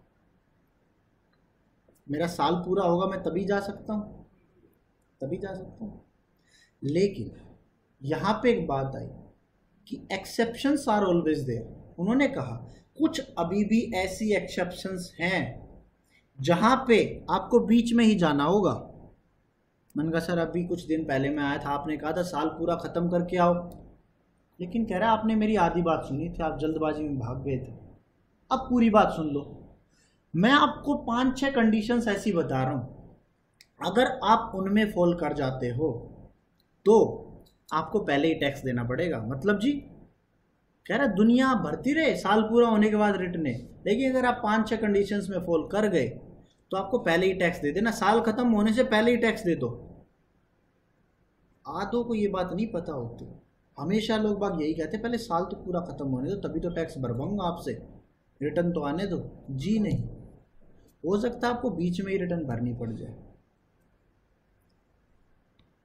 मेरा साल पूरा होगा, मैं तभी जा सकता हूं, तभी जा सकता हूं। लेकिन यहां पे एक बात आई कि एक्सेप्शंस आर ऑलवेज देयर। उन्होंने कहा कुछ अभी भी ऐसी एक्सेप्शंस हैं जहां पे आपको बीच में ही जाना होगा। मन का सर अभी कुछ दिन पहले मैं आया था, आपने कहा था साल पूरा खत्म करके आओ, लेकिन कह रहा है आपने मेरी आधी बात सुनी थी, आप जल्दबाजी में भाग गए थे। अब पूरी बात सुन लो, मैं आपको पांच छह कंडीशंस ऐसी बता रहा हूं, अगर आप उनमें फॉल कर जाते हो तो आपको पहले ही टैक्स देना पड़ेगा। मतलब जी कह रहा दुनिया भरती रहे साल पूरा होने के बाद रिटर्न, लेकिन अगर आप पांच छह कंडीशंस में फॉल कर गए तो आपको पहले ही टैक्स दे देना, साल खत्म होने से पहले ही टैक्स दे दो। आधों को ये बात नहीं पता होती, हमेशा लोग बाग यही कहते पहले साल तो पूरा खत्म होने दो तभी तो टैक्स भरवाऊंगा आपसे, रिटर्न तो आने दो। जी नहीं, हो सकता आपको बीच में ही रिटर्न भरनी पड़ जाए।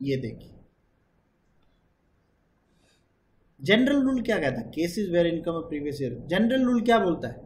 ये देखिए जनरल रूल क्या कहता है, cases where income of previous year. General rule क्या बोलता है?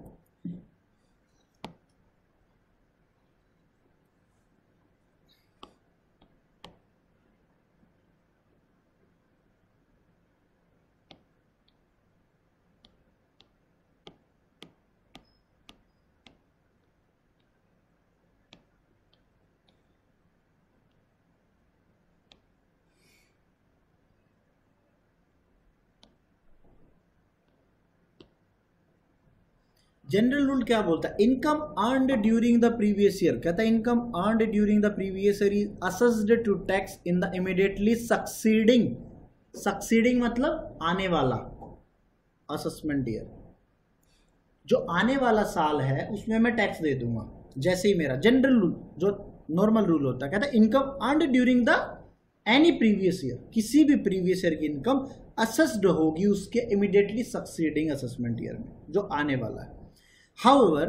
जनरल रूल क्या बोलता है? Income earned during the previous year, कहता है income earned during the previous year is assessed to tax in the immediately succeeding, succeeding मतलब आने वाला असेसमेंट ईयर, जो आने वाला साल है उसमें मैं टैक्स दे दूंगा। जैसे ही मेरा जनरल रूल जो नॉर्मल रूल होता है, कहता है income earned during the any previous year, किसी भी प्रीवियस ईयर की इनकम असेस्ड होगी उसके इमीडिएटली सक्सीडिंग असेसमेंट ईयर में जो आने वाला है। However,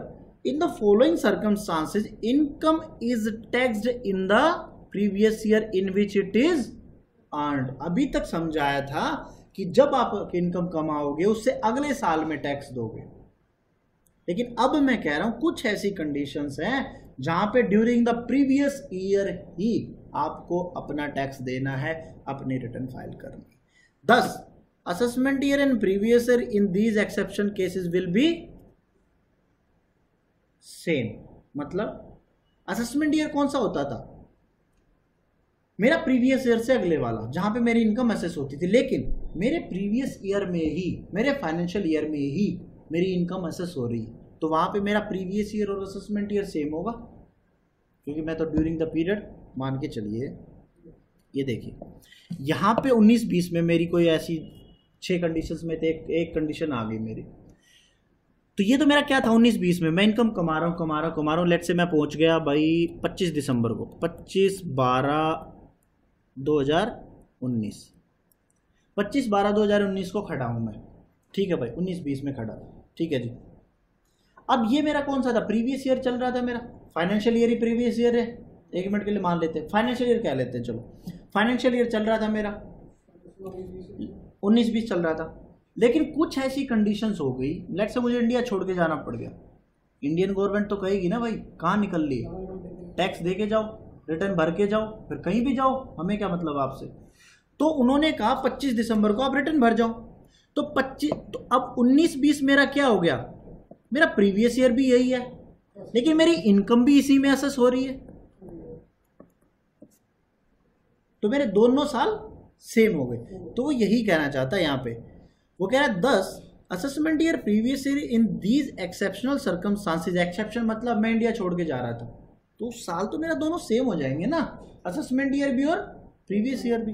in the following circumstances, income is taxed in the previous year in which it is earned. अभी तक समझाया था कि जब आप इनकम कमाओगे उससे अगले साल में टैक्स दोगे, लेकिन अब मैं कह रहा हूं कुछ ऐसी कंडीशंस हैं जहां पे ड्यूरिंग द प्रीवियस ईयर ही आपको अपना टैक्स देना है, अपने रिटर्न फाइल करनी। This assessment year and previous year in these exception cases will be same. मतलब असेसमेंट ईयर कौन सा होता था? मेरा प्रीवियस ईयर से अगले वाला, जहां पे मेरी इनकम असेस होती थी, लेकिन मेरे प्रीवियस ईयर में ही, मेरे फाइनेंशियल ईयर में ही मेरी इनकम असेस हो रही, तो वहां पे मेरा प्रीवियस ईयर और असेसमेंट ईयर सेम होगा, क्योंकि मैं तो ड्यूरिंग द पीरियड मान के चलिए। ये देखिए यहाँ पे उन्नीस बीस में मेरी कोई ऐसी छः कंडीशन में थे, एक कंडीशन आ गई मेरी। तो ये तो मेरा क्या था उन्नीस बीस में, मैं इनकम कमा रहा हूँ कमा रहा हूँ कमा रहा हूँ लेट से मैं पहुँच गया भाई पच्चीस दिसंबर को, पच्चीस बारह दो हज़ार उन्नीस, पच्चीस बारह दो हज़ार उन्नीस को खड़ा हूँ मैं। ठीक है भाई उन्नीस बीस में खड़ा था। ठीक है जी, अब ये मेरा कौन सा था? प्रीवियस ईयर चल रहा था मेरा, फाइनेंशियल ईयर ही प्रीवियस ईयर है, एक मिनट के लिए मान लेते हैं फाइनेंशियल ईयर कह लेते हैं, चलो फाइनेंशियल ईयर चल रहा था मेरा उन्नीस बीस चल रहा था। लेकिन कुछ ऐसी कंडीशंस हो गई, लेट्स से मुझे इंडिया छोड़ के जाना पड़ गया। इंडियन गवर्नमेंट तो कहेगी ना भाई कहाँ निकल ली, टैक्स दे के जाओ, रिटर्न भर के जाओ, फिर कहीं भी जाओ, हमें क्या मतलब आपसे। तो उन्होंने कहा पच्चीस दिसंबर को आप रिटर्न भर जाओ। तो पच्चीस तो अब उन्नीस बीस मेरा क्या हो गया? मेरा प्रीवियस ईयर भी यही है, लेकिन मेरी इनकम भी इसी में असेस हो रही है, तो मेरे दोनों साल सेम हो गए। तो वो यही कहना चाहता है यहाँ पे, वो कह रहा है this assessment year previous year in these exceptional circumstances. Exception मतलब मैं इंडिया छोड़ के जा रहा था, तो साल तो मेरा दोनों सेम हो जाएंगे ना, असेसमेंट ईयर भी और प्रीवियस ईयर भी।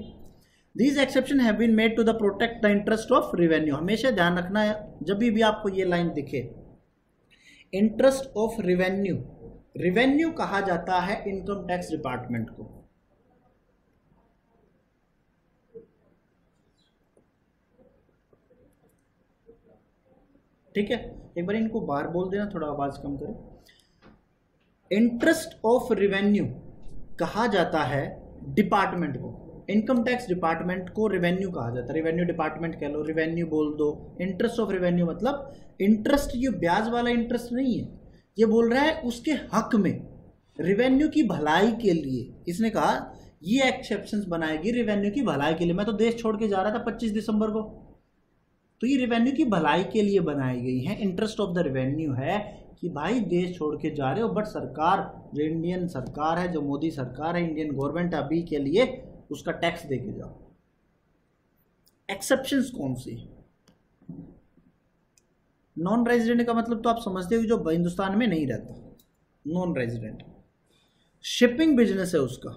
These exception have been made to the protect the interest of revenue. हमेशा ध्यान रखना है जब भी, भी आपको ये लाइन दिखे, इंटरेस्ट ऑफ रेवेन्यू, रेवेन्यू कहा जाता है इनकम टैक्स डिपार्टमेंट को। ठीक है, एक बार इनको बार बोल देना, थोड़ा आवाज कम करें। इंटरेस्ट ऑफ रिवेन्यू कहा जाता है डिपार्टमेंट को, इनकम टैक्स डिपार्टमेंट को रेवेन्यू कहा जाता है, रेवेन्यू डिपार्टमेंट कह लो, रेवेन्यू बोल दो। इंटरेस्ट ऑफ रेवेन्यू मतलब इंटरेस्ट, ये ब्याज वाला इंटरेस्ट नहीं है, ये बोल रहा है उसके हक में रेवेन्यू की भलाई के लिए इसने कहा ये एक्सेप्शंस बनाएगी रेवेन्यू की भलाई के लिए। मैं तो देश छोड़ के जा रहा था पच्चीस दिसंबर को, तो ये रेवेन्यू की भलाई के लिए बनाई गई है। इंटरेस्ट ऑफ द रेवेन्यू है कि भाई देश छोड़ के जा रहे हो, बट सरकार जो इंडियन सरकार है, जो मोदी सरकार है, इंडियन गवर्नमेंट अभी के लिए उसका टैक्स दे के जाओ। एक्सेप्शंस कौन सी? नॉन रेजिडेंट का मतलब तो आप समझते हो जो हिंदुस्तान में नहीं रहता, नॉन रेजिडेंट। शिपिंग बिजनेस है उसका,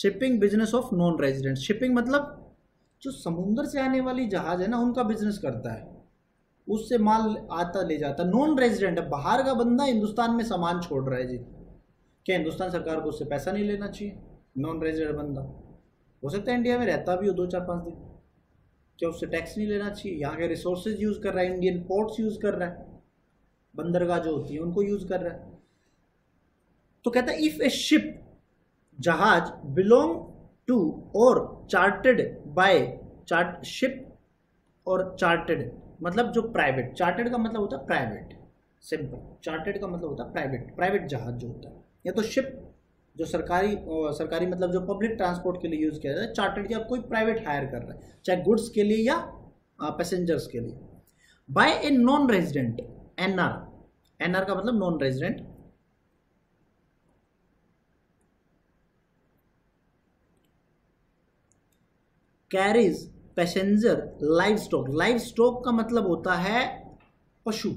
shipping business of non resident. Shipping मतलब जो समुद्र से आने वाली जहाज है ना, उनका बिजनेस करता है, उससे माल आता ले जाता, नॉन रेजिडेंट है, बाहर का बंदा हिंदुस्तान में सामान छोड़ रहा है जी, क्या हिंदुस्तान सरकार को उससे पैसा नहीं लेना चाहिए? नॉन रेजिडेंट बंदा हो सकता है इंडिया में रहता भी हो दो चार पाँच दिन, क्या उससे टैक्स नहीं लेना चाहिए? यहाँ के रिसोर्सेज यूज़ कर रहा है, इंडियन पोर्ट्स यूज़ कर रहा है, बंदरगाह जो होती है उनको यूज़ कर रहा है। तो कहता है इफ़ ए शिप जहाज बिलोंग टू और चार्टर्ड बाय, चार्ट शिप और चार्टर्ड मतलब जो प्राइवेट, चार्टर्ड का मतलब होता है प्राइवेट, सिंपल, चार्टर्ड का मतलब होता है प्राइवेट, प्राइवेट जहाज जो होता है, या तो शिप जो सरकारी सरकारी मतलब जो पब्लिक ट्रांसपोर्ट के लिए यूज़ किया जाता है, चार्टर्ड के आप कोई प्राइवेट हायर कर रहा है, चाहे गुड्स के लिए या पैसेंजर्स के लिए। By a non resident, NR, NR का मतलब non resident, carries passenger live stock, live stock का मतलब होता है पशु,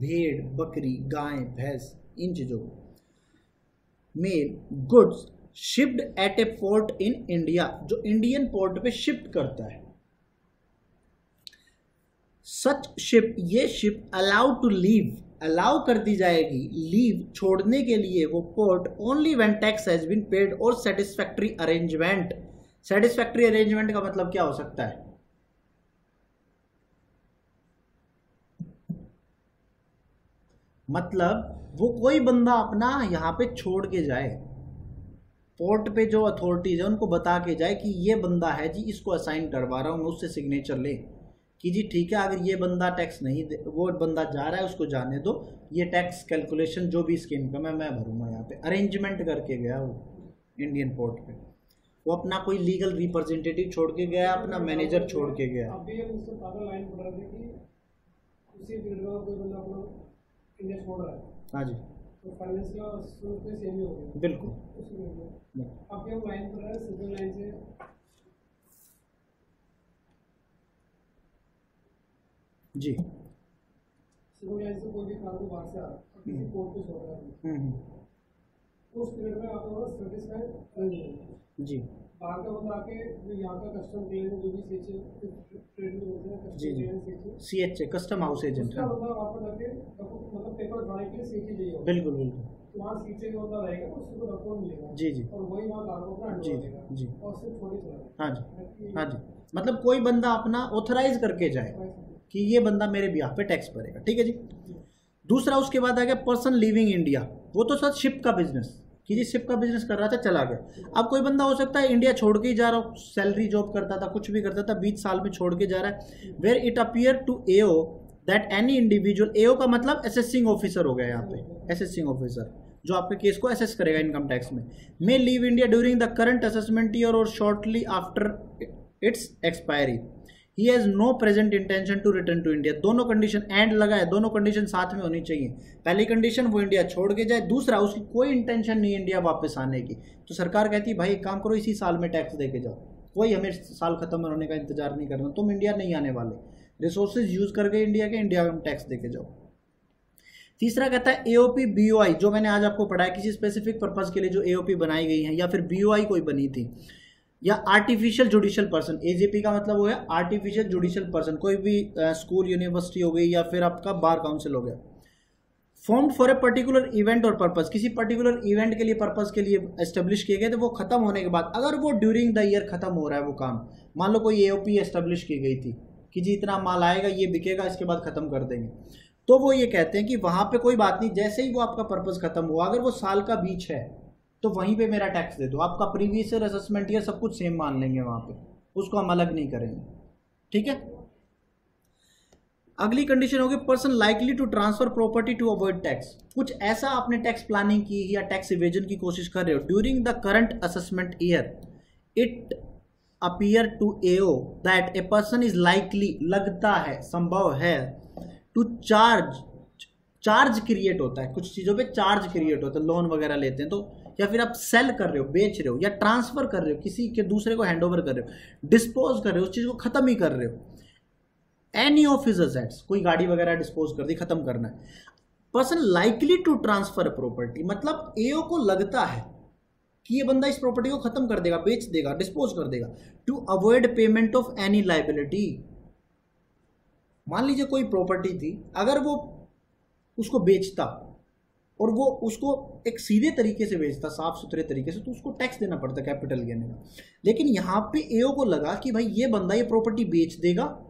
भेड़, बकरी, गाय, भैंस, इन चीज़ों को। Mail goods shipped at a port in India, जो इंडियन पोर्ट पे शिफ्ट करता है। सच शिप, ये ship allowed to leave, allow कर दी जाएगी लीव, छोड़ने के लिए वो port only when tax has been paid और सेटिस्फैक्ट्री अरेंजमेंट। सेटिस्फैक्ट्री अरेंजमेंट का मतलब क्या हो सकता है? मतलब वो कोई बंदा अपना यहाँ पे छोड़ के जाए, पोर्ट पे जो अथॉरिटीज़ है उनको बता के जाए कि ये बंदा है जी, इसको असाइन करवा रहा हूँ मैं, उससे सिग्नेचर ले कि जी ठीक है, अगर ये बंदा टैक्स नहीं दे, वो बंदा जा रहा है उसको जाने दो, ये टैक्स कैलकुलेशन जो भी इसकी इनकम है मैं भरूँगा। यहाँ पे अरेंजमेंट करके गया वो इंडियन पोर्ट पे, वो अपना कोई लीगल रिप्रेजेंटेटिव छोड़ के गया, अपना मैनेजर छोड़ के गया। हाँ जी, तो सेम ही होगा बिल्कुल। अब हम लाइन पर है, सिंगल लाइन से जी, सिंगल लाइन से कोई भी कार को बाहर से आ रहा है, कोर्ट पे छोड़ रहा है, हम्म, उस पीरियड में आपको सर्टिफाइड जी, बाहर का बंदा आके जो यहाँ का कस्टम क्लियरेंस जो भी सीएचए ट्रेड में होता है, जी जी, सीएचए कस्टम हाउस एजेंट है, पेपर भरने के लिए सीखे जाइए, बिल्कुल बिल्कुल, वहाँ सीखे का होता रहेगा, उसको रिपोर्ट मिलेगा जी जी, और वही वहाँ कार्गो का जी जी, और सिर्फ थोड़ी थोड़ी, हाँ जी हाँ जी, मतलब कोई बंदा अपना ऑथराइज करके जाए कि ये बंदा मेरे ब्याह पे टैक्स भरेगा, ठीक है जी। दूसरा उसके बाद आ गया पर्सन लिविंग इंडिया, वो तो सर शिप का बिजनेस, कि जी शिप का बिजनेस कर रहा था चला गया। अब कोई बंदा हो सकता है इंडिया छोड़ के ही जा रहा हो, सैलरी जॉब करता था, कुछ भी करता था, बीस साल में छोड़ के जा रहा है। Where it appear to AO that any individual, AO का मतलब असेसिंग ऑफिसर हो गया यहाँ पे, असेसिंग ऑफिसर जो आपके केस को असेस करेगा इनकम टैक्स में, may leave India during the current assessment year और shortly after its expiry, he has no present intention to return to India. दोनों कंडीशन एंड लगा है, दोनों कंडीशन साथ में होनी चाहिए। पहली कंडीशन वो इंडिया छोड़ के जाए, दूसरा उसकी कोई इंटेंशन नहीं इंडिया वापस आने की, तो सरकार कहती है भाई एक काम करो इसी साल में टैक्स दे के जाओ, कोई हमें साल खत्म होने का इंतजार नहीं करना, तुम इंडिया नहीं आने वाले, रिसोर्सेज यूज़ करके इंडिया के इंडिया में टैक्स देके जाओ। तीसरा कहता है एओपी बीओआई, जो मैंने आज आपको पढ़ाया, किसी स्पेसिफिक पर्पज़ के लिए जो एओपी बनाई गई है या फिर बीओआई कोई बनी थी, या आर्टिफिशियल जुडिशियल पर्सन, एजेपी का मतलब हो गया आर्टिफिशियल जुडिशियल पर्सन, कोई भी स्कूल यूनिवर्सिटी हो गई या फिर आपका बार काउंसिल हो गया, form for a particular event और पर्पज़, किसी पर्टिकुलर इवेंट के लिए पर्पज़ के लिए एस्टेब्लिश किए गए, तो वो खत्म होने के बाद अगर वो ड्यूरिंग द ईयर खत्म हो रहा है वो काम, मान लो कोई एओपी एस्टेब्लिश की गई थी कि जी इतना माल आएगा, ये बिकेगा, इसके बाद ख़त्म कर देंगे। तो वो ये कहते हैं कि वहाँ पे कोई बात नहीं, जैसे ही वो आपका पर्पस ख़त्म हुआ, अगर वो साल का बीच है तो वहीं पे मेरा टैक्स दे दो, आपका प्रीवियस ईयर असेसमेंट ये सब कुछ सेम मान लेंगे वहाँ पे, उसको हम अलग नहीं करेंगे। ठीक है, अगली कंडीशन होगी person likely to transfer property to avoid tax. कुछ ऐसा आपने टैक्स प्लानिंग की या टैक्स इवेजन की कोशिश कर रहे हो during the current assessment year, it appear to AO that a person is likely, लगता है, संभव है, टू चार्ज, चार्ज क्रिएट होता है कुछ चीज़ों पे, चार्ज क्रिएट होता है, लोन वगैरह लेते हैं तो, या फिर आप सेल कर रहे हो, बेच रहे हो, या ट्रांसफर कर रहे हो, किसी के दूसरे को हैंड ओवर कर रहे हो, डिस्पोज कर रहे हो, उस चीज़ को ख़त्म ही कर रहे हो। एनी ऑफ हिज असेट्स, कोई गाड़ी वगैरह डिस्पोज कर दी, खत्म करना है। Person likely to transfer property, मतलब एओ को लगता है कि ये बंदा इस प्रॉपर्टी को खत्म कर देगा, बेच देगा, डिस्पोज कर देगा, to avoid payment of any liability. मान लीजिए कोई प्रॉपर्टी थी, अगर वो उसको बेचता और वो उसको एक सीधे तरीके से बेचता, साफ सुथरे तरीके से, तो उसको टैक्स देना पड़ता कैपिटल गेन का। लेकिन यहाँ पे एओ को लगा कि भाई ये बंदा ये प्रॉपर्टी बेच देगा